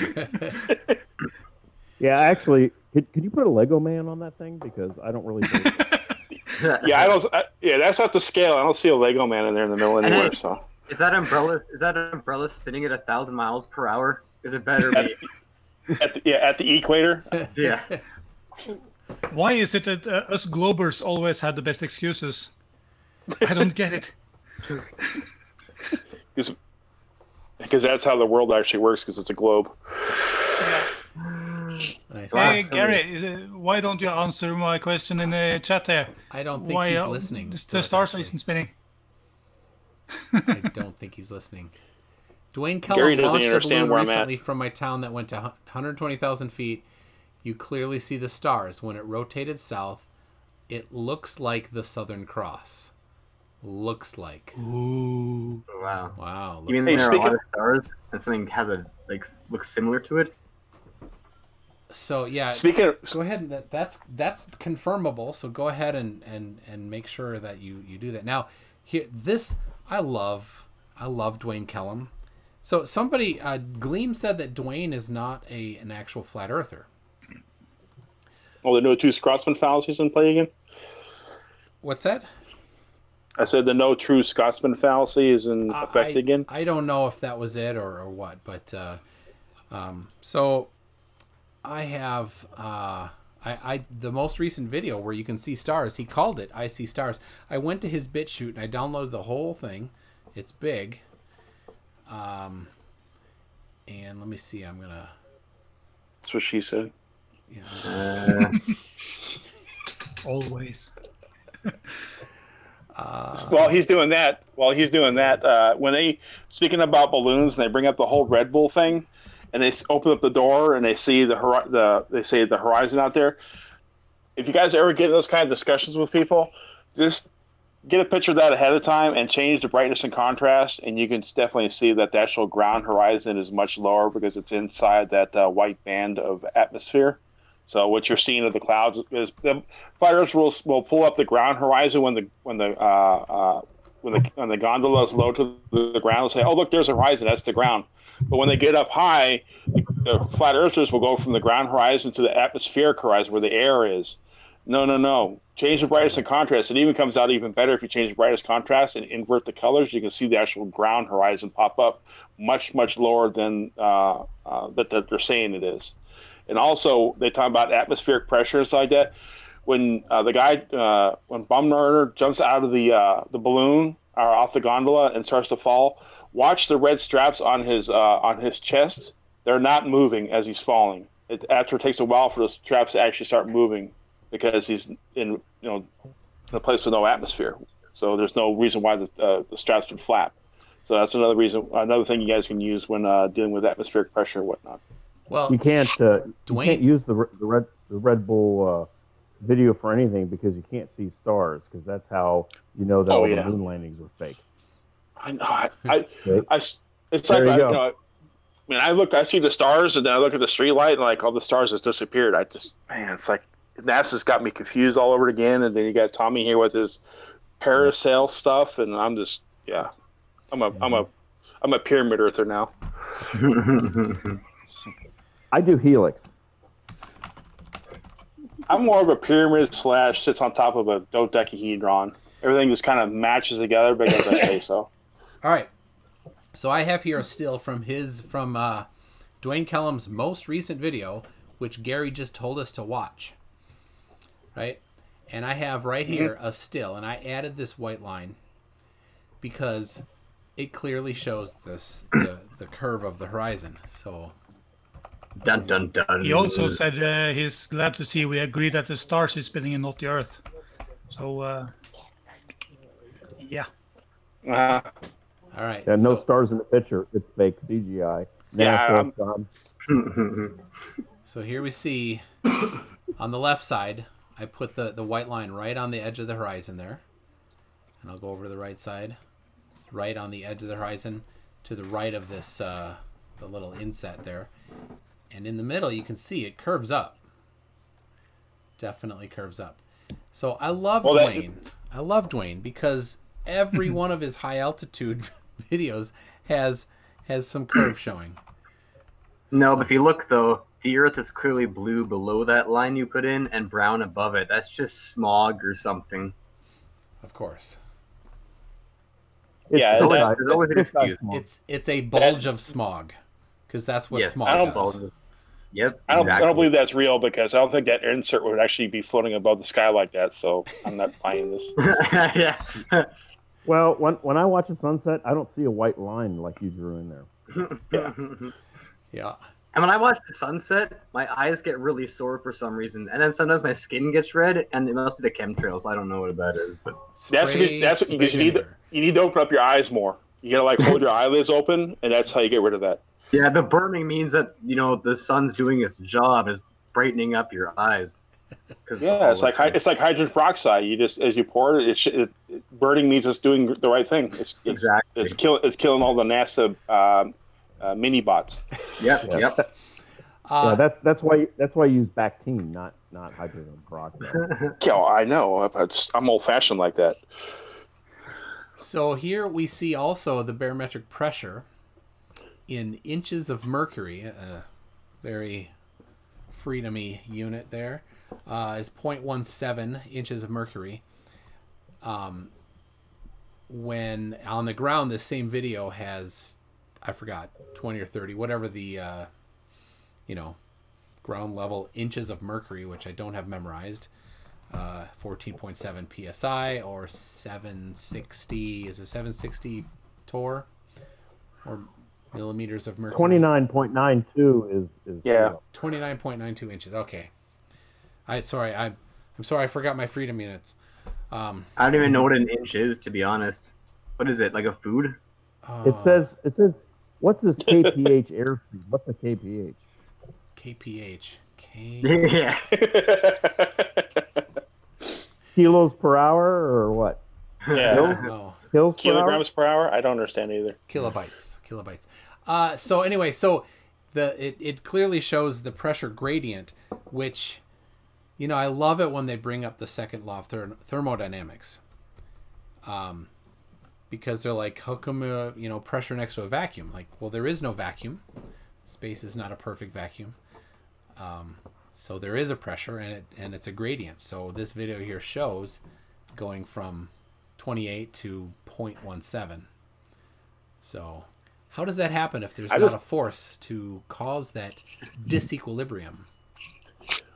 Yeah, actually, could, could you put a Lego man on that thing? Because I don't really do Yeah, I don't. I, yeah, that's not the scale. I don't see a Lego man in there in the middle anywhere. I, so is that umbrella? Is that umbrella spinning at a thousand miles per hour? Is it better? At, be? at the, yeah, at the equator. Yeah. Why is it that uh, us Globers always had the best excuses? I don't get it. Because that's how the world actually works, because it's a globe. Yeah. Nice. Hey, Gary, why don't you answer my question in the chat there? I don't think why, he's uh, listening. The stars isn't spinning. I don't think he's listening. Dwayne Kelly launched a balloon recently from my town that went to one hundred twenty thousand feet. You clearly see the stars. When it rotated south, it looks like the Southern Cross. Looks like. Ooh. Wow. Wow. You mean there are a lot of stars and something has a, like, looks similar to it? So, yeah. Speaking of, go ahead. And that's that's confirmable. So go ahead and, and, and make sure that you, you do that. Now, here, this, I love, I love Dwayne Kellum. So somebody, uh, Gleam said that Dwayne is not a an actual flat earther. Oh, the no true Scotsman fallacies in play again? What's that? I said the no true Scotsman fallacy is in uh, effect I, again? I don't know if that was it or, or what, but uh, um, so I have uh, I, I the most recent video where you can see stars. He called it I See Stars. I went to his bit shoot and I downloaded the whole thing. It's big. Um, and let me see. I'm going to... That's what she said. Yeah. Uh, always. Uh, while he's doing that, while he's doing that, uh, when they speaking about balloons, and they bring up the whole Red Bull thing, and they open up the door and they see the the they say the horizon out there. If you guys ever get in those kind of discussions with people, just get a picture of that ahead of time and change the brightness and contrast, and you can definitely see that the actual ground horizon is much lower because it's inside that uh, white band of atmosphere. So what you're seeing of the clouds is the flat earthers will will pull up the ground horizon when the when the uh, uh, when the when the gondola is low to the ground. They'll say, "Oh, look, there's a horizon. That's the ground." But when they get up high, the, the flat earthers will go from the ground horizon to the atmospheric horizon where the air is. No, no, no. Change the brightness and contrast. It even comes out even better if you change the brightness contrast and invert the colors. You can see the actual ground horizon pop up much much lower than uh, uh, that, that they're saying it is. And also, they talk about atmospheric pressures like that. When uh, the guy, uh, when Bumgarner jumps out of the uh, the balloon or off the gondola and starts to fall, watch the red straps on his uh, on his chest. They're not moving as he's falling. It, after it takes a while for those straps to actually start moving, because he's in you know in a place with no atmosphere. So there's no reason why the uh, the straps would flap. So that's another reason, another thing you guys can use when uh, dealing with atmospheric pressure and whatnot. Well, you can't, uh, you can't use the, the, Red, the Red Bull uh, video for anything because you can't see stars, because that's how you know that oh, all yeah. the moon landings were fake. I know. I, I, I, it's there like, you I, you know, I, when I look, I see the stars, and then I look at the streetlight, and like all the stars has disappeared. I just, man, it's like NASA's got me confused all over again, and then you got Tommy here with his parasail stuff, and I'm just, yeah, I'm a, yeah. I'm a, I'm a pyramid earther now. I do helix. I'm more of a pyramid slash sits on top of a dodecahedron. Everything just kind of matches together because I say so. All right. So I have here still from his from uh, Dwayne Kellum's most recent video, which Gary just told us to watch. Right? And I have right here a still, and I added this white line because it clearly shows this the, the curve of the horizon. So Dun, dun, dun. He also said uh, he's glad to see we agree that the stars is spinning and not the Earth. So, uh, yeah. Uh, All right. Yeah, no so, stars in the picture. It's fake C G I. Yeah. Um, so here we see on the left side, I put the, the white line right on the edge of the horizon there. And I'll go over to the right side. Right on the edge of the horizon to the right of this uh, the little inset there. And in the middle, you can see it curves up. Definitely curves up. So I love well, Dwayne. That... I love Dwayne because every one of his high altitude videos has has some curve showing. No, so... but if you look, though, the Earth is clearly blue below that line you put in and brown above it. That's just smog or something. Of course. It's yeah, so that, there's always an excuse. It's, it's a bulge that... of smog because that's what yes, smog does. Bulge. Yep. I don't, exactly. I don't believe that's real because I don't think that insert would actually be floating above the sky like that. So I'm not buying this. Yes. Well, when when I watch a sunset, I don't see a white line like you drew in there. Yeah. Yeah. And when I watch the sunset, my eyes get really sore for some reason, and then sometimes my skin gets red, and it must be the chemtrails. I don't know what that is, but spray, that's what you, that's what you, you need. To, you need to open up your eyes more. You gotta like hold your eyelids open, and that's how you get rid of that. Yeah, the burning means that you know the sun's doing its job, is brightening up your eyes. Yeah, it's like it's like hydrogen peroxide. You just as you pour it, it, it, it burning means it's doing the right thing. It's, it's exactly it's killing it's killing all the NASA. Um, Uh, mini bots. Yep, yeah. Yep. Uh, yeah, that's that's why that's why you use Bactine, not not hydrogen peroxide. Yeah, I know. I'm old fashioned like that. So here we see also the barometric pressure in inches of mercury, a very freedom-y unit there, uh, is zero point one seven inches of mercury. Um, when on the ground, this same video has. I forgot, twenty or thirty, whatever the, uh, you know, ground level inches of mercury, which I don't have memorized, uh, fourteen point seven P S I or seven sixty, is it seven sixty torr or millimeters of mercury? twenty-nine point nine two is, is yeah. twenty-nine point nine two inches. Okay. I, sorry, I, I'm sorry. I forgot my freedom units. Um, I don't even know what an inch is, to be honest. What is it? Like a food? Uh, it says, it says, what's this K P H air? What's the K P H? K P H. K... Yeah. Kilos per hour or what? Yeah. No? No. Kills Kilograms per hour? per hour? I don't understand either. Kilobytes. Kilobytes. Uh, so anyway, so the it, it clearly shows the pressure gradient, which, you know, I love it when they bring up the second law of therm thermodynamics. Um. Because they're like, how come, uh, you know, pressure next to a vacuum? Like, well, there is no vacuum. Space is not a perfect vacuum. Um, so there is a pressure, and it and it's a gradient. So this video here shows going from twenty-eight to zero point one seven. So how does that happen if there's I not was... a force to cause that disequilibrium?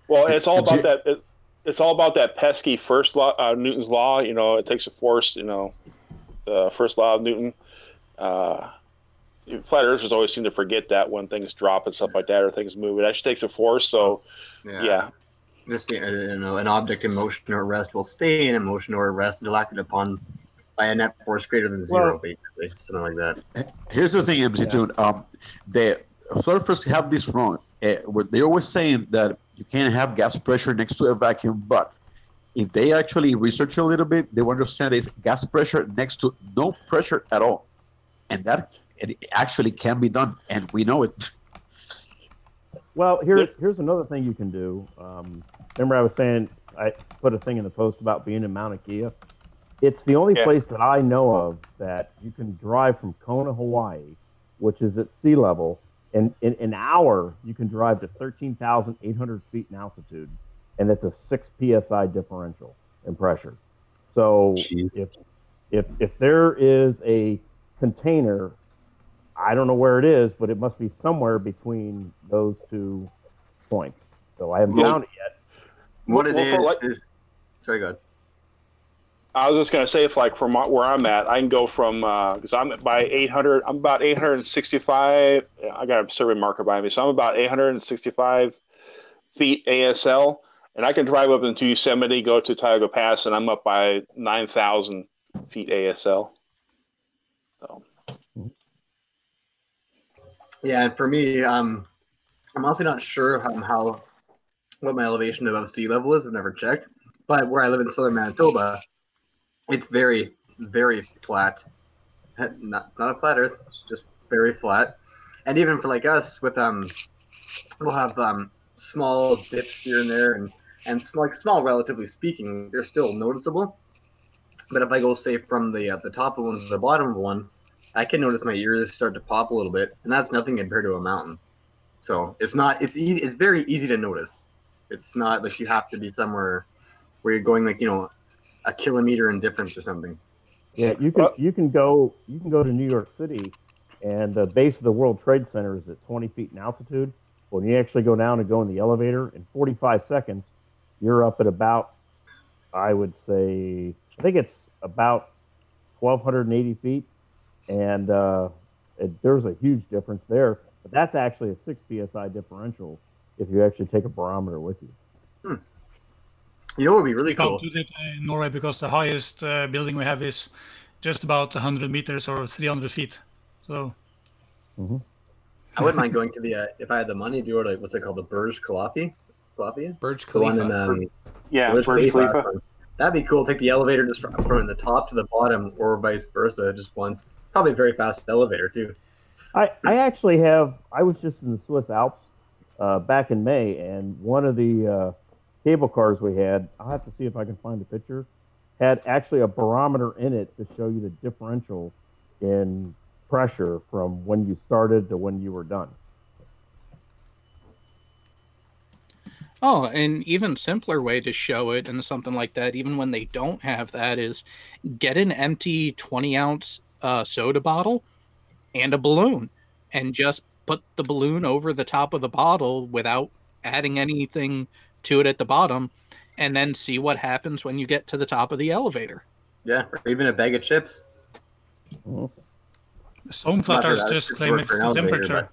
Well, it's all about that. It, it's all about that pesky first law, uh, Newton's law. You know, it takes a force, you know. Uh, first law of Newton. Uh, flat earthers always seem to forget that when things drop and stuff like that or things move. It actually takes a force, so yeah. yeah. This, you know, an object in motion or rest will stay in a motion or rest until acted upon by a net force greater than zero, well, basically, something like that. Here's the thing, dude. Yeah. Um, the surfers have this wrong. Uh, they're always saying that you can't have gas pressure next to a vacuum, but if they actually research a little bit, they will understand is gas pressure next to no pressure at all. And that it actually can be done, and we know it. Well, here's, here's another thing you can do. Um, remember I was saying I put a thing in the post about being in Mauna Kea? It's the only yeah. place that I know of that you can drive from Kona, Hawaii, which is at sea level, and in an hour you can drive to thirteen thousand eight hundred feet in altitude. And that's a six P S I differential in pressure. So if, if if there is a container, I don't know where it is, but it must be somewhere between those two points. So I haven't found it yet. What well, it is, like, is... Sorry, go ahead. I was just going to say, if like from where I'm at, I can go from, because uh, I'm by eight hundred, I'm about eight hundred sixty-five, I got a survey marker by me, so I'm about eight hundred sixty-five feet A S L. And I can drive up into Yosemite, go to Tioga Pass, and I'm up by nine thousand feet A S L. So. Yeah, and for me, um, I'm also not sure how, how what my elevation above sea level is. I've never checked, but where I live in southern Manitoba, it's very, very flat. Not not a flat Earth. It's just very flat. And even for like us, with um, we'll have um small dips here and there, and. And like small, relatively speaking, they're still noticeable. But if I go, say, from the uh, the top of one to the bottom of one, I can notice my ears start to pop a little bit, and that's nothing compared to a mountain. So it's not it's easy. It's very easy to notice. It's not like you have to be somewhere where you're going like you know a kilometer in difference or something. Yeah, you can you can go you can go to New York City, and the base of the World Trade Center is at twenty feet in altitude, When you actually go down and go in the elevator, in forty-five seconds, you're up at about, I would say, I think it's about twelve eighty feet. And uh, it, there's a huge difference there. But that's actually a six P S I differential if you actually take a barometer with you. Hmm. You know what would be really cool? We can't do that in Norway because the highest uh, building we have is just about one hundred meters or three hundred feet. So... Mm-hmm. I wouldn't mind going to the, uh, if I had the money, do it, like, what's it called, the Burj Khalifa? Burj Khalifa. In, um, yeah, Burj, Burj Khalifa. Khalifa. That'd be cool. Take the elevator just from, from the top to the bottom or vice versa just once. Probably a very fast elevator, too. I, I actually have, I was just in the Swiss Alps uh, back in May, and one of the uh, cable cars we had, I'll have to see if I can find the picture, had actually a barometer in it to show you the differential in pressure from when you started to when you were done. Oh, an even simpler way to show it and something like that, even when they don't have that, is get an empty twenty ounce uh, soda bottle and a balloon and just put the balloon over the top of the bottle without adding anything to it at the bottom, and then see what happens when you get to the top of the elevator. Yeah, or even a bag of chips. Mm-hmm. Some flutters just claim it's the temperature.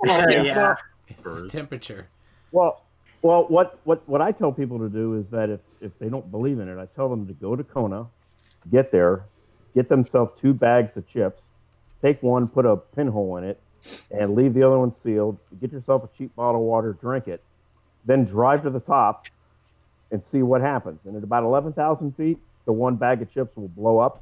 Well, yeah, yeah. It's the temperature. Well, well, what, what, what I tell people to do is that if, if they don't believe in it, I tell them to go to Kona, get there, get themselves two bags of chips, take one, put a pinhole in it, and leave the other one sealed. Get yourself a cheap bottle of water, drink it, then drive to the top and see what happens. And at about eleven thousand feet, the one bag of chips will blow up.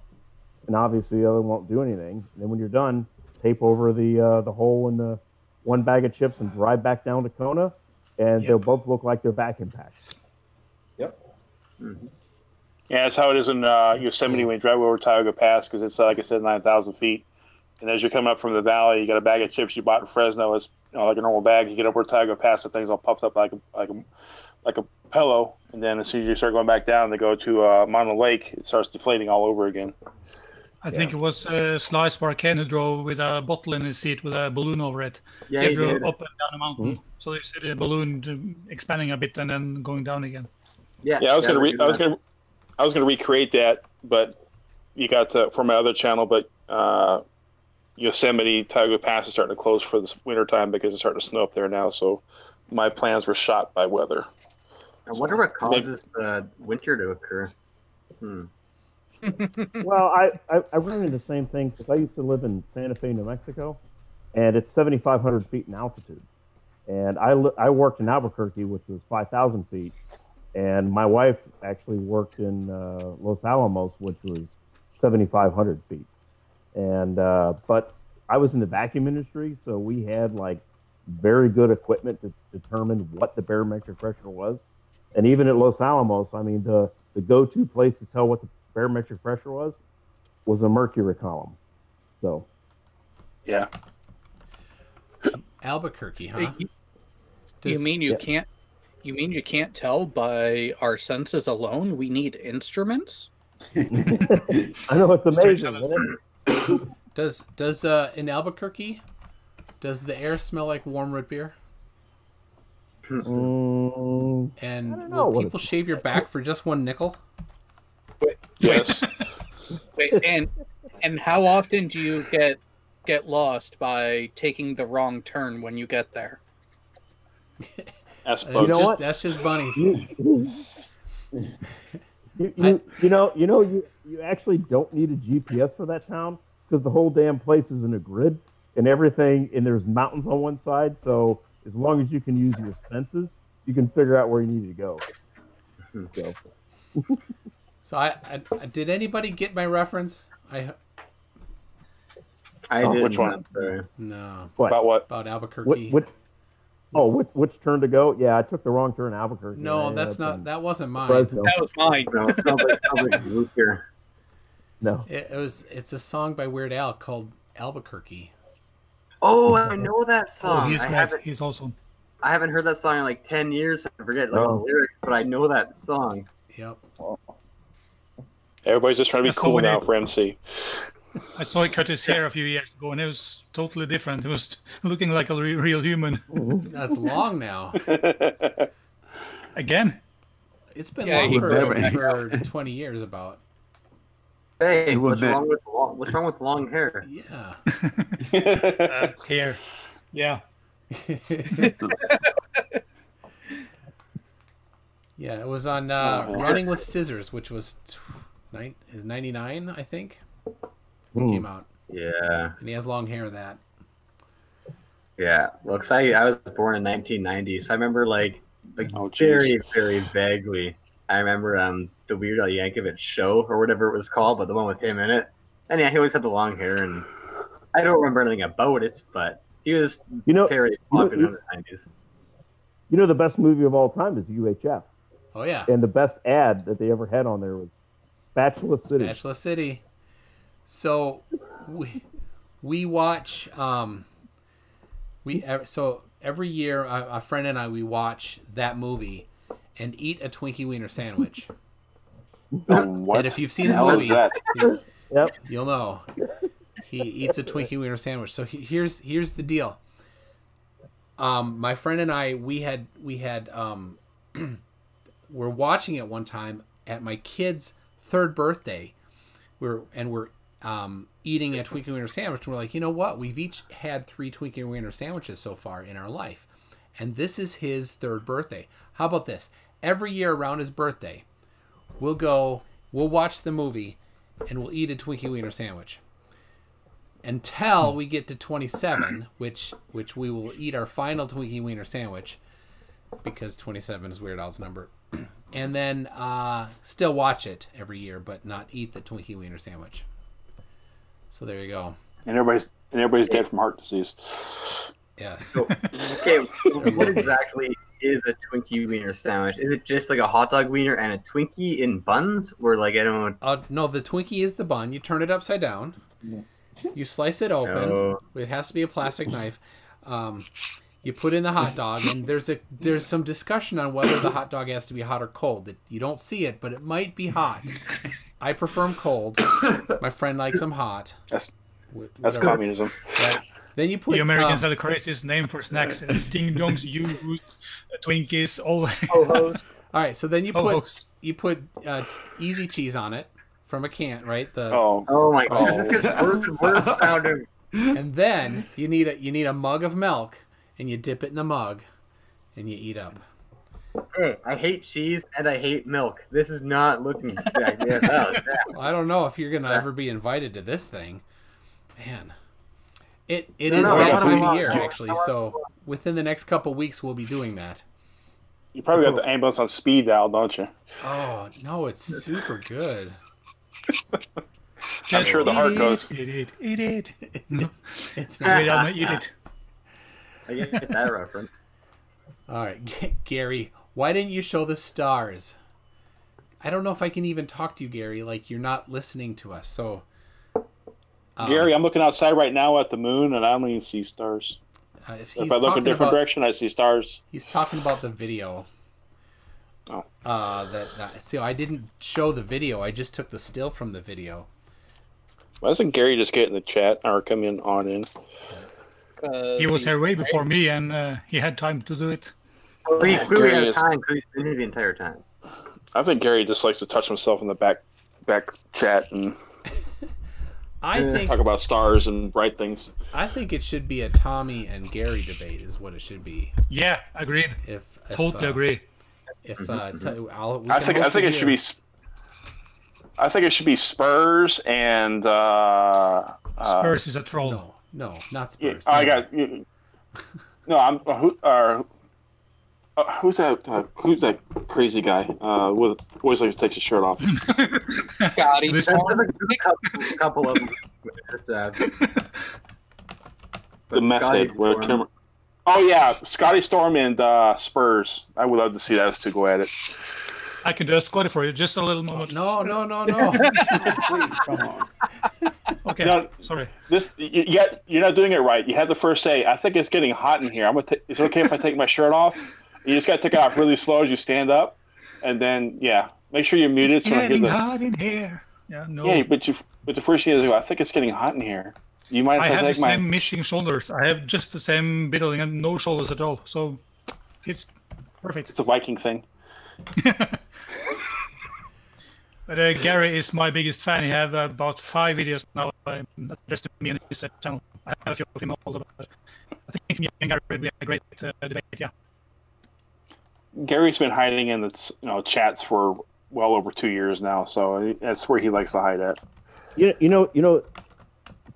And obviously, the other one won't do anything. And then when you're done, tape over the uh, the hole in the one bag of chips and drive back down to Kona, and yep. They'll both look like they're vacuum packs. Yep. Mm-hmm. Yeah, that's how it is in uh, Yosemite when you drive over Tioga Pass, because it's, uh, like I said, nine thousand feet. And as you're coming up from the valley, you got a bag of chips you bought in Fresno. It's, you know, like a normal bag. You get over Tioga Pass, and things all puffed up like a, like a, like a pillow. And then as soon as you start going back down to go to uh, Mono Lake, it starts deflating all over again. I yeah. think it was uh, Sly Sparken who drove with a bottle in his seat with a balloon over it. Yeah, they drove up and down a mountain. Mm-hmm. So you see the balloon expanding a bit and then going down again. Yeah, yeah. I was yeah, gonna, re I was gonna, I was gonna recreate that, but you got to, from my other channel. But uh, Yosemite Tioga Pass is starting to close for this winter time because it's starting to snow up there now. So my plans were shot by weather. I wonder what causes Maybe. the winter to occur. Hmm. Well, I, I, I ran into the same thing because I used to live in Santa Fe, New Mexico, and it's seventy-five hundred feet in altitude. And I, I worked in Albuquerque, which was five thousand feet, and my wife actually worked in uh, Los Alamos, which was seventy-five hundred feet. And uh, but I was in the vacuum industry, so we had like very good equipment to determine what the barometric pressure was. And even at Los Alamos, I mean, the, the go-to place to tell what the barometric pressure was was a mercury column. So yeah, Albuquerque, huh? You, Does, you mean you yeah. can't you mean you can't tell by our senses alone? We need instruments. I know, it's amazing, isn't it? Does does uh in Albuquerque, does the air smell like warm root beer? Mm, and I don't know, will people shave your back for just one nickel? Wait, yes. Wait, and and how often do you get get lost by taking the wrong turn when you get there? That's, you know, just, that's just bunnies. you, you, I, you know, you know, you you actually don't need a G P S for that town because the whole damn place is in a grid and everything, and there's mountains on one side. So as long as you can use your senses, you can figure out where you need to go. So. So I, I did anybody get my reference? I I oh, didn't. Which one? No. What? About what? About Albuquerque. What, what, oh, which, which turn to go? Yeah, I took the wrong turn in Albuquerque. No, I, that's not. That wasn't mine. Fresno. That was mine. No, it sounds like, sounds like Luke here. No. It, it was. It's a song by Weird Al called Albuquerque. Oh, I know that song. Oh, he's, I he's awesome. I haven't heard that song in like ten years. I forget like, oh. the lyrics, but I know that song. Yep. Oh. Everybody's just trying to be cool now for M C. I saw he cut his hair a few years ago, and it was totally different. It was looking like a re real human. That's long now. Again? It's been yeah, long for, for twenty years, about. Hey, what's wrong, with long, what's wrong with long hair? Yeah. uh, hair. Yeah. Yeah, it was on uh, oh, Running with Scissors, which was ninety-nine, I think. Ooh, came out. Yeah. And he has long hair in that. Yeah. Well, cause I, I was born in nineteen ninety, so I remember like, like oh, very, very vaguely. I remember um the Weird Al Yankovic show or whatever it was called, but the one with him in it. And yeah, he always had the long hair, and I don't remember anything about it, but he was you know, very popular you know, in the nineties. You know, the best movie of all time is U H F. Oh, yeah. And the best ad that they ever had on there was Spatula City. Spatula City. So we we watch um we so every year a, a friend and I we watch that movie and eat a Twinkie Wiener sandwich. What? And if you've seen the How movie, you, yep. you'll know he eats a Twinkie Wiener sandwich. So he, here's here's the deal. Um, my friend and I we had we had um we're watching it one time at my kid's third birthday. We're, and we're um, eating a Twinkie Wiener sandwich, and we're like, you know what? We've each had three Twinkie Wiener sandwiches so far in our life, and this is his third birthday. How about this? Every year around his birthday, we'll go, we'll watch the movie, and we'll eat a Twinkie Wiener sandwich until we get to twenty-seven, which which we will eat our final Twinkie Wiener sandwich because twenty-seven is Weird Al's number. And then uh, still watch it every year, but not eat the Twinkie Wiener sandwich. So there you go. And everybody's and everybody's dead from heart disease. Yes. So, okay, what exactly is a Twinkie Wiener sandwich? Is it just like a hot dog wiener and a Twinkie in buns, or like I don't know? Uh, no, the Twinkie is the bun. You turn it upside down. You slice it open. No. It has to be a plastic knife. Um, You put in the hot dog, and there's a there's some discussion on whether the hot dog has to be hot or cold. That you don't see it, but it might be hot. I prefer them cold. My friend likes them hot. That's Whatever. That's communism. Right. Then you put the Americans um, are the craziest name for snacks: ding dongs, you Twinkies, all. All right, so then you put Ho-hos. you put uh, easy cheese on it from a can, right? The oh, oh my god, oh. This is worse and worse sounding. And then you need a you need a mug of milk. And you dip it in the mug, and you eat up. Hey, I hate cheese and I hate milk. This is not looking back. Yeah, no, yeah. Well, I don't know if you're gonna ever be invited to this thing, man. It it no, is no, that time of year actually. So within the next couple of weeks, we'll be doing that. You probably got the ambulance on speed dial, don't you? Oh no, it's super good. I'm sure the heart goes. Eat it, eat it. It's, it's not good. I'm gonna eat it. I get that reference. All right, G Gary, why didn't you show the stars? I don't know if I can even talk to you, Gary. Like, you're not listening to us. So, um, Gary, I'm looking outside right now at the moon, and I don't even see stars. Uh, if so if I look in a different about, direction, I see stars. He's talking about the video. Oh. Uh, that, that, see, I didn't show the video. I just took the still from the video. Why doesn't Gary just get in the chat or come in on in? Uh, he was here way before me, and uh, he had time to do it. Well, he clearly had time because he's been here the entire time. I think Gary just likes to touch himself in the back, back chat and I yeah, think, talk about stars and bright things. I think it should be a Tommy and Gary debate is what it should be. Yeah, agreed. If, if totally uh, agree. If uh, mm-hmm. I'll, we I think I think it, it should be. I think it should be Spurs and uh, Spurs uh, is a troll. No. No, not Spurs. Yeah, I got you. No. I'm uh, who, uh, uh, who's that? Uh, who's that crazy guy? Uh, with always like to take his shirt off. Scotty. There's a couple of them. The method. Where oh yeah, Scotty Storm and uh, Spurs. I would love to see those two go at it. I can do a Scotty for you, just a little more. No, no, no, no. Please, come on. Okay, no, sorry. This you, you got, you're not doing it right. You had to first say, I think it's getting hot in here. I'm gonna t Is it okay if I take my shirt off? You just got to take it off really slow as you stand up. And then, yeah, make sure you're muted. It's so getting the... hot in here. Yeah, no. Yeah, but you, But the first thing is, I think it's getting hot in here. You might. Have I to have take the my... same missing shoulders. I have just the same biddling and no shoulders at all. So it's perfect. It's a Viking thing. But uh, Gary is my biggest fan. He have uh, about five videos now uh, addressed to me on his uh, channel. I have a few of him all about it. I think me and Gary would be a great uh, debate. Yeah. Gary's been hiding in the you know chats for well over two years now, so that's where he likes to hide at. You you know you know,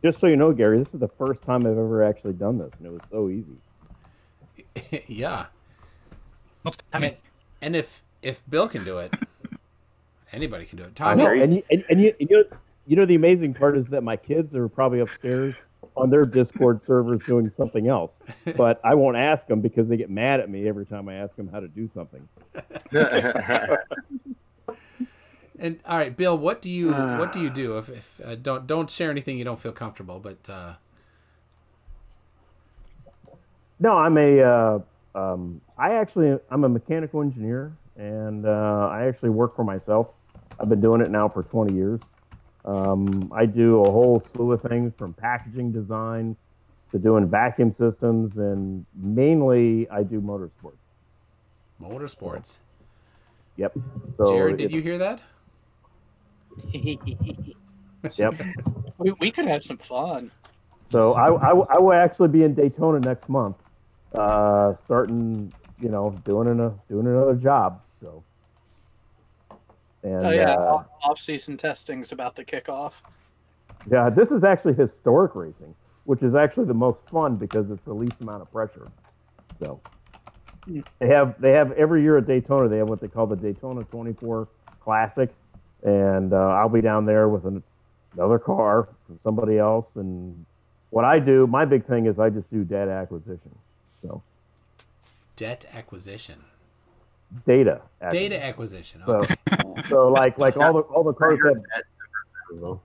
just so you know, Gary, this is the first time I've ever actually done this, and it was so easy. Yeah. I mean, and if if Bill can do it, anybody can do it. Tom, Gary. And you, and, and you you know you know the amazing part is that my kids are probably upstairs on their Discord servers doing something else, but I won't ask them because they get mad at me every time I ask them how to do something. And all right, Bill, what do you uh, what do you do if, if uh, don't don't share anything you don't feel comfortable? But uh... no, I'm a uh, um, I actually I'm a mechanical engineer, and uh, I actually work for myself. I've been doing it now for twenty years. Um, I do a whole slew of things from packaging design to doing vacuum systems, and mainly I do motorsports. Motorsports. Yep. So Jared, did you hear that? Yep. We, we could have some fun. So I, I, I will actually be in Daytona next month, uh, starting, you know, doing, an, uh, doing another job. So. And, oh yeah, uh, off-season testing's about to kick off. Yeah, this is actually historic racing, which is actually the most fun because it's the least amount of pressure. So yeah. they have they have every year at Daytona they have what they call the Daytona twenty-four Classic, and uh, I'll be down there with an, another car from somebody else. And what I do, my big thing is I just do data acquisition. So debt acquisition. Data acquisition. Data acquisition. Okay. So, so like like all the all the cars have,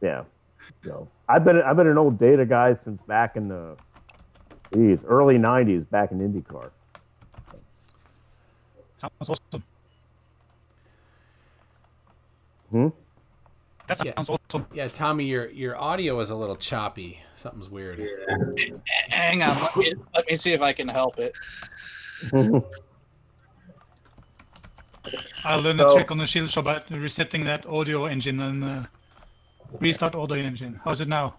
yeah. So I've been I've been an old data guy since back in the geez, early nineties, back in IndyCar. Sounds awesome. Hmm. That sounds yeah. awesome. Yeah, Tommy, your your audio is a little choppy. Something's weird. Yeah. Hang on, let me, let me see if I can help it. I'll then so, check on the shield shop about resetting that audio engine and uh, restart audio engine. How's it now?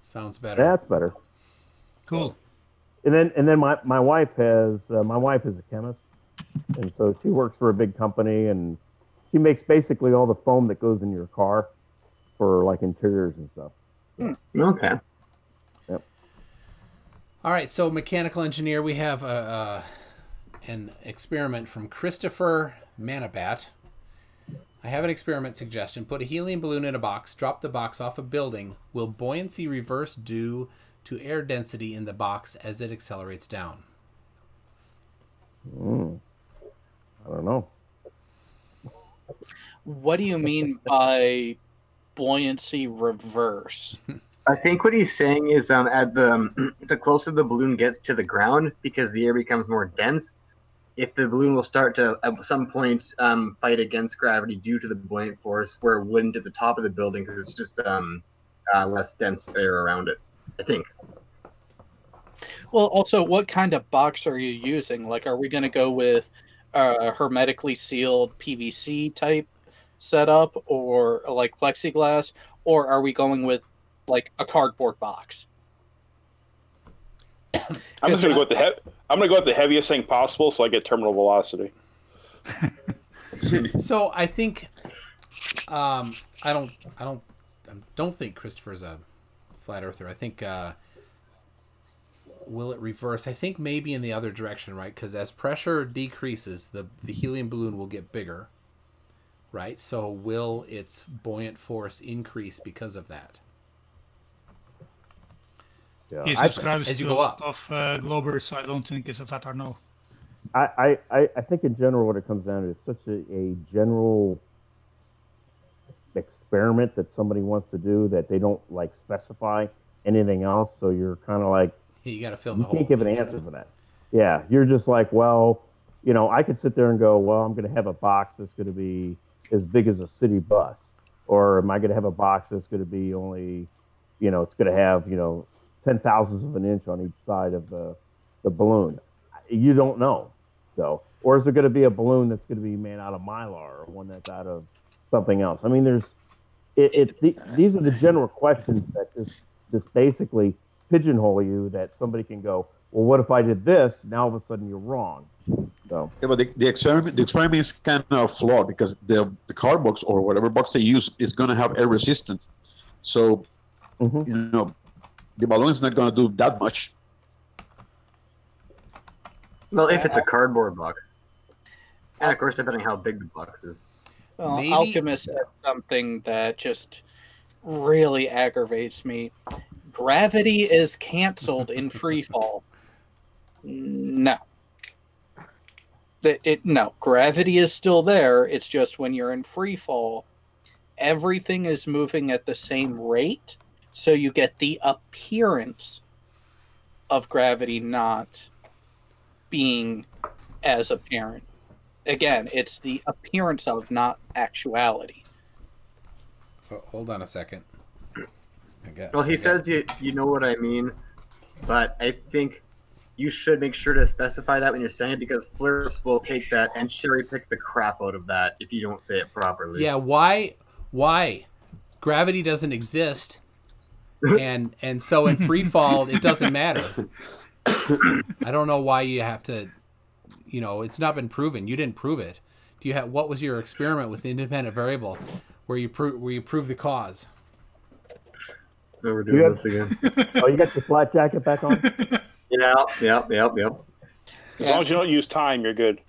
Sounds better. That's better. Cool. And then, and then my my wife has uh, my wife is a chemist, and so she works for a big company, and she makes basically all the foam that goes in your car for like interiors and stuff. Hmm. Okay. Yep. All right. So mechanical engineer, we have a. Uh, an experiment from Christopher Manabat. I have an experiment suggestion. Put a helium balloon in a box, drop the box off a building. Will buoyancy reverse due to air density in the box as it accelerates down? Mm. I don't know. What do you mean by buoyancy reverse? I think what he's saying is um, at the, um, the closer the balloon gets to the ground, because the air becomes more dense, if the balloon will start to, at some point, um, fight against gravity due to the buoyant force, where it wouldn't at the top of the building because it's just um, uh, less dense air around it, I think. Well, also, what kind of box are you using? Like, are we going to go with a hermetically sealed P V C type setup, or like plexiglass, or are we going with like a cardboard box? I'm just gonna go with the he I'm gonna go with the heaviest thing possible, so I get terminal velocity. So I think, um, I don't, I don't, I don't think Christopher's a flat earther. I think uh, will it reverse? I think maybe in the other direction, right? Because as pressure decreases, the the helium balloon will get bigger, right? So will its buoyant force increase because of that? Yeah. He subscribes to a lot of uh, Glober, so I don't think it's a flat or no. I, I, I think in general what it comes down to is such a, a general experiment that somebody wants to do that they don't like specify anything else. So you're kind of like, yeah, you got to fill the holes. You can't give an yeah. answer for that. Yeah, you're just like, well, you know, I could sit there and go, well, I'm going to have a box that's going to be as big as a city bus. Or am I going to have a box that's going to be only, you know, it's going to have, you know, ten thousandths of an inch on each side of the, the balloon? You don't know. So, or is there going to be a balloon that's going to be made out of mylar or one that's out of something else? I mean, there's, it, it th these are the general questions that just, just basically pigeonhole you, that somebody can go, well, what if I did this? Now all of a sudden you're wrong. So. Yeah, but the, the experiment the experiment is kind of flawed because the, the card box or whatever box they use is going to have air resistance. So, mm-hmm. you know, the balloon is not going to do that much. Well, if it's a cardboard box. And, of course, depending how big the box is. Well, Maybe. Alchemist said something that just really aggravates me. Gravity is canceled in free fall. No. That it no, gravity is still there. It's just when you're in free fall, everything is moving at the same rate, so you get the appearance of gravity not being as apparent. Again, it's the appearance of, not actuality. Oh, hold on a second. Again, well, he again. says you you know what I mean, but I think you should make sure to specify that when you're saying it, because flips will take that and cherry pick the crap out of that if you don't say it properly. Yeah, why why gravity doesn't exist, and and so in free fall it doesn't matter. I don't know why you have to, you know, it's not been proven. You didn't prove it. Do you have what was your experiment with the independent variable where you prove where you prove the cause? No, we're doing got, this again. Oh, you got your flat jacket back on? Yeah, yep, yep, yep. As yeah. long as you don't use time, you're good.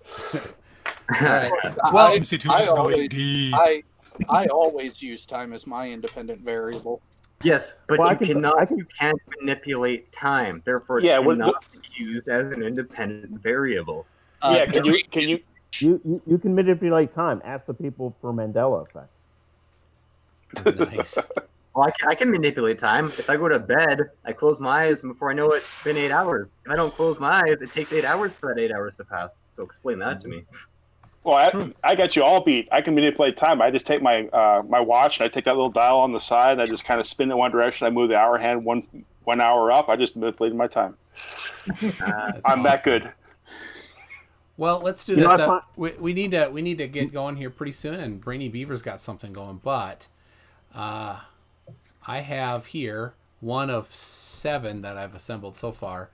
Right. Well, M C two I, is always, no I, I always use time as my independent variable. Yes, but well, you, can, cannot, can... you can't manipulate time. Therefore, yeah, it cannot well, be used as an independent variable. Uh, yeah, can you, can you... You, you... You can manipulate time. Ask the people for Mandela effect. Nice. Well, I can, I can manipulate time. If I go to bed, I close my eyes, and before I know it, it's been eight hours. If I don't close my eyes, it takes eight hours for that eight hours to pass. So explain that to me. Well, I, I got you all beat. I can manipulate time. I just take my uh, my watch, and I take that little dial on the side, and I just kind of spin it one direction. I move the hour hand one one hour up. I just manipulated my time. Uh, I'm that good. Well, let's do you this. Uh, we, we need to we need to get going here pretty soon, and Brainy Beaver's got something going, but. Uh, I have here one of seven that I've assembled so far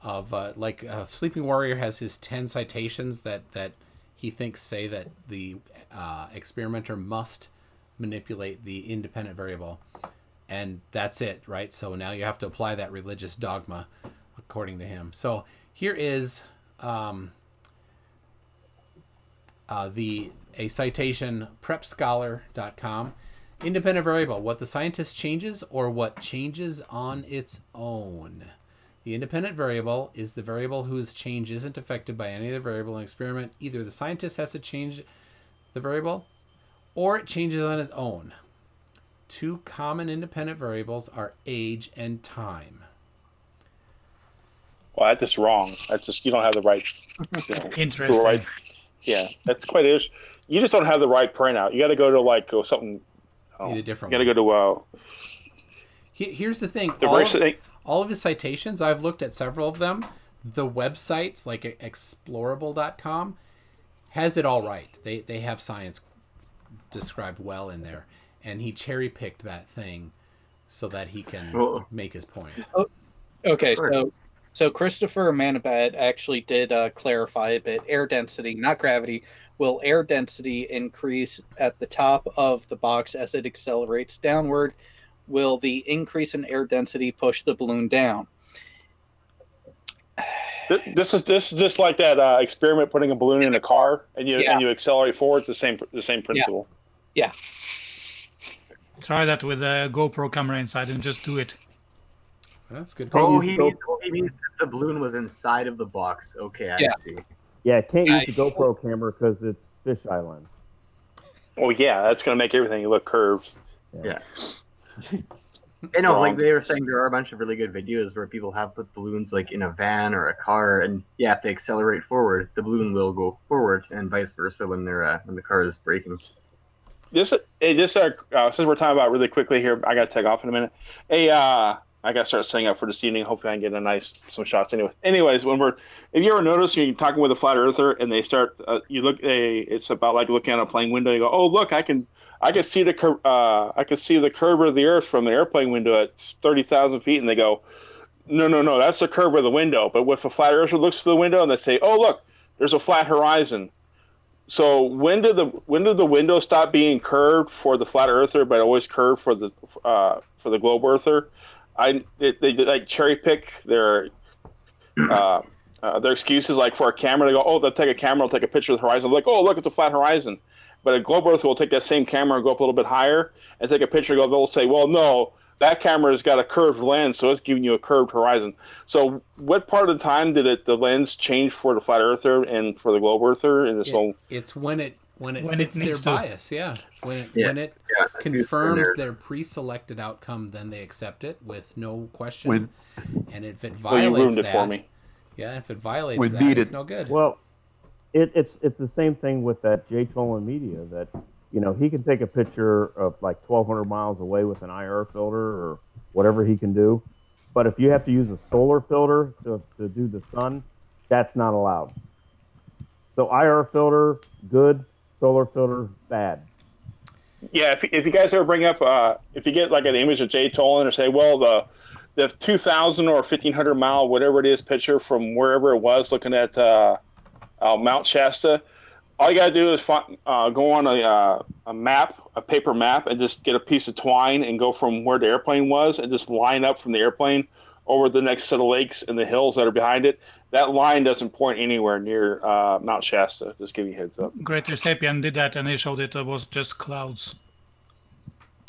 of uh, like uh, Sleeping Warrior has his ten citations that, that he thinks say that the uh, experimenter must manipulate the independent variable. And that's it, right? So now you have to apply that religious dogma according to him. So here is um, uh, the a citation, prep scholar dot com. Independent variable, what the scientist changes or what changes on its own. The independent variable is the variable whose change isn't affected by any other variable in the experiment. Either the scientist has to change the variable or it changes on its own. Two common independent variables are age and time. Well, that's just wrong. That's just, you don't have the right. You know, Interesting. The right, yeah, that's quite it. You just don't have the right printout. You got to go to like go something. Oh, need a different you gotta one. go to uh Here, here's the thing all of, all of his citations, I've looked at several of them, the websites like explorable dot com has it all right. They they have science described well in there, and he cherry-picked that thing so that he can oh. make his point. Oh, okay, so so Christopher Manabat actually did uh, clarify a bit. Air density, not gravity. Will air density increase at the top of the box as it accelerates downward? Will the increase in air density push the balloon down? This is this is just like that uh, experiment putting a balloon in a car, and you yeah. and you accelerate forward. It's the same the same principle. Yeah. yeah. Try that with a GoPro camera inside and just do it. That's good. Oh, he means, oh, he means the balloon was inside of the box. Okay, I yeah. see. Yeah, can't use the GoPro camera because it's fish island. Oh yeah, that's gonna make everything look curved. Yeah. yeah. You know, like they were saying, there are a bunch of really good videos where people have put balloons like in a van or a car, and yeah, if they accelerate forward, the balloon will go forward, and vice versa when they're uh, when the car is braking. Just, hey, just uh, uh, since we're talking about really quickly here, I got to take off in a minute. Hey, uh, I got to start setting up for this evening. Hopefully, I can get a nice some shots. Anyway, anyways, when we're, if you ever notice you're talking with a flat earther and they start, uh, you look, they, it's about like looking out a plane window. And you go, oh look, I can, I can see the, cur- uh, I can see the curve of the earth from the airplane window at thirty thousand feet, and they go, no, no, no, that's the curve of the window. But if a flat earther looks through the window and they say, oh look, there's a flat horizon. So when did the when did the window stop being curved for the flat earther, but always curved for the uh, for the globe earther? I it, they like cherry pick their uh, uh, their excuses. Like for a camera, they go, oh, they'll take a camera, they'll take a picture of the horizon. I'm like, oh, look, it's a flat horizon. But a globe earther will take that same camera and go up a little bit higher and take a picture. And go, they'll say, well, no, that camera's got a curved lens, so it's giving you a curved horizon. So what part of the time did it the lens change for the flat earther and for the globe earther in this it, whole? It's when it when it when fits it their to. bias, yeah. When it yeah. when it yeah, confirms their pre-selected outcome, then they accept it with no question. With, and if it violates well, you ruined that, it for me. yeah, if it violates with that, needed. it's no good. Well, it, it's it's the same thing with that Jay Tolan media that. You know, he can take a picture of like twelve hundred miles away with an I R filter or whatever he can do. But if you have to use a solar filter to, to do the sun, that's not allowed. So I R filter, good. Solar filter, bad. Yeah, if, if you guys ever bring up, uh, if you get like an image of Jay Tolan or say, well, the the two thousand or fifteen hundred mile, whatever it is, picture from wherever it was looking at uh, uh, Mount Shasta, all you got to do is find, uh, go on a, uh, a map, a paper map, and just get a piece of twine and go from where the airplane was and just line up from the airplane over the next set of lakes and the hills that are behind it. That line doesn't point anywhere near uh, Mount Shasta. Just give you a heads up. Greater Sapien did that, and they showed it uh, was just clouds.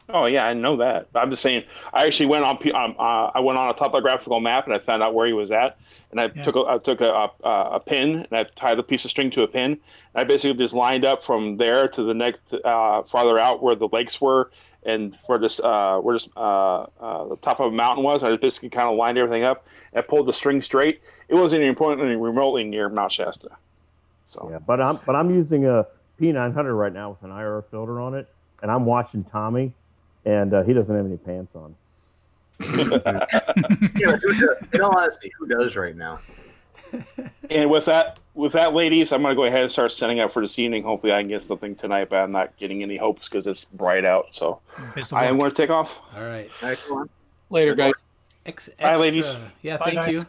Oh, yeah, I know that. I'm just saying, I actually went on um, uh, I went on a topographical map, and I found out where he was at. And I yeah. took, a, I took a, a, a pin, and I tied a piece of string to a pin. And I basically just lined up from there to the next uh, farther out where the lakes were and where this, uh, where this, uh, uh, the top of a mountain was. I just basically kind of lined everything up. And I pulled the string straight. It wasn't even pointing remotely near Mount Shasta. So. Yeah, but I'm, but I'm using a P nine hundred right now with an I R filter on it, and I'm watching Tommy. And uh, he doesn't have any pants on. Yeah, in all honesty, who does right now? And with that, with that, ladies, I'm going to go ahead and start setting up for this evening. Hopefully, I can get something tonight, but I'm not getting any hopes because it's bright out. So I am going to take off. All right. All right, go on. Later, guys. Ex- Bye, ladies. Yeah, Bye, thank guys. you.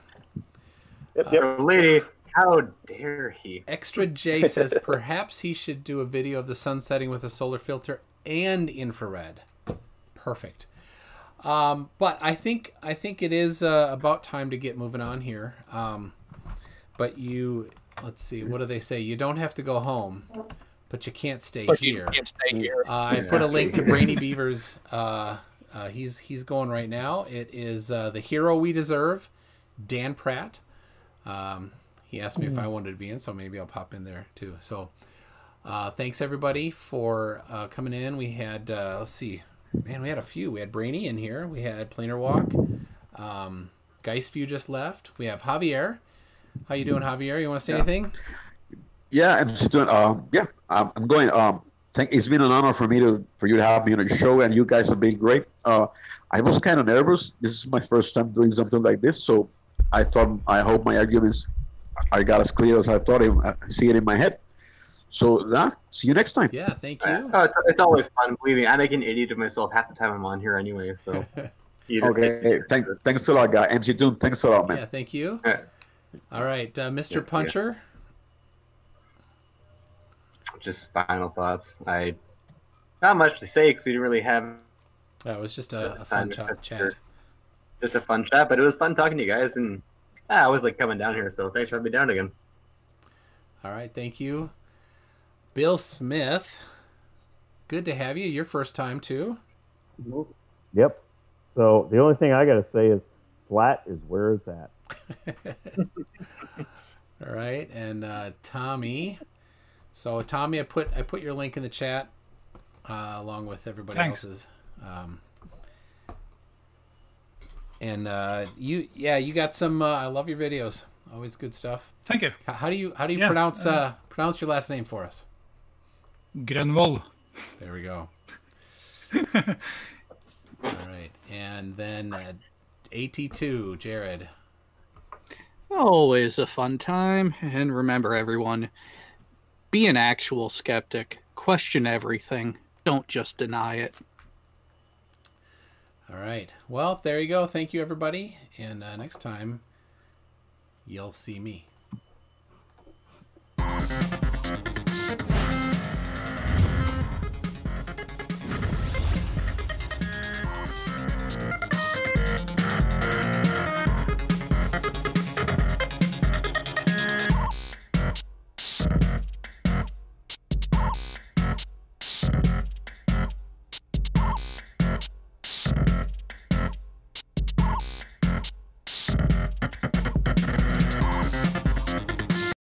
Yep, yep. Uh, lady, how dare he? Extra J says perhaps he should do a video of the sun setting with a solar filter and infrared. Perfect. Um, but I think I think it is uh, about time to get moving on here. Um, but you, let's see, what do they say? You don't have to go home, but you can't stay but here. You can't stay here. Uh, I put a link to Brainy Beaver's. Uh, uh, he's he's going right now. It is uh, The Hero We Deserve, Dan Pratt. Um, he asked me if I wanted to be in, so maybe I'll pop in there too. So uh, thanks everybody for uh, coming in. We had uh, let's see. Man, we had a few. We had Brainy in here. We had Planarwalk. Um, Geist View just left. We have Javier. How you doing, Javier? You want to say yeah. anything? Yeah, I'm just doing. Uh, yeah, I'm, I'm going. Um, thank. It's been an honor for me to for you to have me on your show, and you guys have been great. Uh, I was kind of nervous. This is my first time doing something like this, so I thought. I hope my arguments I got as clear as I thought. It, I see it in my head. So, uh, see you next time. Yeah, thank you. Uh, it's always fun. Believe me, I make an idiot of myself half the time I'm on here anyway. So, okay. Hey, thank, thanks a lot, guy. M G Doom, thanks a lot, man. Yeah, thank you. All right, All right uh, Mister Yeah, Puncher. Yeah. Just final thoughts. I not much to say because we didn't really have. That was just a, a fun chat. chat. Just a fun chat, but it was fun talking to you guys, and ah, I was like coming down here. So thanks for having me down again. All right, thank you. Bill Smith, good to have you. Your first time, too. Yep. So the only thing I got to say is flat is where it's at. All right. And uh, Tommy. So, Tommy, I put I put your link in the chat uh, along with everybody Thanks. else's. Um, and uh, you, yeah, you got some, uh, I love your videos. Always good stuff. Thank you. How, how do you, how do you yeah. pronounce uh, pronounce your last name for us? Grønvold. There we go. All right. And then uh, A T two, Jared. Always a fun time. And remember, everyone, be an actual skeptic. Question everything. Don't just deny it. All right. Well, there you go. Thank you, everybody. And uh, next time, you'll see me.